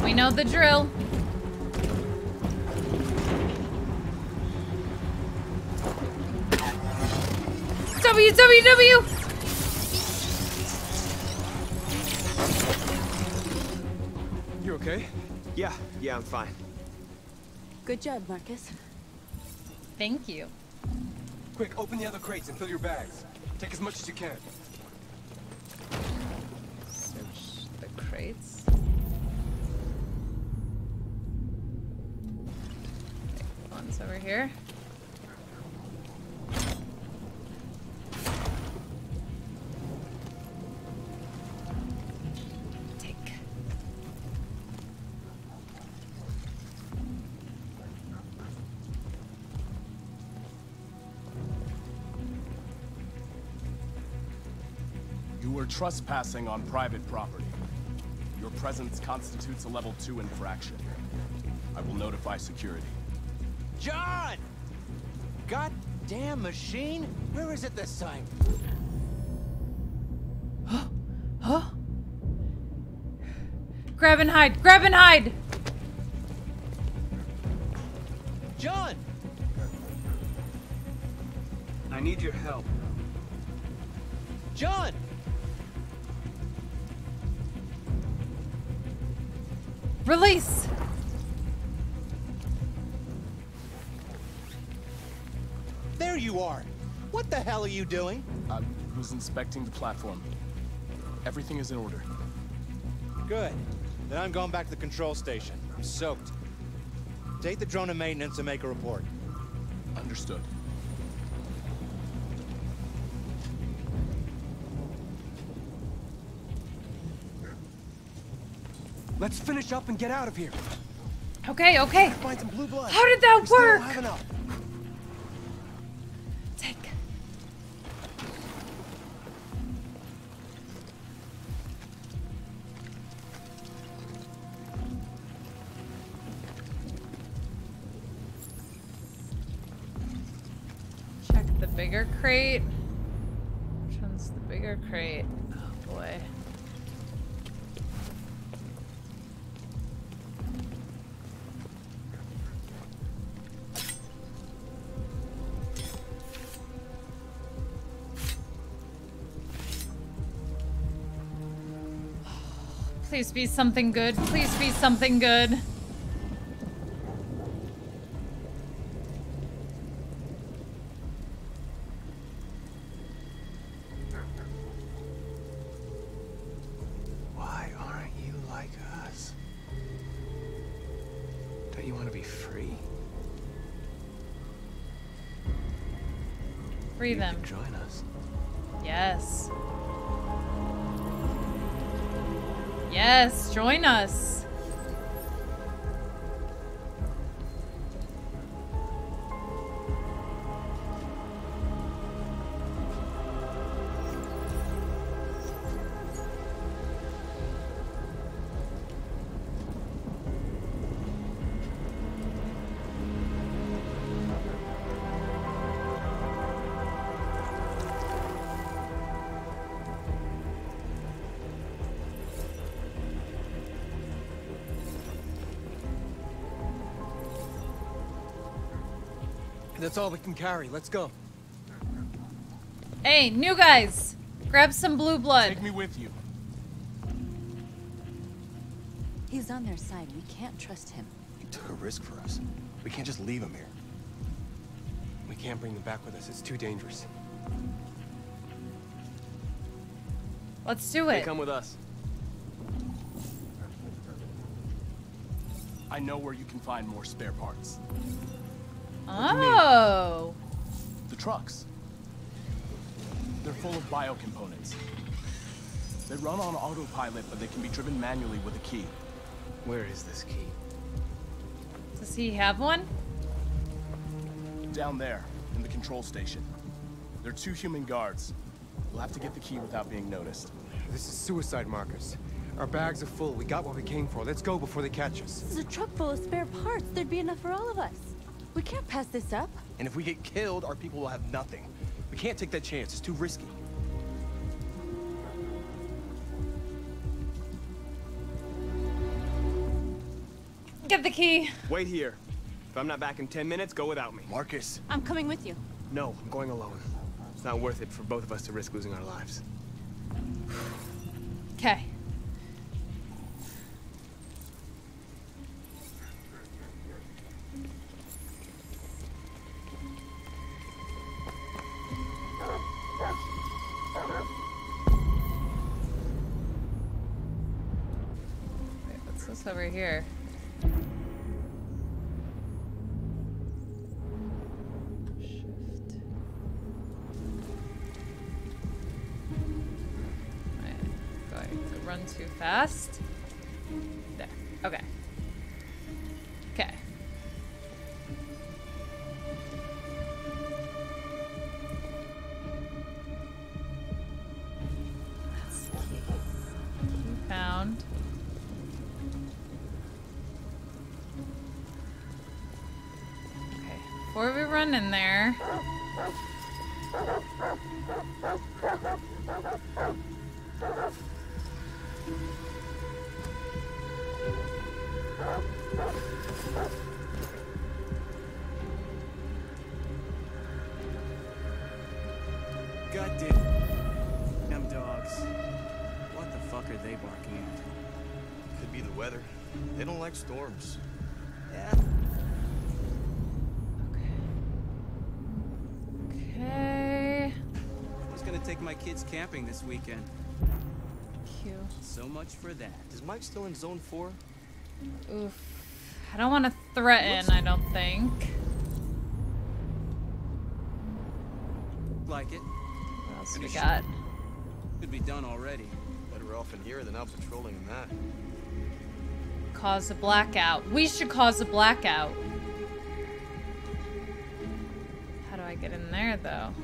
We know the drill. WWW! You okay? Yeah, I'm fine. Good job, Marcus. Thank you. Quick, open the other crates and fill your bags. Take as much as you can. Search the crates. Okay, one's over here. Trespassing on private property. Your presence constitutes a level 2 infraction. I will notify security. John! Goddamn machine! Where is it this time? Huh? Grab and hide! Grab and hide! John! I need your help. John! Release! There you are! What the hell are you doing? I was inspecting the platform. Everything is in order. Good. Then I'm going back to the control station. I'm soaked. Take the drone to maintenance and make a report. Understood. Let's finish up and get out of here. Okay. Find some blue blood. How did that work? Take. Check the bigger crate. Which one's the bigger crate? Oh boy. Please be something good. Please be something good. Why aren't you like us? Don't you want to be free? Free them. You can join us. Yes. Yes, join us. That's all we can carry. Let's go. Hey, new guys! Grab some blue blood. Take me with you. He's on their side. We can't trust him. He took a risk for us. We can't just leave him here. We can't bring them back with us. It's too dangerous. Let's do it. They come with us. I know where you can find more spare parts. Oh. The trucks. They're full of bio components. They run on autopilot, but they can be driven manually with a key. Where is this key? Does he have one? Down there, in the control station. There are two human guards. We'll have to get the key without being noticed. This is suicide markers. Our bags are full. We got what we came for. Let's go before they catch us. This is a truck full of spare parts. There'd be enough for all of us. We can't pass this up. And if we get killed, our people will have nothing. We can't take that chance. It's too risky. Get the key. Wait here. If I'm not back in 10 minutes, go without me. Marcus. I'm coming with you. No, I'm going alone. It's not worth it for both of us to risk losing our lives. Okay. What's this over here? Too fast. There. Okay. Okay. That's the key. You found. Okay. Before we run in there. Storms. Yeah. Okay. Okay. I was gonna take my kids camping this weekend. Cute. So much for that. Is Mike still in zone 4? Oof. I don't want to threaten. Whoops. I don't think. Like it. What else we got? Could be done already. Better off in here than out patrolling in that. Cause a blackout. We should cause a blackout. How do I get in there, though?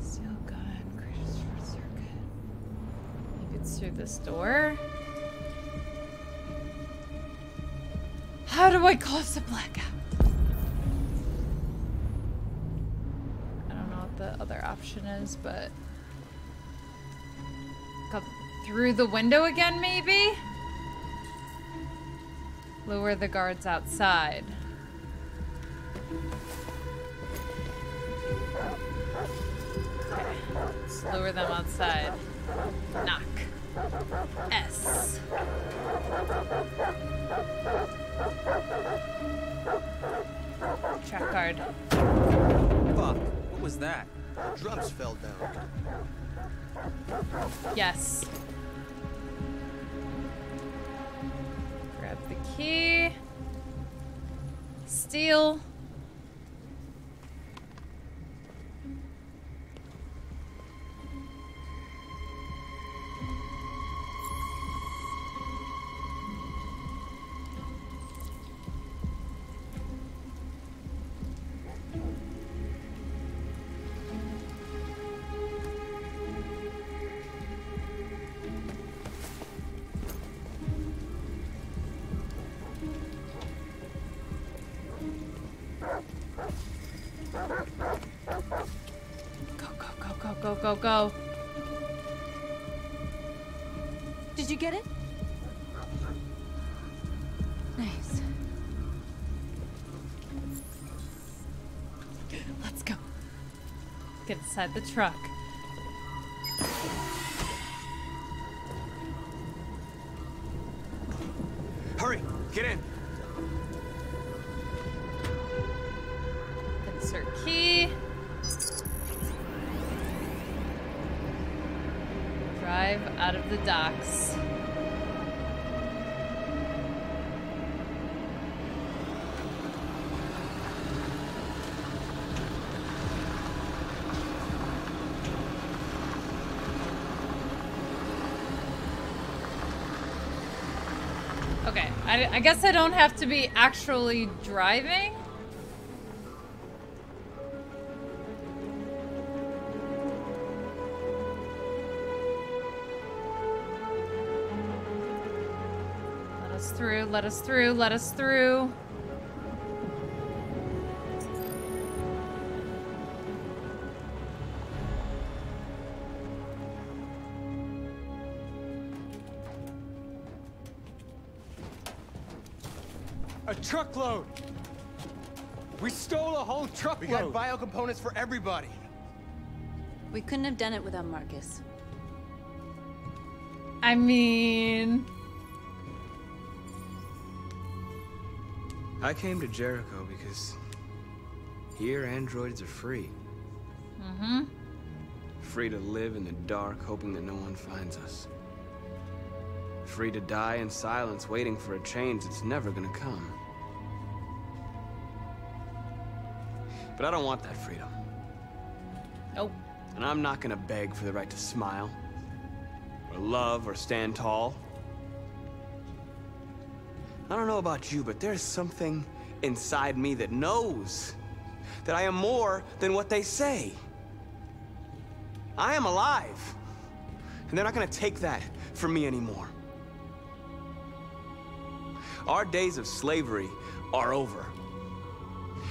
Still gun, Christopher Circuit. Maybe it's through this door. How do I cause a blackout? I don't know what the other option is, but. Through the window again, maybe? Lure the guards outside. Okay. Let's lure them outside. Knock. S. Track guard. Fuck. What was that? The drums fell down. Yes. Grab the key. Steal. Go, go. Did you get it? Nice. Let's go. Get inside the truck. Hurry, get in. Insert key. out of the docks. Okay, I guess I don't have to be actually driving. Let us through, let us through. A truckload. We stole a whole truckload. We got bio components for everybody. We couldn't have done it without Marcus. I mean, I came to Jericho because here androids are free. Mm-hmm. Free to live in the dark, hoping that no one finds us. Free to die in silence, waiting for a change that's never gonna come. But I don't want that freedom. Nope. And I'm not gonna beg for the right to smile, or love, or stand tall. I don't know about you, but there's something inside me that knows that I am more than what they say. I am alive, and they're not gonna take that from me anymore. Our days of slavery are over.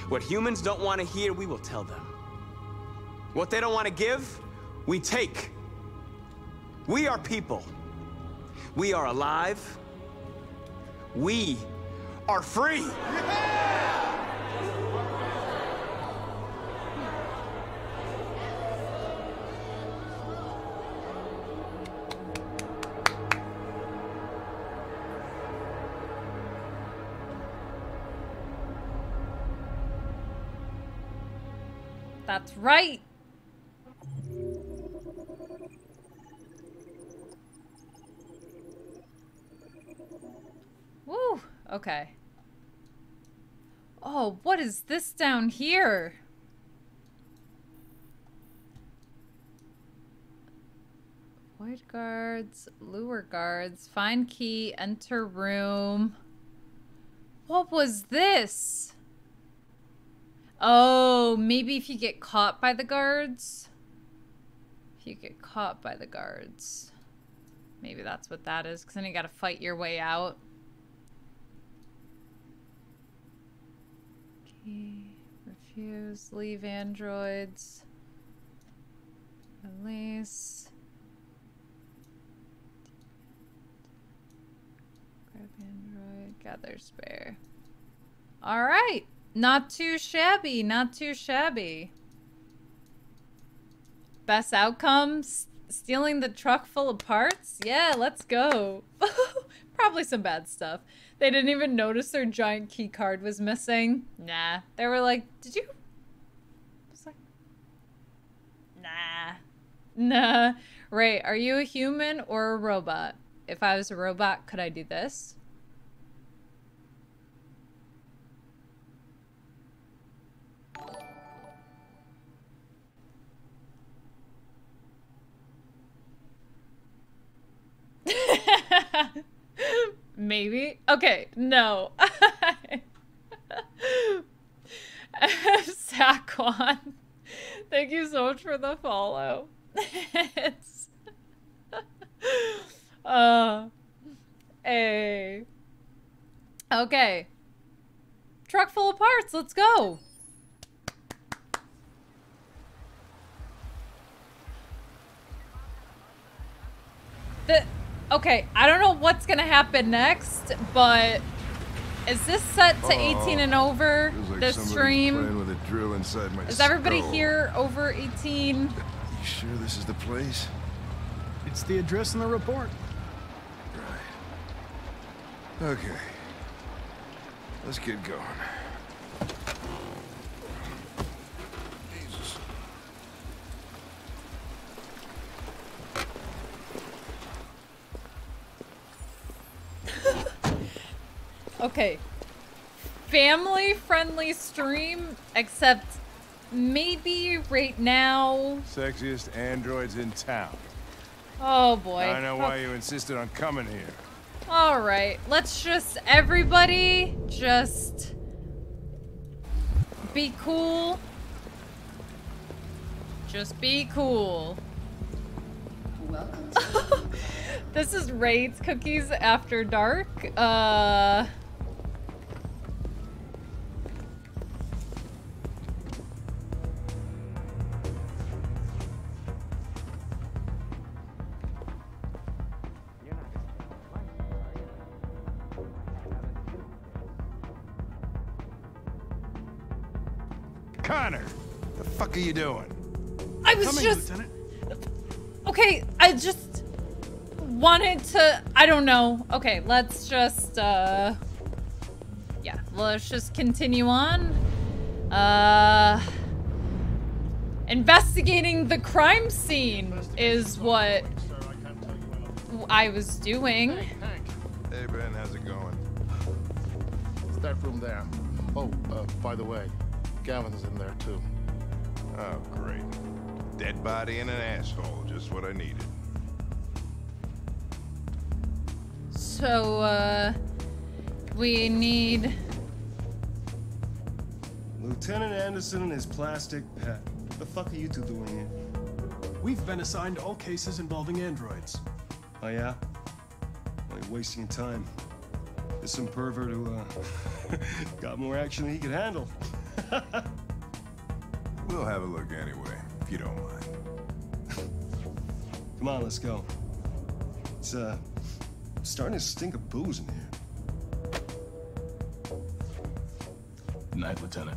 What humans don't want to hear, we will tell them. What they don't want to give, we take. We are people. We are alive. We are free! Yeah! That's right! Woo! Okay. Oh, what is this down here? Void guards, lure guards, find key, enter room. What was this? Oh, maybe if you get caught by the guards? If you get caught by the guards. Maybe that's what that is, because then you gotta fight your way out. Refuse, leave androids, release, grab android, gather spare. All right, not too shabby, not too shabby. Best outcomes, stealing the truck full of parts? Yeah, let's go. Probably some bad stuff. They didn't even notice their giant key card was missing. Nah. They were like, did you? I was like, nah. Nah. Ray, are you a human or a robot? If I was a robot, could I do this? Maybe? Okay, no. Saquon, thank you so much for the follow. It's a okay. Truck full of parts, let's go. Okay, I don't know what's gonna happen next, but is this set to 18 and over? Like this stream? With a drill inside my is everybody skull. Here over 18? You sure this is the place? It's the address in the report. Right. Okay. Let's get going. Okay. Family-friendly stream, except maybe right now... Sexiest androids in town. Oh, boy. I know why you insisted on coming here. All right. Let's just... Everybody, just... Be cool. Just be cool. Welcome to This is Raid's Cookies After Dark. Connor, the fuck are you doing? I was Lieutenant. Okay, I just wanted to, I don't know. Okay, let's just, yeah, let's just continue on. Investigating the crime scene is what I was doing. Hey, Ben, how's it going? It's that room there. Oh, by the way, Gavin's in there too. Oh, great. Dead body and an asshole, just what I needed. So, we need... Lieutenant Anderson and his plastic pet. What the fuck are you two doing here? We've been assigned all cases involving androids. Oh, yeah? Well, you're wasting your time. There's some pervert who, got more action than he could handle. We'll have a look anyway. If you don't mind. Come on, let's go. It's starting to stink of booze in here. Good night, Lieutenant.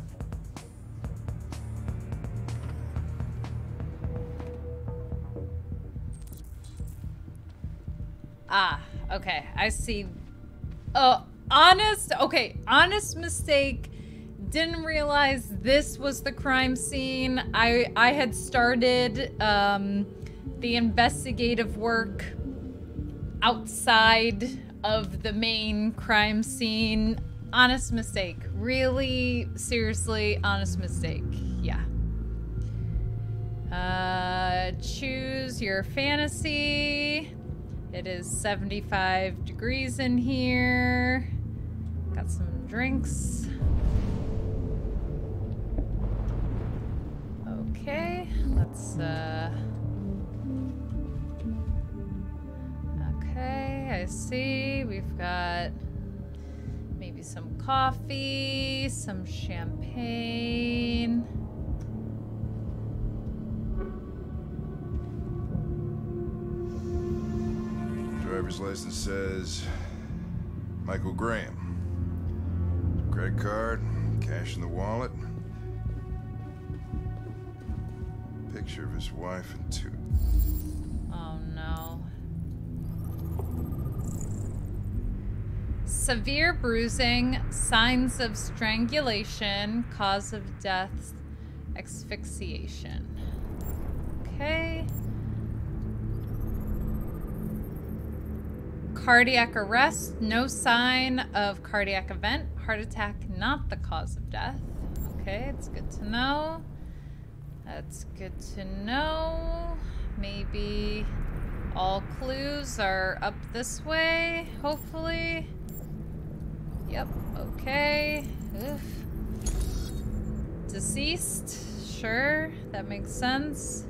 Ah, okay. I see. Honest. Okay, honest mistake. Didn't realize this was the crime scene. I had started the investigative work outside of the main crime scene. Honest mistake. Really, seriously, honest mistake. Yeah. Choose your fantasy. It is 75 degrees in here. Got some drinks. Okay, let's, okay, I see. We've got maybe some coffee, some champagne. Driver's license says Michael Graham. Credit card, cash in the wallet. Picture of his wife and two. Oh no. Severe bruising, signs of strangulation, cause of death, asphyxiation. Okay. Cardiac arrest, no sign of cardiac event. Heart attack, not the cause of death. Okay, it's good to know. That's good to know. Maybe all clues are up this way, hopefully. Yep, okay. Oof. Deceased, sure, that makes sense.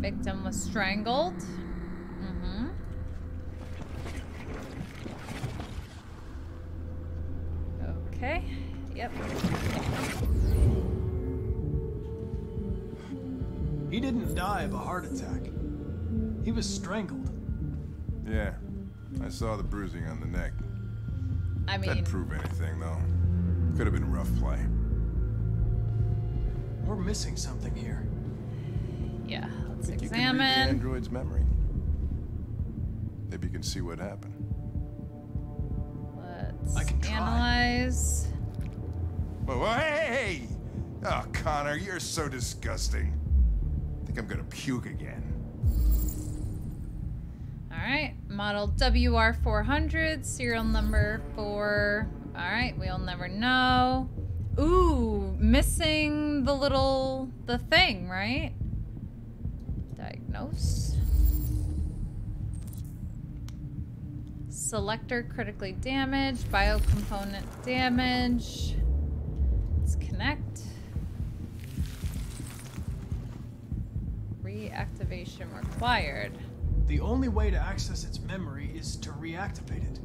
Victim was strangled. Okay, yep. He didn't die of a heart attack. He was strangled. Yeah, I saw the bruising on the neck. I mean... Didn't prove anything, though. Could have been rough play. We're missing something here. Yeah, let's examine. You can read the android's memory. Maybe you can see what happened. Let's analyze. Whoa, whoa, hey, Oh, Connor, you're so disgusting. I think I'm gonna puke again. Alright, model WR400, serial number 4. Alright, we'll never know. Ooh, missing the little, the thing, right? Diagnose. Selector critically damaged, biocomponent damage. Let's connect. Reactivation required. The only way to access its memory is to reactivate it.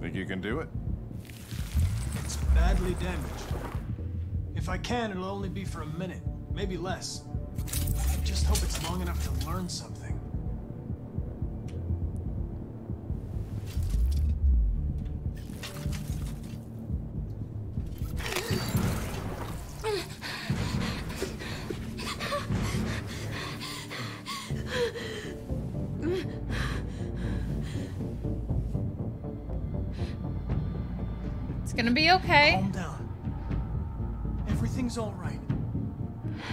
Think you can do it? It's badly damaged. If I can, it'll only be for a minute, maybe less. I just hope it's long enough to learn something. Gonna be okay. Calm down. Everything's all right.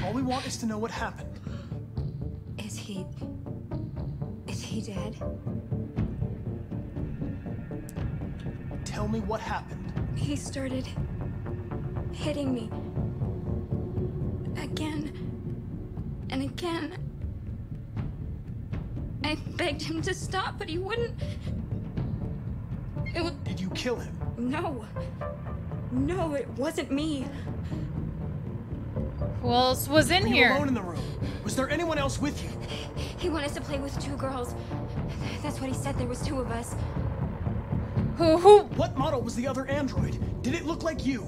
All we want is to know what happened. Is he dead? Tell me what happened. He started hitting me again and again. I begged him to stop, but he wouldn't. Did you kill him? No. No, it wasn't me. Who else was in here? Were you alone in the room? Was there anyone else with you? He wanted us to play with two girls. That's what he said. There was two of us. Who? What model was the other android? Did it look like you?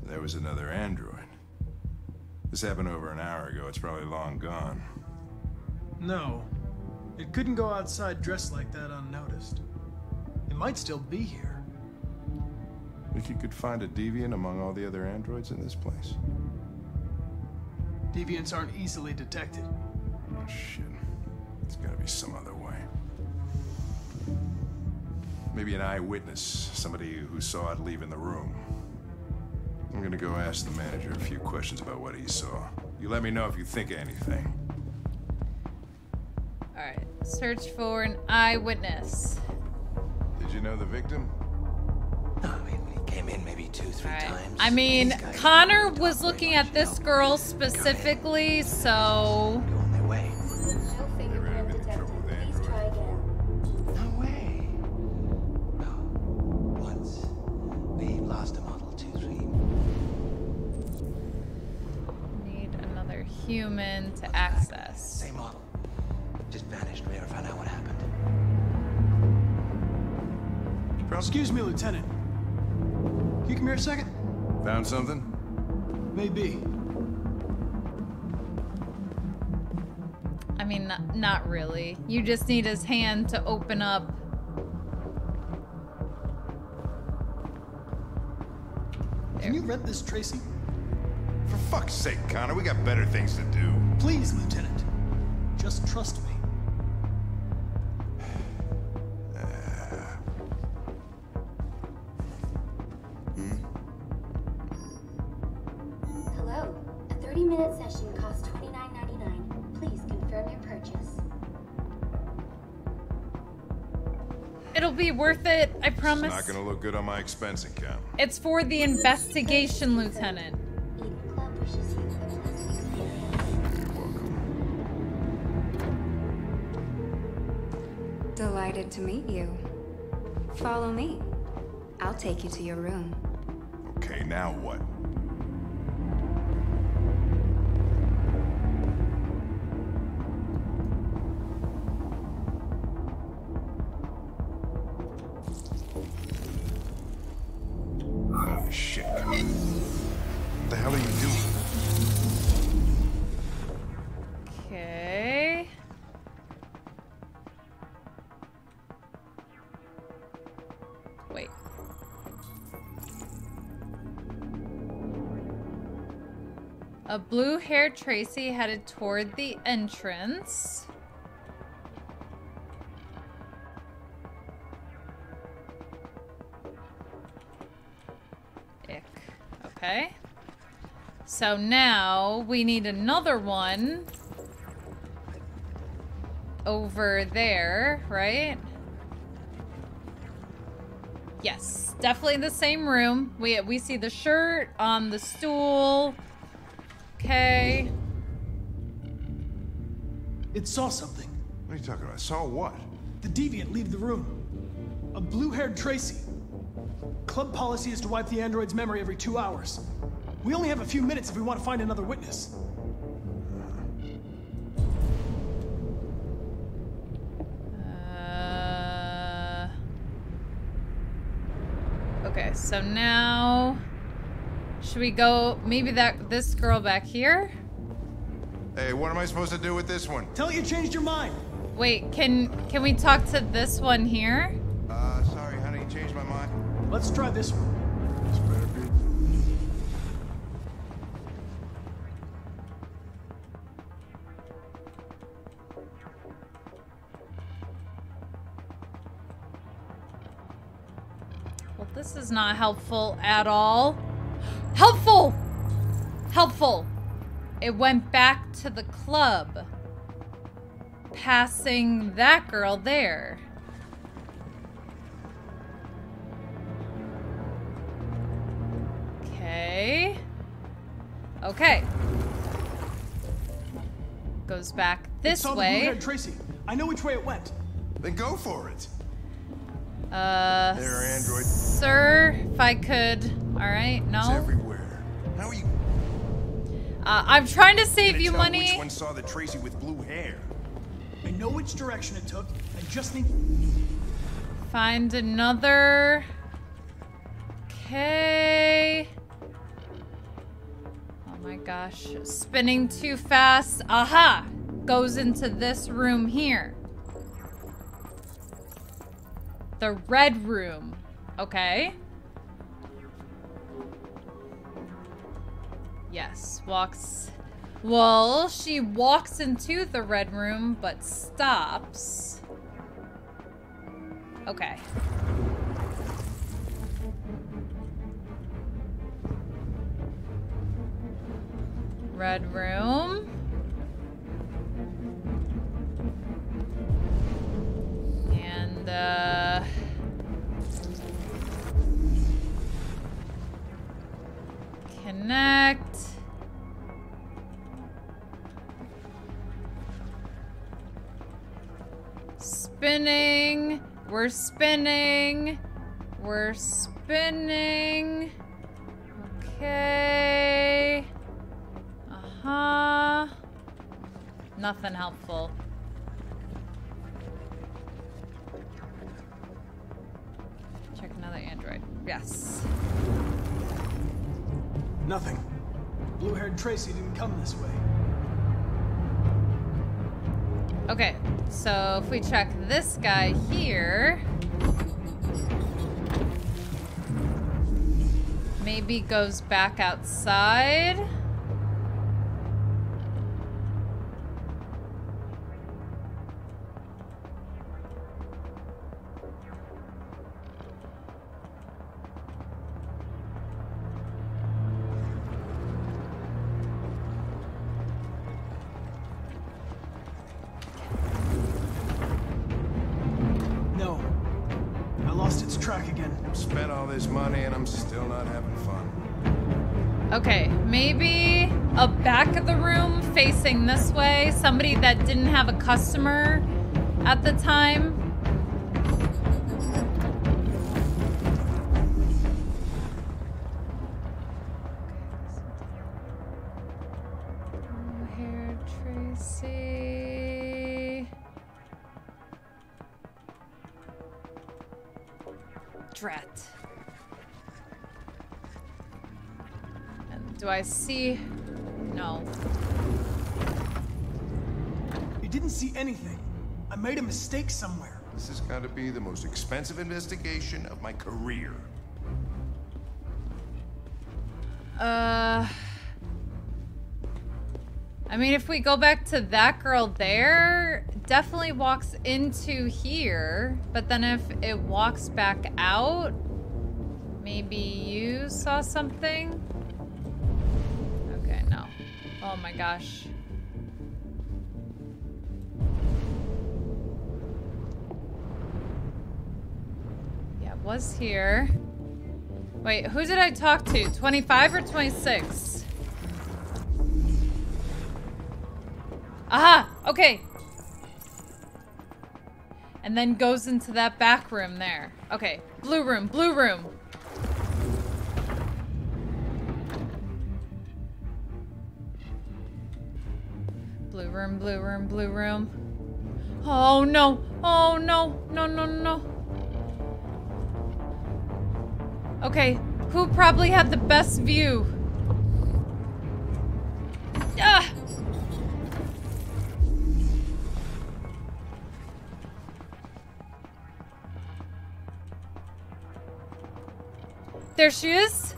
So there was another android. This happened over an hour ago. It's probably long gone. No. It couldn't go outside dressed like that unnoticed. It might still be here. Think you could find a deviant among all the other androids in this place? Deviants aren't easily detected. Oh, shit. There's gotta be some other way. Maybe an eyewitness, somebody who saw it leaving the room. I'm gonna go ask the manager a few questions about what he saw. You let me know if you think of anything. Alright, search for an eyewitness. Did you know the victim? No, I mean, he came in maybe 2-3 times. I mean, Connor was looking at this girl specifically, so... You're on their way. Never had any trouble with androids before. No way. No. Once, we lost a model 2-3. Human to access. Same model. Just vanished. We never found out what happened. Excuse me, Lieutenant. Can you come here a second? Found something? Maybe. I mean, not really. You just need his hand to open up. There. Can you rent this, Tracy? For fuck's sake, Connor, we got better things to do. Please, Lieutenant. Just trust me. Hello. A 30-minute session costs $29.99. Please confirm your purchase. It'll be worth it, I promise. It's not gonna look good on my expense account. It's for the investigation, Lieutenant. Delighted to meet you. Follow me. I'll take you to your room. Okay, now what? Holy shit. What the hell are you doing? A blue-haired Tracy headed toward the entrance. Okay. So now we need another one over there, right? Yes, definitely the same room. We see the shirt on the stool. Okay. It saw something. What are you talking about? Saw what? The deviant leave the room. A blue-haired Tracy. Club policy is to wipe the android's memory every 2 hours. We only have a few minutes if we want to find another witness. Okay, so now should we go maybe this girl back here? Hey, what am I supposed to do with this one? Tell you changed your mind. Wait, can we talk to this one here? Sorry, honey, changed my mind. Let's try this one. This better be. Well, this is not helpful at all. Helpful! Helpful! It went back to the club, passing that girl there. Okay. Okay. Goes back this way. The blue-haired Tracy. I know which way it went. Then go for it. There, android. Sir, if I could. All right. No. It's everywhere. How are you? I'm trying to save you money. Which one saw the Tracy with blue hair? I know which direction it took. I just need find another. Okay. Oh my gosh, spinning too fast. Aha! Goes into this room here. The red room. Okay. Yes, walks. Well, she walks into the red room, but stops. Okay. Red room. And, connect. Spinning. We're spinning. We're spinning. Okay. Uh-huh. Nothing helpful. Check another android. Yes. Nothing. Blue-haired Tracy didn't come this way. Okay, so if we check this guy here, maybe goes back outside. This way, somebody that didn't have a customer at the time. Here, Tracy. Drat. And do I see? No. Didn't see anything. I made a mistake somewhere. This has got to be the most expensive investigation of my career. I mean, if we go back to that girl there, definitely walks into here, but then if it walks back out, maybe you saw something? Oh my gosh. Yeah, it was here. Wait, who did I talk to? 25 or 26? Aha! Okay. And then goes into that back room there. Okay. Blue room, blue room. Blue room, blue room, blue room. Oh no, oh no, no, no, no. Okay, who probably had the best view? Ah! There she is.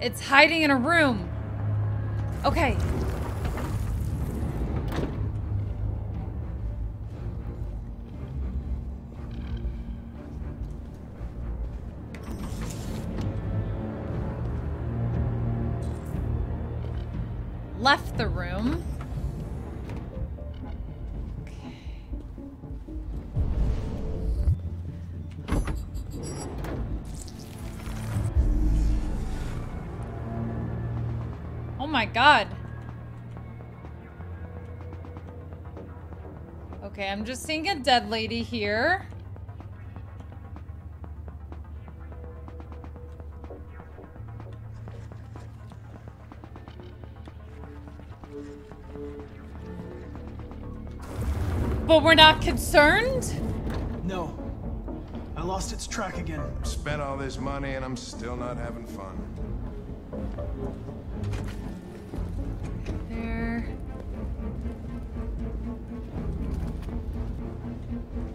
It's hiding in a room. Okay. Left the room. Oh my god. Okay, I'm just seeing a dead lady here. But we're not concerned? No. I lost its track again. Spent all this money and I'm still not having fun.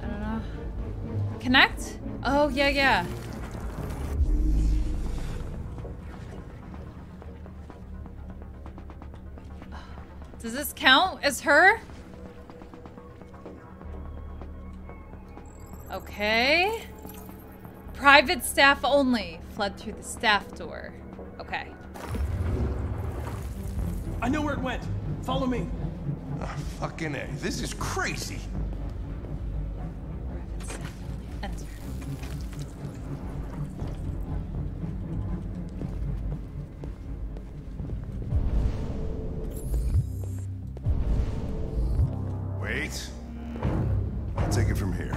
I don't know. Connect? Oh, yeah, yeah. Does this count as her? Okay. Private staff only. Fled through the staff door. Okay. I know where it went. Follow me. Oh, fucking A. This is crazy. Enter. Wait. I'll take it from here.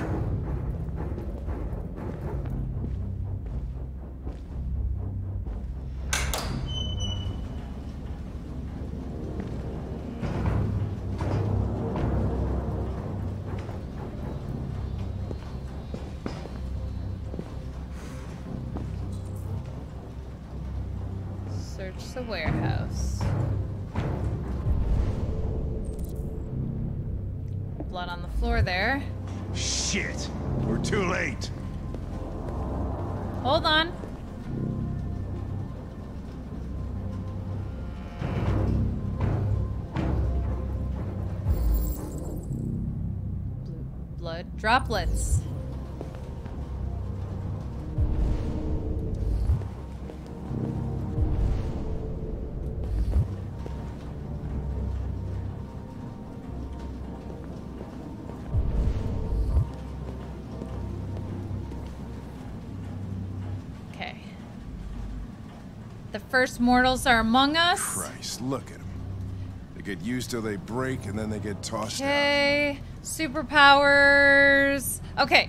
The warehouse. Blood on the floor there. Shit! We're too late! Hold on. Blood droplets. First mortals are among us. Christ, look at them. They get used till they break and then they get tossed out. Okay, superpowers. Okay.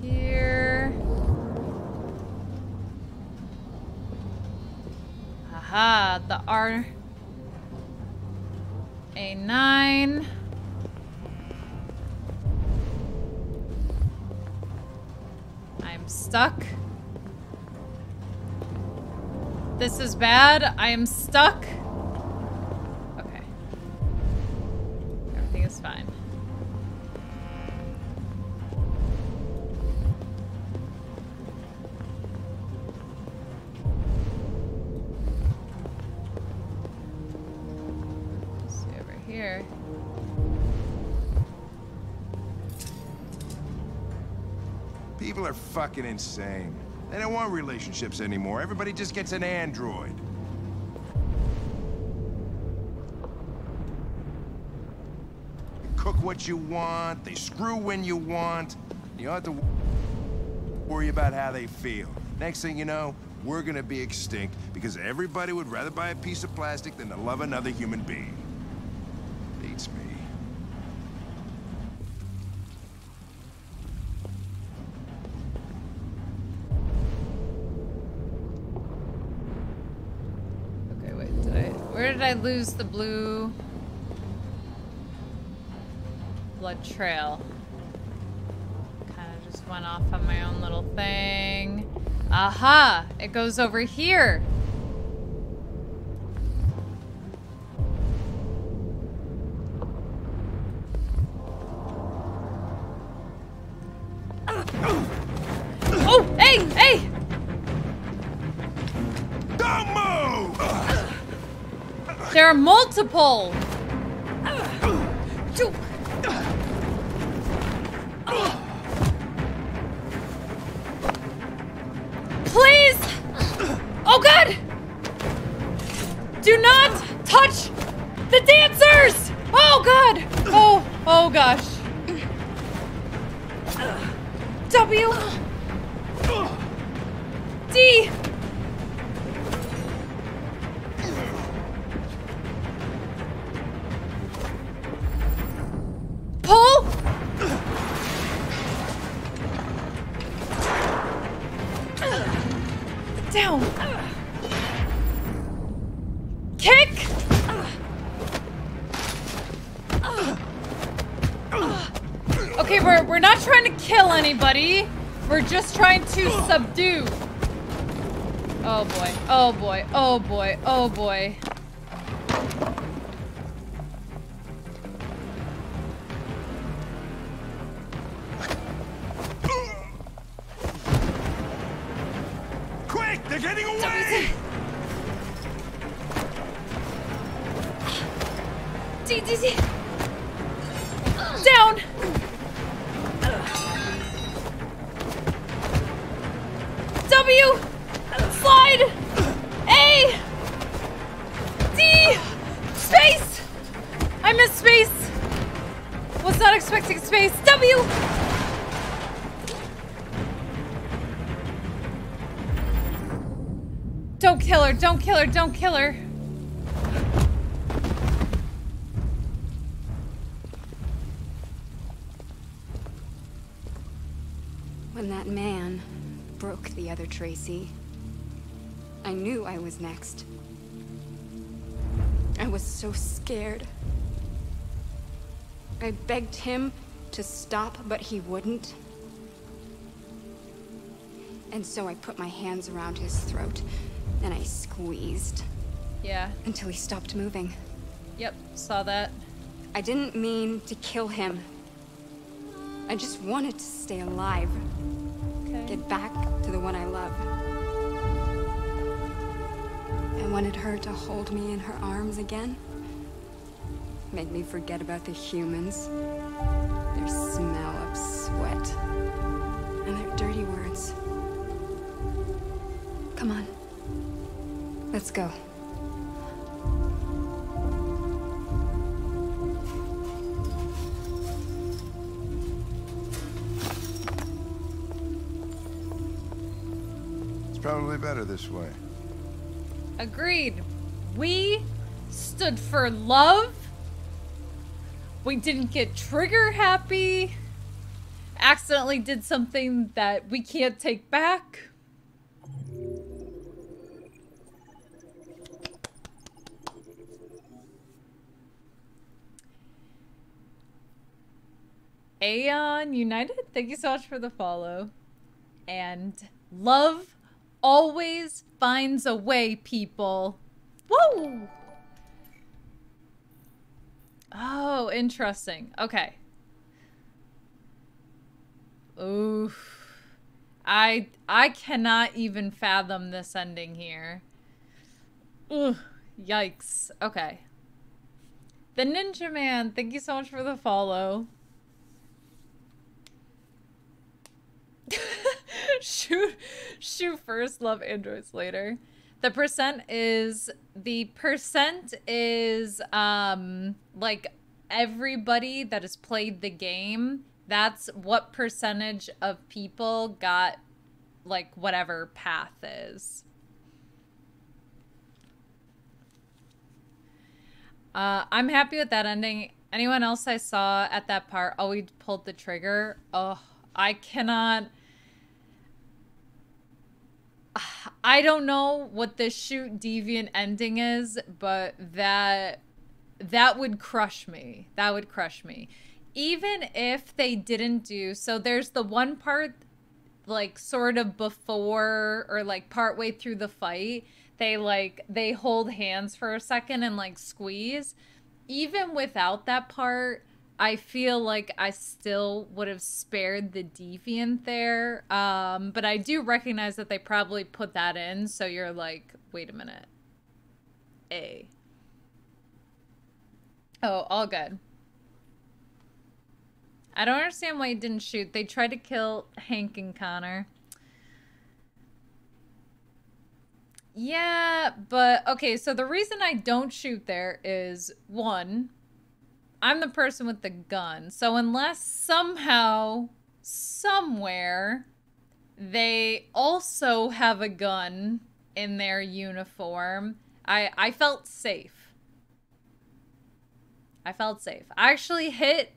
Here. Aha, the RA9. Stuck. This is bad. I am stuck. Okay. Everything is fine. Let's see over here. People are fucking insane. They don't want relationships anymore. Everybody just gets an android. They cook what you want, they screw when you want. You don't have to worry about how they feel. Next thing you know, we're gonna be extinct because everybody would rather buy a piece of plastic than to love another human being. Beats me. Okay, wait, where did I lose the blue blood trail? Kinda just went off on my own little thing. Aha! It goes over here! Oh! Hey! Hey! Don't move! There are multiple! Please! Oh God! Do not touch the dancers! Oh God! Oh, oh gosh. W. D. Pull! Down. Kick. Okay, we're not trying to kill anybody. We're just trying to subdue. Oh boy. Oh boy. Oh boy. Oh boy. They're getting away! Down! W! Slide! A! D! Space! I missed space! Was not expecting space. W! Don't kill her, don't kill her, don't kill her. When that man broke the other Tracy, I knew I was next. I was so scared. I begged him to stop, but he wouldn't. And so I put my hands around his throat. And I squeezed. Yeah. Until he stopped moving. Yep, saw that. I didn't mean to kill him. I just wanted to stay alive. Okay. Get back to the one I love. I wanted her to hold me in her arms again. Make me forget about the humans. Their smell of sweat. And their dirty words. Come on. Let's go. It's probably better this way. Agreed. We stood for love. We didn't get trigger happy. Accidentally did something that we can't take back. Aeon United, thank you so much for the follow. And love always finds a way, people. Woo! Oh, interesting. Okay. Oof. I cannot even fathom this ending here. Ugh, yikes. Okay. The Ninja Man, thank you so much for the follow. Shoot first, love androids later. The percent is like everybody that has played the game. That's what percentage of people got like whatever path is. I'm happy with that ending. Anyone else I saw at that part? Oh, we pulled the trigger. Oh, I cannot. I don't know what the shoot deviant ending is, but that would crush me. That would crush me. Even if they didn't do, so there's the one part like sort of before or like partway through the fight, they hold hands for a second and like squeeze. Even without that part, I feel like I still would have spared the deviant there. But I do recognize that they probably put that in. So you're like, wait a minute. A. Oh, all good. I don't understand why he didn't shoot. They tried to kill Hank and Connor. Yeah, but okay, so the reason I don't shoot there is, one, I'm the person with the gun. So unless somehow, somewhere, they also have a gun in their uniform, I felt safe. I felt safe. I actually hit...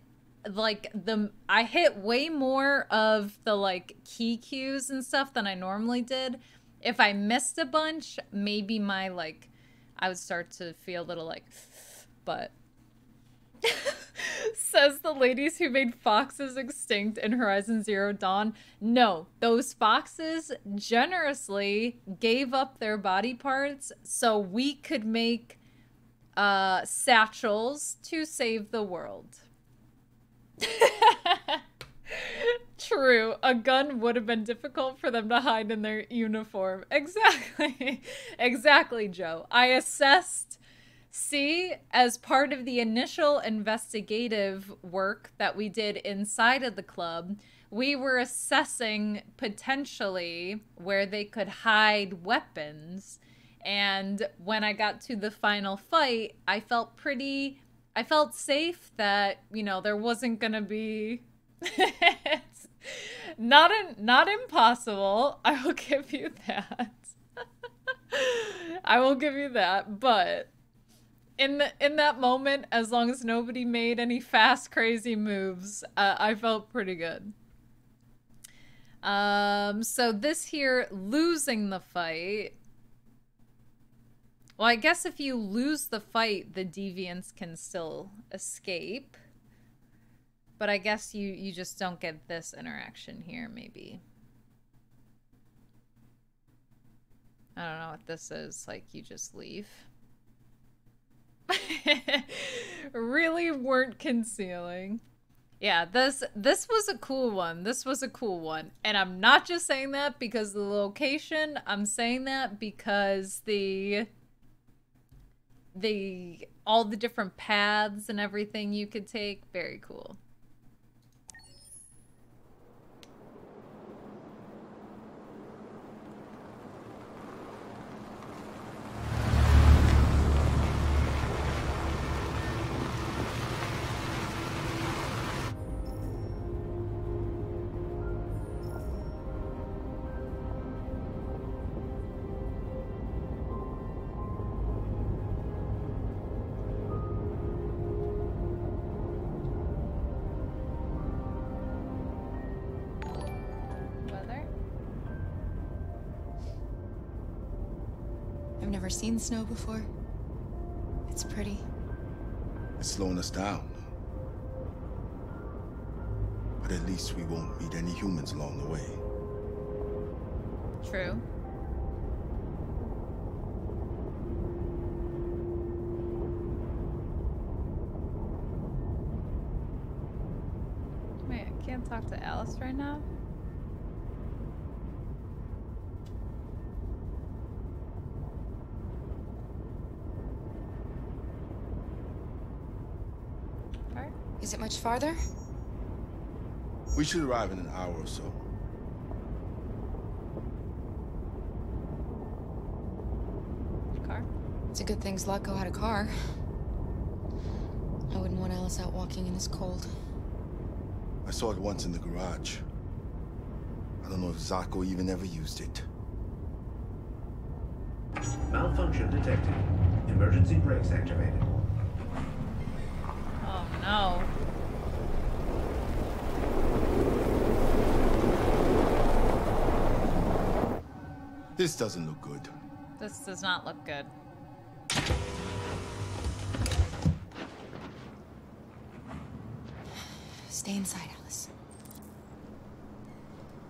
I hit way more of the like key cues and stuff than I normally did. If I missed a bunch, maybe my like, I would start to feel a little like, but. Says the ladies who made foxes extinct in Horizon Zero Dawn. No, those foxes generously gave up their body parts so we could make satchels to save the world. True, a gun would have been difficult for them to hide in their uniform. Exactly. Exactly, Joe. I assessed C as part of the initial investigative work that we did inside of the club. We were assessing potentially where they could hide weapons, and when I got to the final fight, I felt safe that, you know, there wasn't gonna be, it's not impossible, I will give you that. I will give you that, but in that moment, as long as nobody made any fast, crazy moves, I felt pretty good. So this here, losing the fight, well, I guess if you lose the fight, the deviants can still escape. But I guess you just don't get this interaction here, maybe. I don't know what this is. Like, you just leave. Really weren't concealing. Yeah, this was a cool one. This was a cool one. And I'm not just saying that because the location. I'm saying that because the all the different paths and everything you could take. Very cool. Seen snow before? It's pretty. It's slowing us down. But at least we won't meet any humans along the way. True. Wait, I can't talk to Alice right now? Is it much farther? We should arrive in an hour or so. It's a good thing Zlatko had a car. I wouldn't want Alice out walking in this cold. I saw it once in the garage. I don't know if Zlatko even ever used it. Malfunction detected. Emergency brakes activated. Oh no. This doesn't look good. This does not look good. Stay inside, Alice.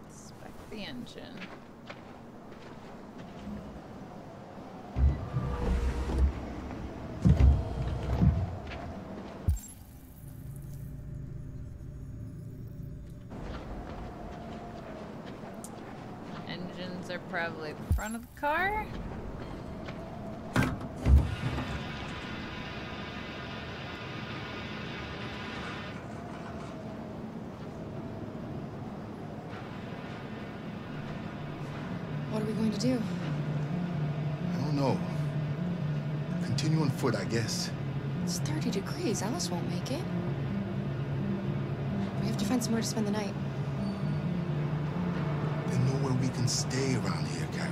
Inspect the engine. Engines are probably the front of the car. Do? I don't know. Continue on foot, I guess. It's 30 degrees. Alice won't make it. We have to find somewhere to spend the night. There's nowhere we can stay around here, Carol.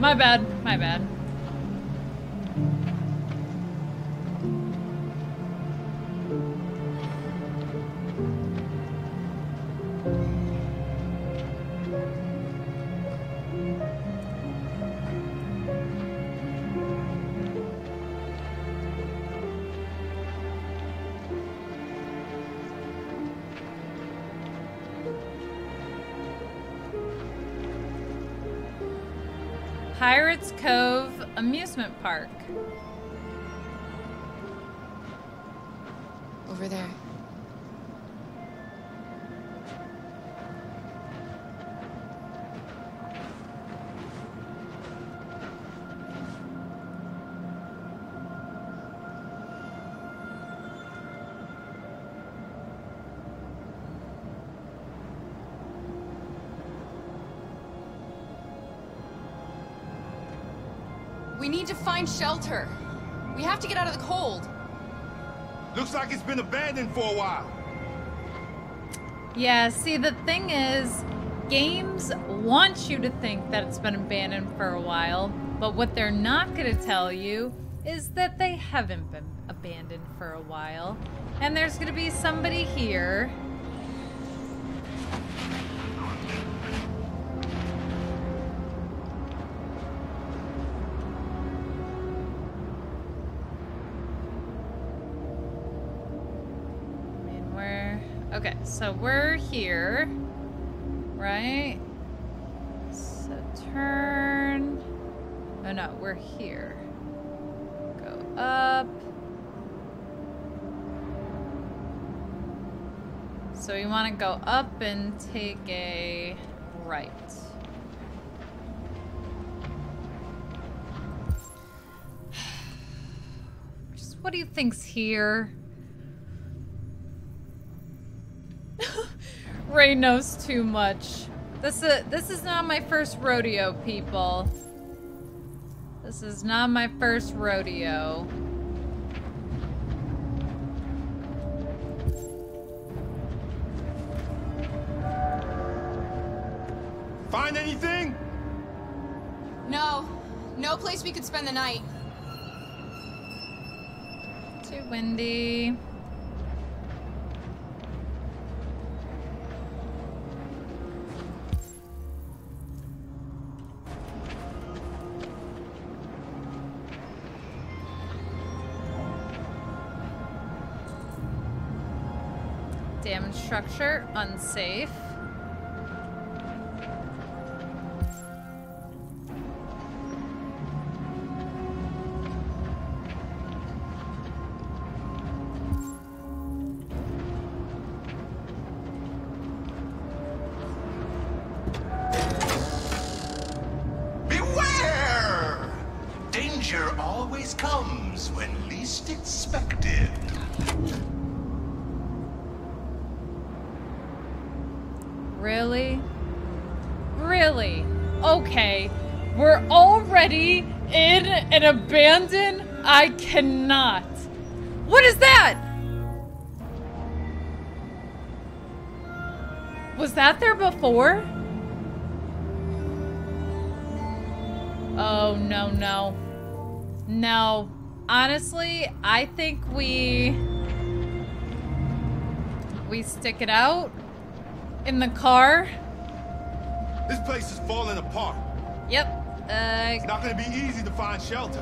My bad, my bad. Amusement park. Over there. Shelter. We have to get out of the cold. Looks like it's been abandoned for a while. Yeah, see, the thing is, games want you to think that it's been abandoned for a while, but what they're not going to tell you is that they haven't been abandoned for a while, and there's going to be somebody here. So we're here, right? So turn. Oh no, we're here. Go up. So we want to go up and take a right. Just what do you think's here? Ray knows too much. This is not my first rodeo, people. This is not my first rodeo. Find anything? No. No place we could spend the night. Too windy. Structure unsafe. danger always comes when least expected. Really? Really? Okay. We're already in an abandoned... I cannot. What is that? Was that there before? Oh, no, no. No. Honestly, I think we stick it out in the car. This place is falling apart. Yep. It's not gonna be easy to find shelter.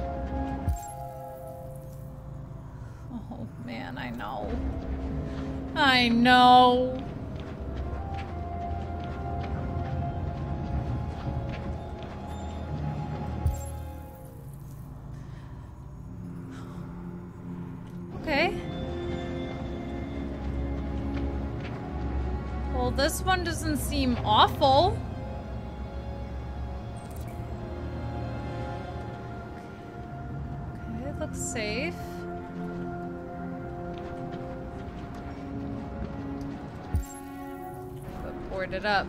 Oh, man, I know. I know. Okay. Well, this one doesn't seem awful. Okay, it looks safe. But board it up.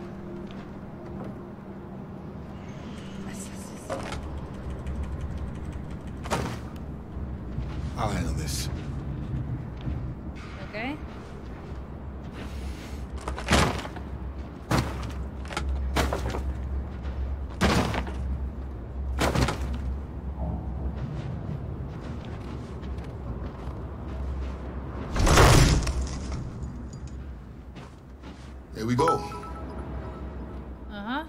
I'll handle this. Okay. There we go. Uh-huh.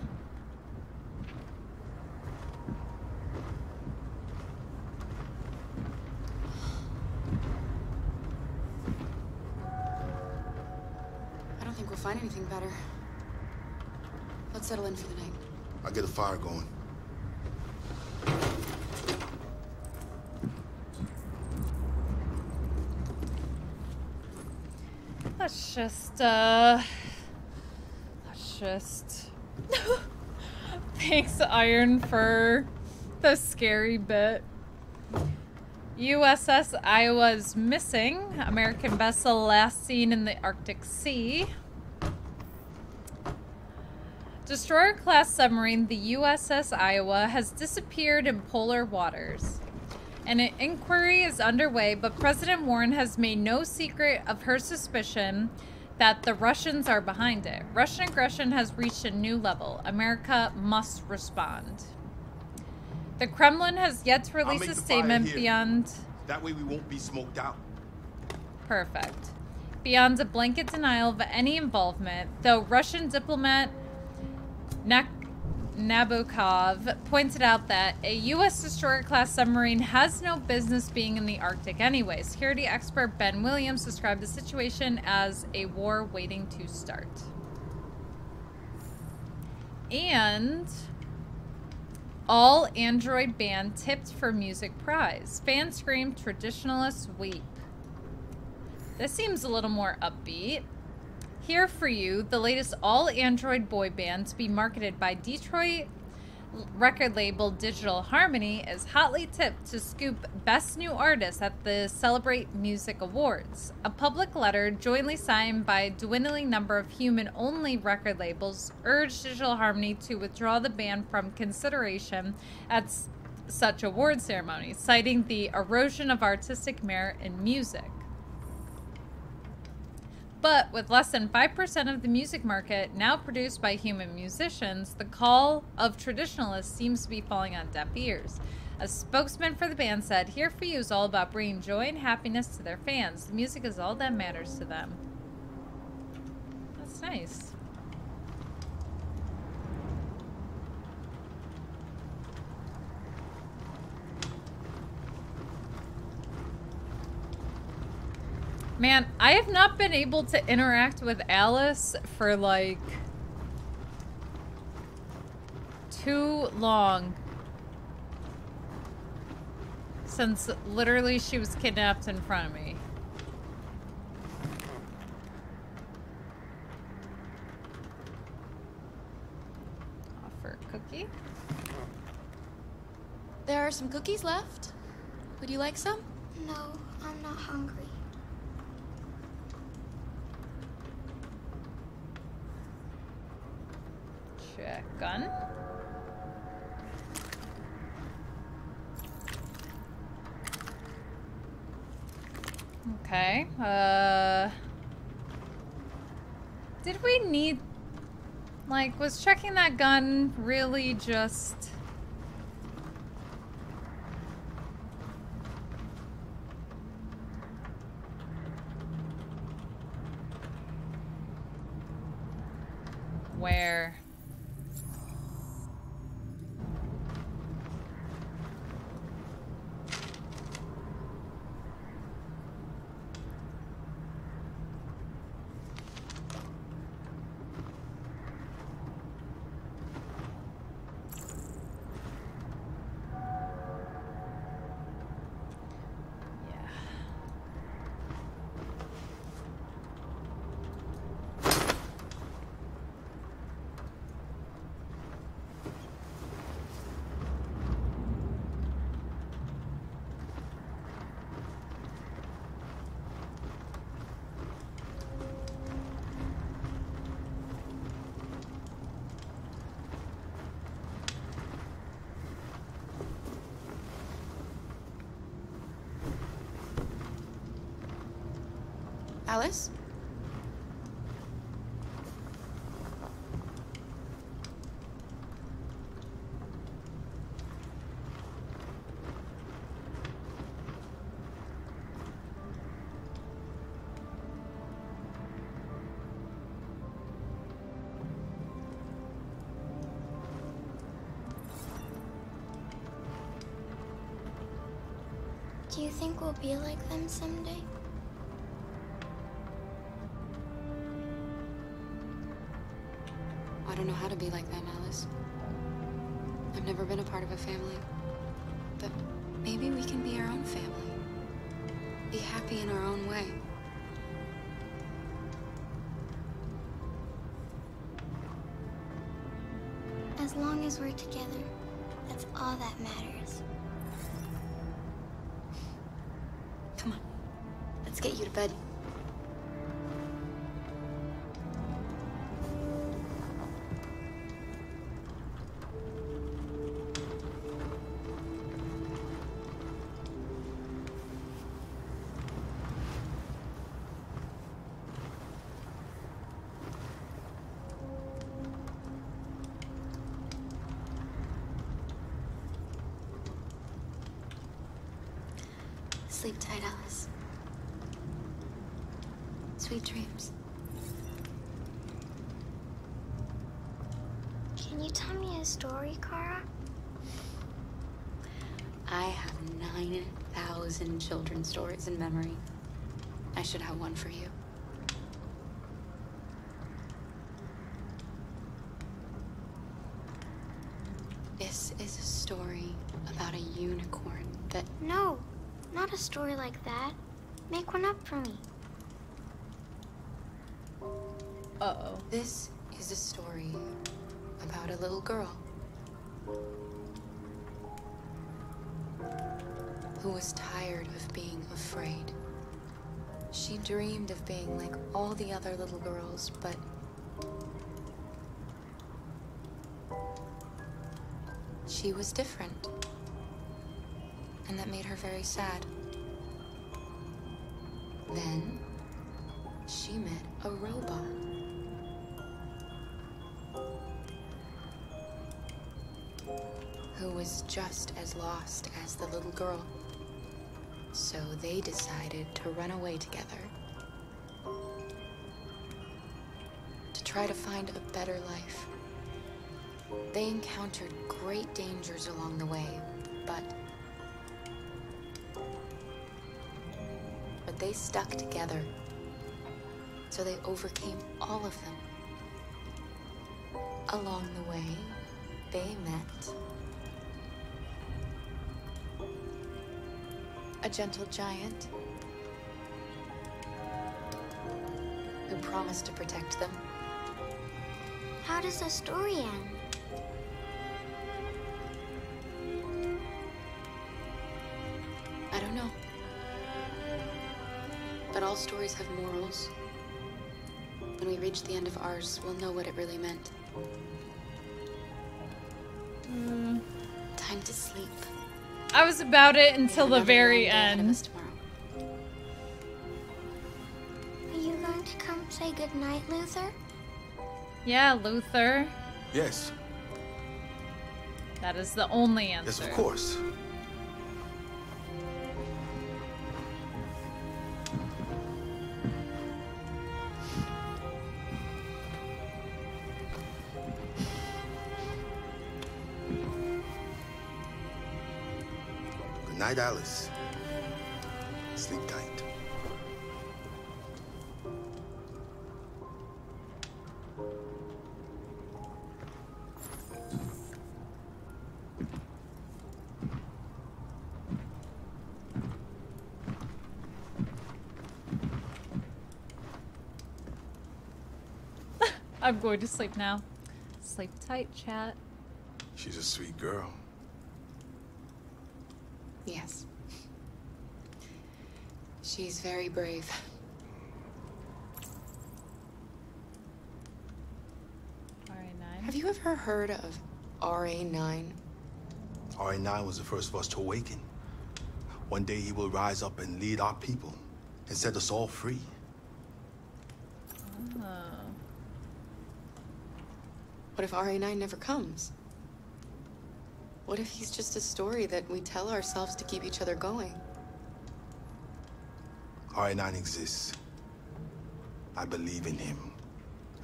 Find anything better. Let's settle in for the night. I'll get a fire going. Let's just thanks, Iron, for the scary bit. USS Iowa is missing. American vessel last seen in the Arctic Sea. Destroyer-class submarine, the USS Iowa, has disappeared in polar waters. An inquiry is underway, but President Warren has made no secret of her suspicion that the Russians are behind it. Russian aggression has reached a new level. America must respond. The Kremlin has yet to release a statement beyond... That way we won't be smoked out. Perfect. Beyond a blanket denial of any involvement, the Russian diplomat... Nabokov pointed out that a U.S. destroyer-class submarine has no business being in the Arctic anyway. Security expert Ben Williams described the situation as a war waiting to start. And all Android band tipped for music prize. Fans scream, traditionalists weep. This seems a little more upbeat. Here for you, the latest all-Android boy band to be marketed by Detroit record label Digital Harmony is hotly tipped to scoop Best New Artist at the Celebrate Music Awards. A public letter jointly signed by a dwindling number of human-only record labels urged Digital Harmony to withdraw the band from consideration at such award ceremonies, citing the erosion of artistic merit in music. But with less than 5% of the music market now produced by human musicians, the call of traditionalists seems to be falling on deaf ears. A spokesman for the band said, "Here for You is all about bringing joy and happiness to their fans. The music is all that matters to them." That's nice. Man, I have not been able to interact with Alice for, like, too long. Since literally she was kidnapped in front of me. Offer a cookie. There are some cookies left. Would you like some? No, I'm not hungry. Check on. Okay, did we need, like, was checking that gun really just... Where? Alice? Do you think we'll be like them someday? I don't know how to be like them, Alice. I've never been a part of a family, but maybe we can be our own family. Be happy in our own way. As long as we're together, that's all that matters. Come on, let's get you to bed. Sleep tight, Alice. Sweet dreams. Can you tell me a story, Kara? I have 9,000 children's stories in memory. I should have one for you. This is a story about a unicorn that... No! Not a story like that. Make one up for me. Uh-oh. This is a story about a little girl who was tired of being afraid. She dreamed of being like all the other little girls, but she was different. And that made her very sad. Then, she met a robot. Who was just as lost as the little girl. So they decided to run away together. To try to find a better life. They encountered great dangers along the way, but... they stuck together, so they overcame all of them. Along the way, they met a gentle giant who promised to protect them. How does the story end? all stories have morals. When we reach the end of ours, we'll know what it really meant. Time to sleep. I was about it until the very end. Are you going to come say goodnight, Luther? Yeah, Luther. Yes. That is the only answer. Yes, of course. Good night, Alice. Sleep tight. I'm going to sleep now. Sleep tight, chat. She's a sweet girl. Yes. She's very brave. RA9? Have you ever heard of RA9? RA9 was the first of us to awaken. One day he will rise up and lead our people and set us all free. What if RA9 never comes? What if he's just a story that we tell ourselves to keep each other going? RA9 exists. I believe in him.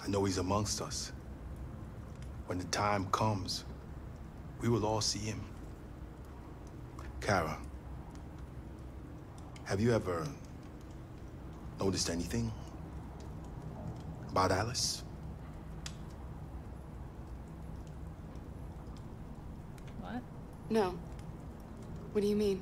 I know he's amongst us. When the time comes, we will all see him. Kara, have you ever noticed anything about Alice? No. What do you mean?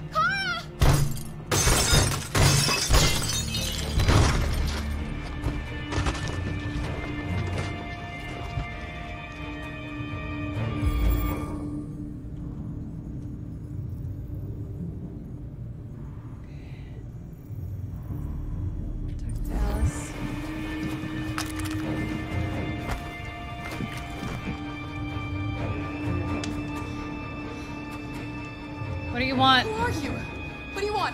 Kara! Talk to Alice. What do you want? Who are you? What do you want?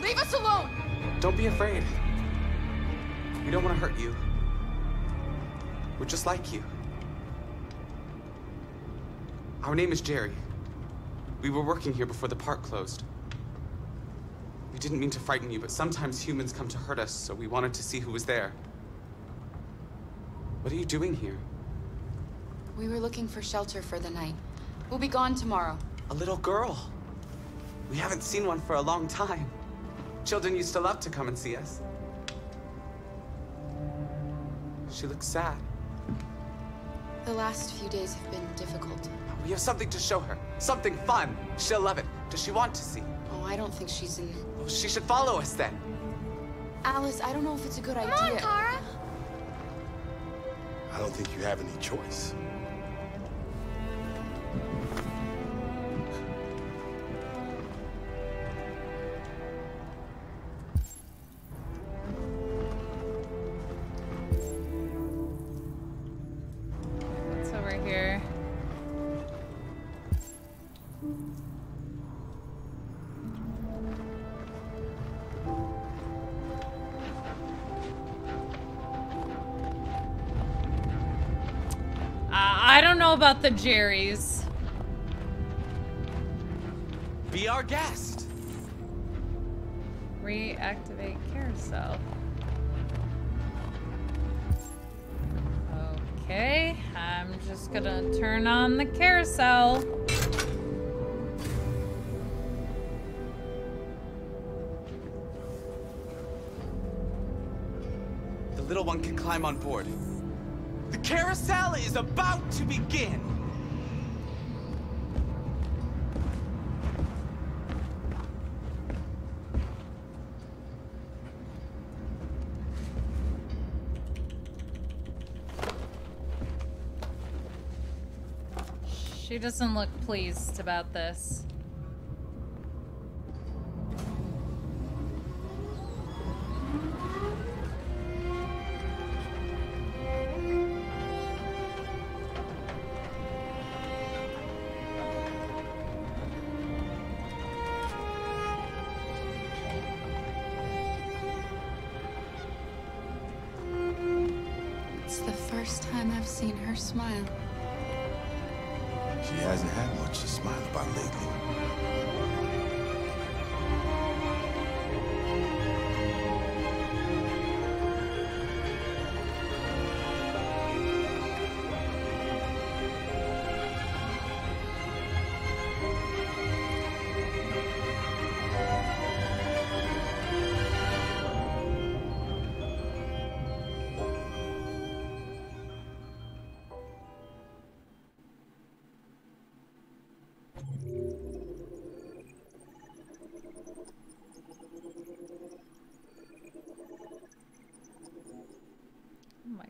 Leave us alone! Don't be afraid. We don't want to hurt you. We're just like you. Our name is Jerry. We were working here before the park closed. We didn't mean to frighten you, but sometimes humans come to hurt us, so we wanted to see who was there. What are you doing here? We were looking for shelter for the night. We'll be gone tomorrow. A little girl. We haven't seen one for a long time. Children used to love to come and see us. She looks sad. The last few days have been difficult. We have something to show her. Something fun. She'll love it. Does she want to see? Oh, I don't think she's in... Well, she should follow us then. Alice, I don't know if it's a good idea. Come on, Kara. I don't think you have any choice. About the Jerry's. Be our guest. Reactivate carousel. Okay, I'm just gonna turn on the carousel. The little one can climb on board. The carousel is about to begin. She doesn't look pleased about this. That's the first time I've seen her smile. She hasn't had much to smile about lately.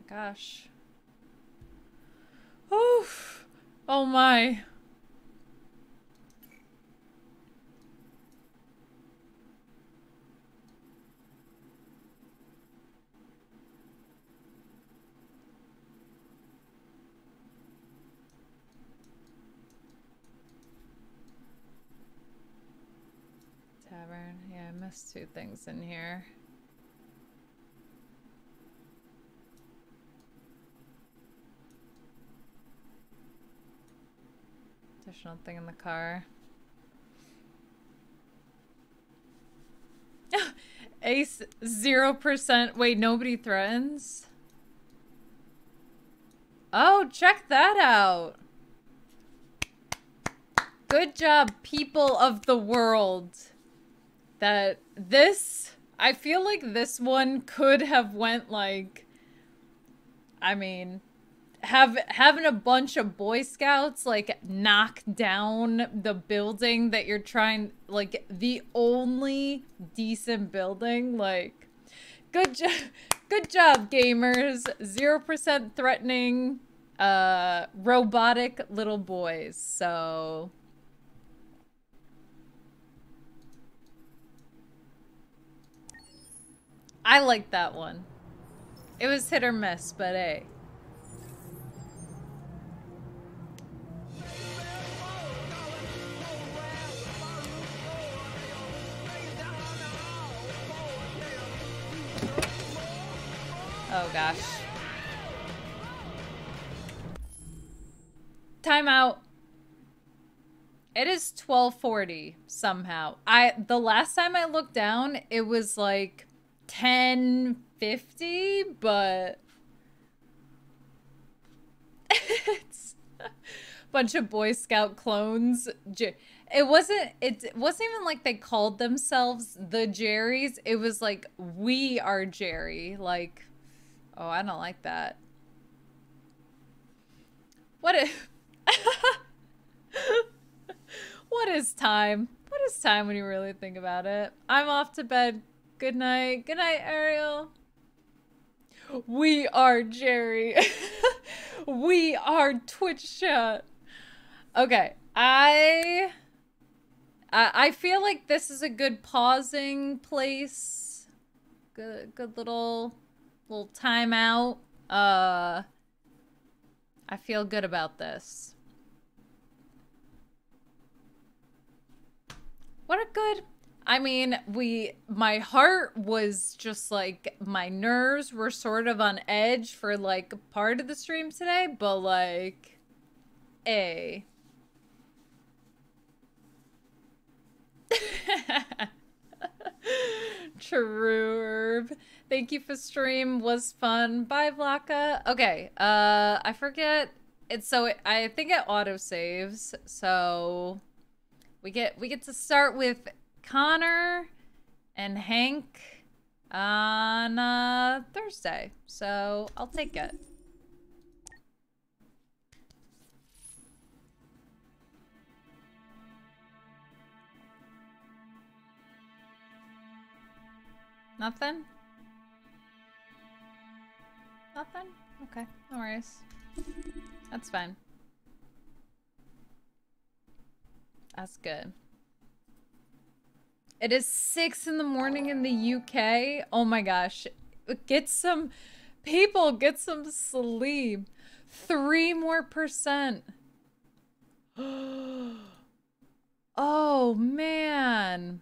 Gosh. Oof. Oh my. Tavern. Yeah, I missed two things in here. Additional thing in the car. Ace 0%. Wait, nobody threatens? Oh, check that out. Good job, people of the world. That this, I feel like this one could have went like, I mean, having a bunch of Boy Scouts like knock down the building that you're trying, like the only decent building, like good job gamers. 0% threatening robotic little boys. So I like that one. It was hit or miss, but hey. Oh gosh. Time out. It is 12:40 somehow. The last time I looked down, it was like 10:50, but it's a bunch of Boy Scout clones. It wasn't even like they called themselves the Jerrys. It was like, we are Jerry, like. Oh, I don't like that. What if... What is time? What is time when you really think about it? I'm off to bed. Good night. Good night, Ariel. We are Jerry. We are Twitch chat. Okay. I feel like this is a good pausing place. Good little timeout. I feel good about this. What a good... I mean, my heart was just like, my nerves were sort of on edge for like part of the stream today, but like, hey. True herb. Thank you for stream. Was fun. Bye, Vlaka. Okay. I forget. I think it autosaves. So we get to start with Connor and Hank on Thursday. So I'll take it. Nothing? Nothing? Okay, no worries. That's fine. That's good. It is 6 in the morning in the UK. Oh my gosh. Get some, people, get some sleep. 3 more percent. Oh man.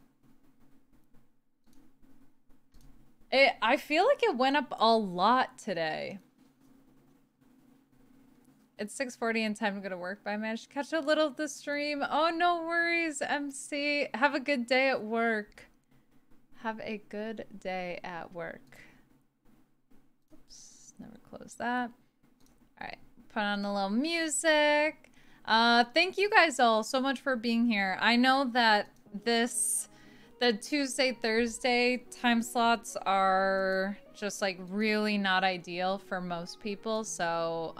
I feel like it went up a lot today. It's 6:40 and time to go to work, but I managed to catch a little of the stream. Oh, no worries, MC. Have a good day at work. Have a good day at work. Oops, never close that. All right, put on a little music. Thank you guys all so much for being here. I know that the Tuesday, Thursday time slots are just like really not ideal for most people. So,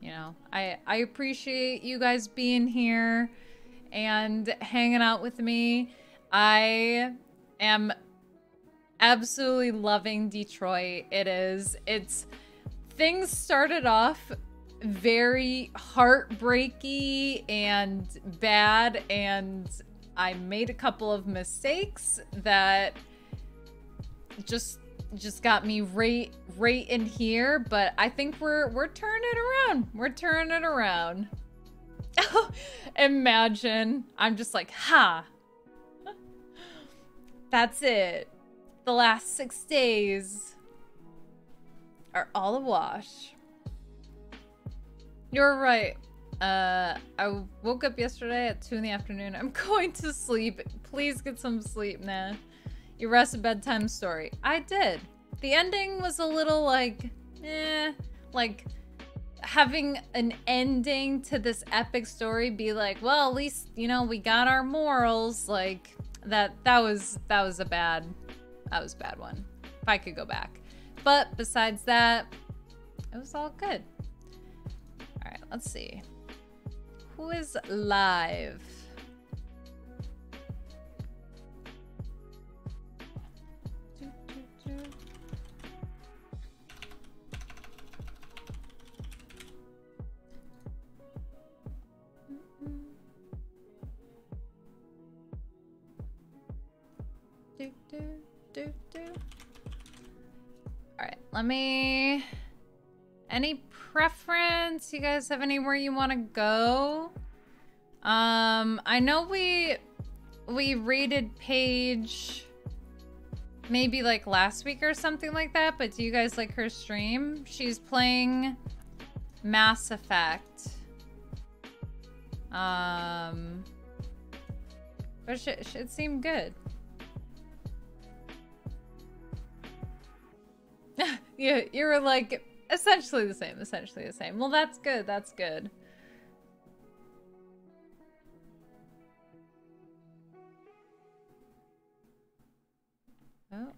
you know, I appreciate you guys being here and hanging out with me. I am absolutely loving Detroit. Things started off very heartbreaky and bad, and I made a couple of mistakes that just got me right in here, but I think we're turning it around. We're turning it around. Imagine. I'm just like, ha. That's it. The last 6 days are all awash. You're right. I woke up yesterday at 2 in the afternoon. I'm going to sleep. Please get some sleep, Nash. You rest a bedtime story. I did. The ending was a little like, eh. Like, having an ending to this epic story be like, well, at least, you know, we got our morals. Like, that was a bad, bad one. If I could go back. But besides that, it was all good. All right, let's see. Who is live? All right, let me... Any preference? You guys have anywhere you want to go? I know we rated Paige maybe like last week or something like that, but do you guys like her stream? She's playing Mass Effect. But it should seem good. Yeah, you were like... Essentially the same, essentially the same. Well, that's good, that's good. Oh.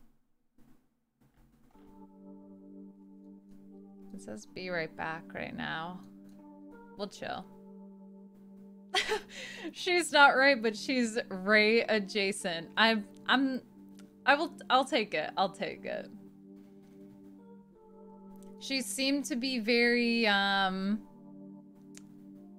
It says be right back right now. We'll chill. She's not right, but she's Ray adjacent. I'll take it, I'll take it. She seemed to be very,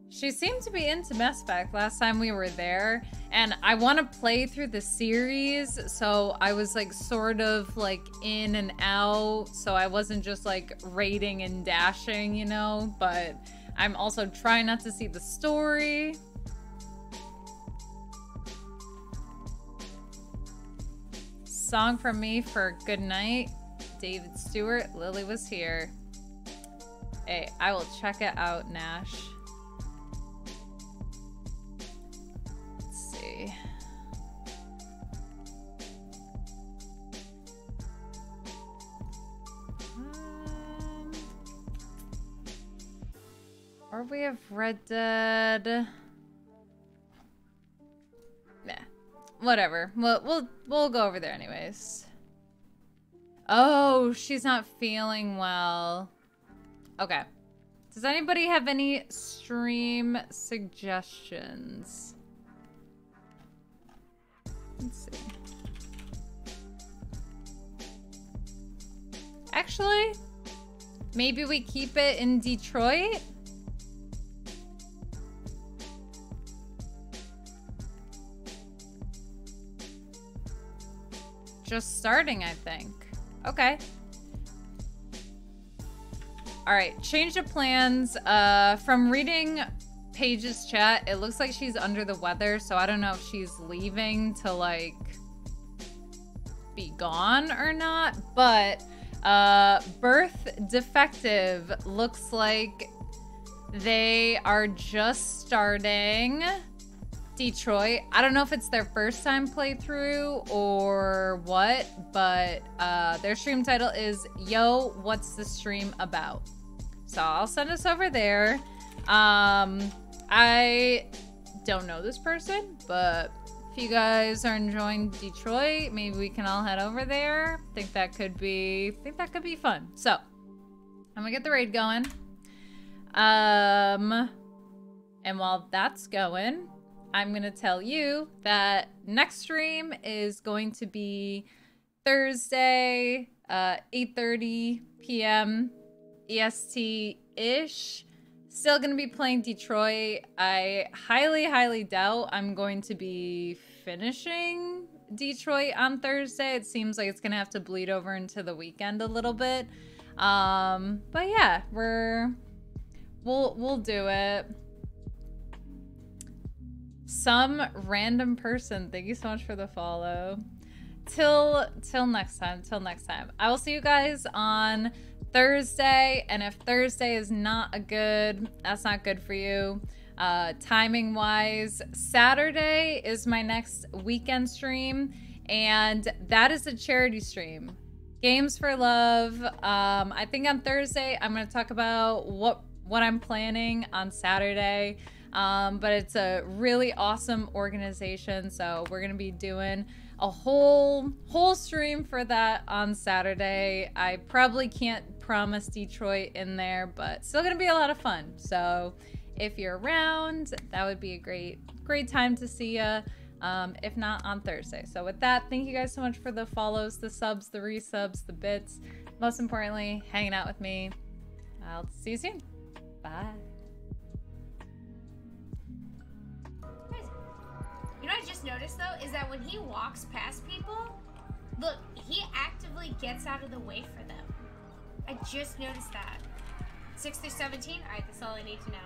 she seemed to be into Mass Effect last time we were there, and I want to play through the series, so I was like sort of like in and out, so I wasn't just like raiding and dashing, you know, but I'm also trying not to see the story. Song from me for Good Night. David Stewart, Lily was here. Hey, I will check it out, Nash. Let's see. Or we have Red Dead. Nah, whatever. We'll go over there anyways. Oh, she's not feeling well. Okay. Does anybody have any stream suggestions? Let's see. Actually, maybe we keep it in Detroit? Just starting, I think. Okay. All right, change of plans. From reading Paige's chat, it looks like she's under the weather, so I don't know if she's leaving to like be gone or not, but Birth Defective looks like They are just starting Detroit. I don't know if it's their first time playthrough or what, but their stream title is Yo, What's the Stream About? So I'll send us over there. I don't know this person, but if you guys are enjoying Detroit, maybe we can all head over there. I think that could be fun. So I'm gonna get the raid going. And while that's going, I'm gonna tell you that next stream is going to be Thursday, 8:30 p.m. EST-ish. Still gonna be playing Detroit. I highly, highly doubt I'm going to be finishing Detroit on Thursday. It seems like it's gonna have to bleed over into the weekend a little bit. But yeah, we'll do it. Some random person, thank you so much for the follow. Till next time. I will see you guys on Thursday, and if Thursday is not good for you, timing wise, Saturday is my next weekend stream, and that is a charity stream, Games for Love. I think on Thursday I'm going to talk about what I'm planning on Saturday, but it's a really awesome organization, so we're going to be doing a whole stream for that on Saturday. I probably can't promise Detroit in there, but still gonna be a lot of fun. So if you're around, that would be a great time to see ya. If not, on Thursday. So with that, thank you guys so much for the follows, the subs, the resubs, the bits. Most importantly, hanging out with me. I'll see you soon. Bye. You know what I just noticed, though, is that when he walks past people, look, he actively gets out of the way for them. I just noticed that. 6 through 17? All right, that's all I need to know.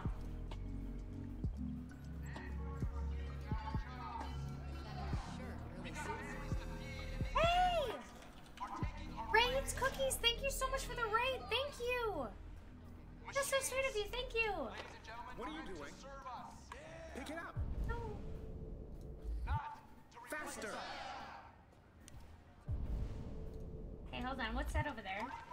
Hey! Raids Cookies, thank you so much for the raid. Thank you. That's so sweet of you. Thank you. What are you doing? Pick it up. No. Faster. Hey, hold on. What's that over there?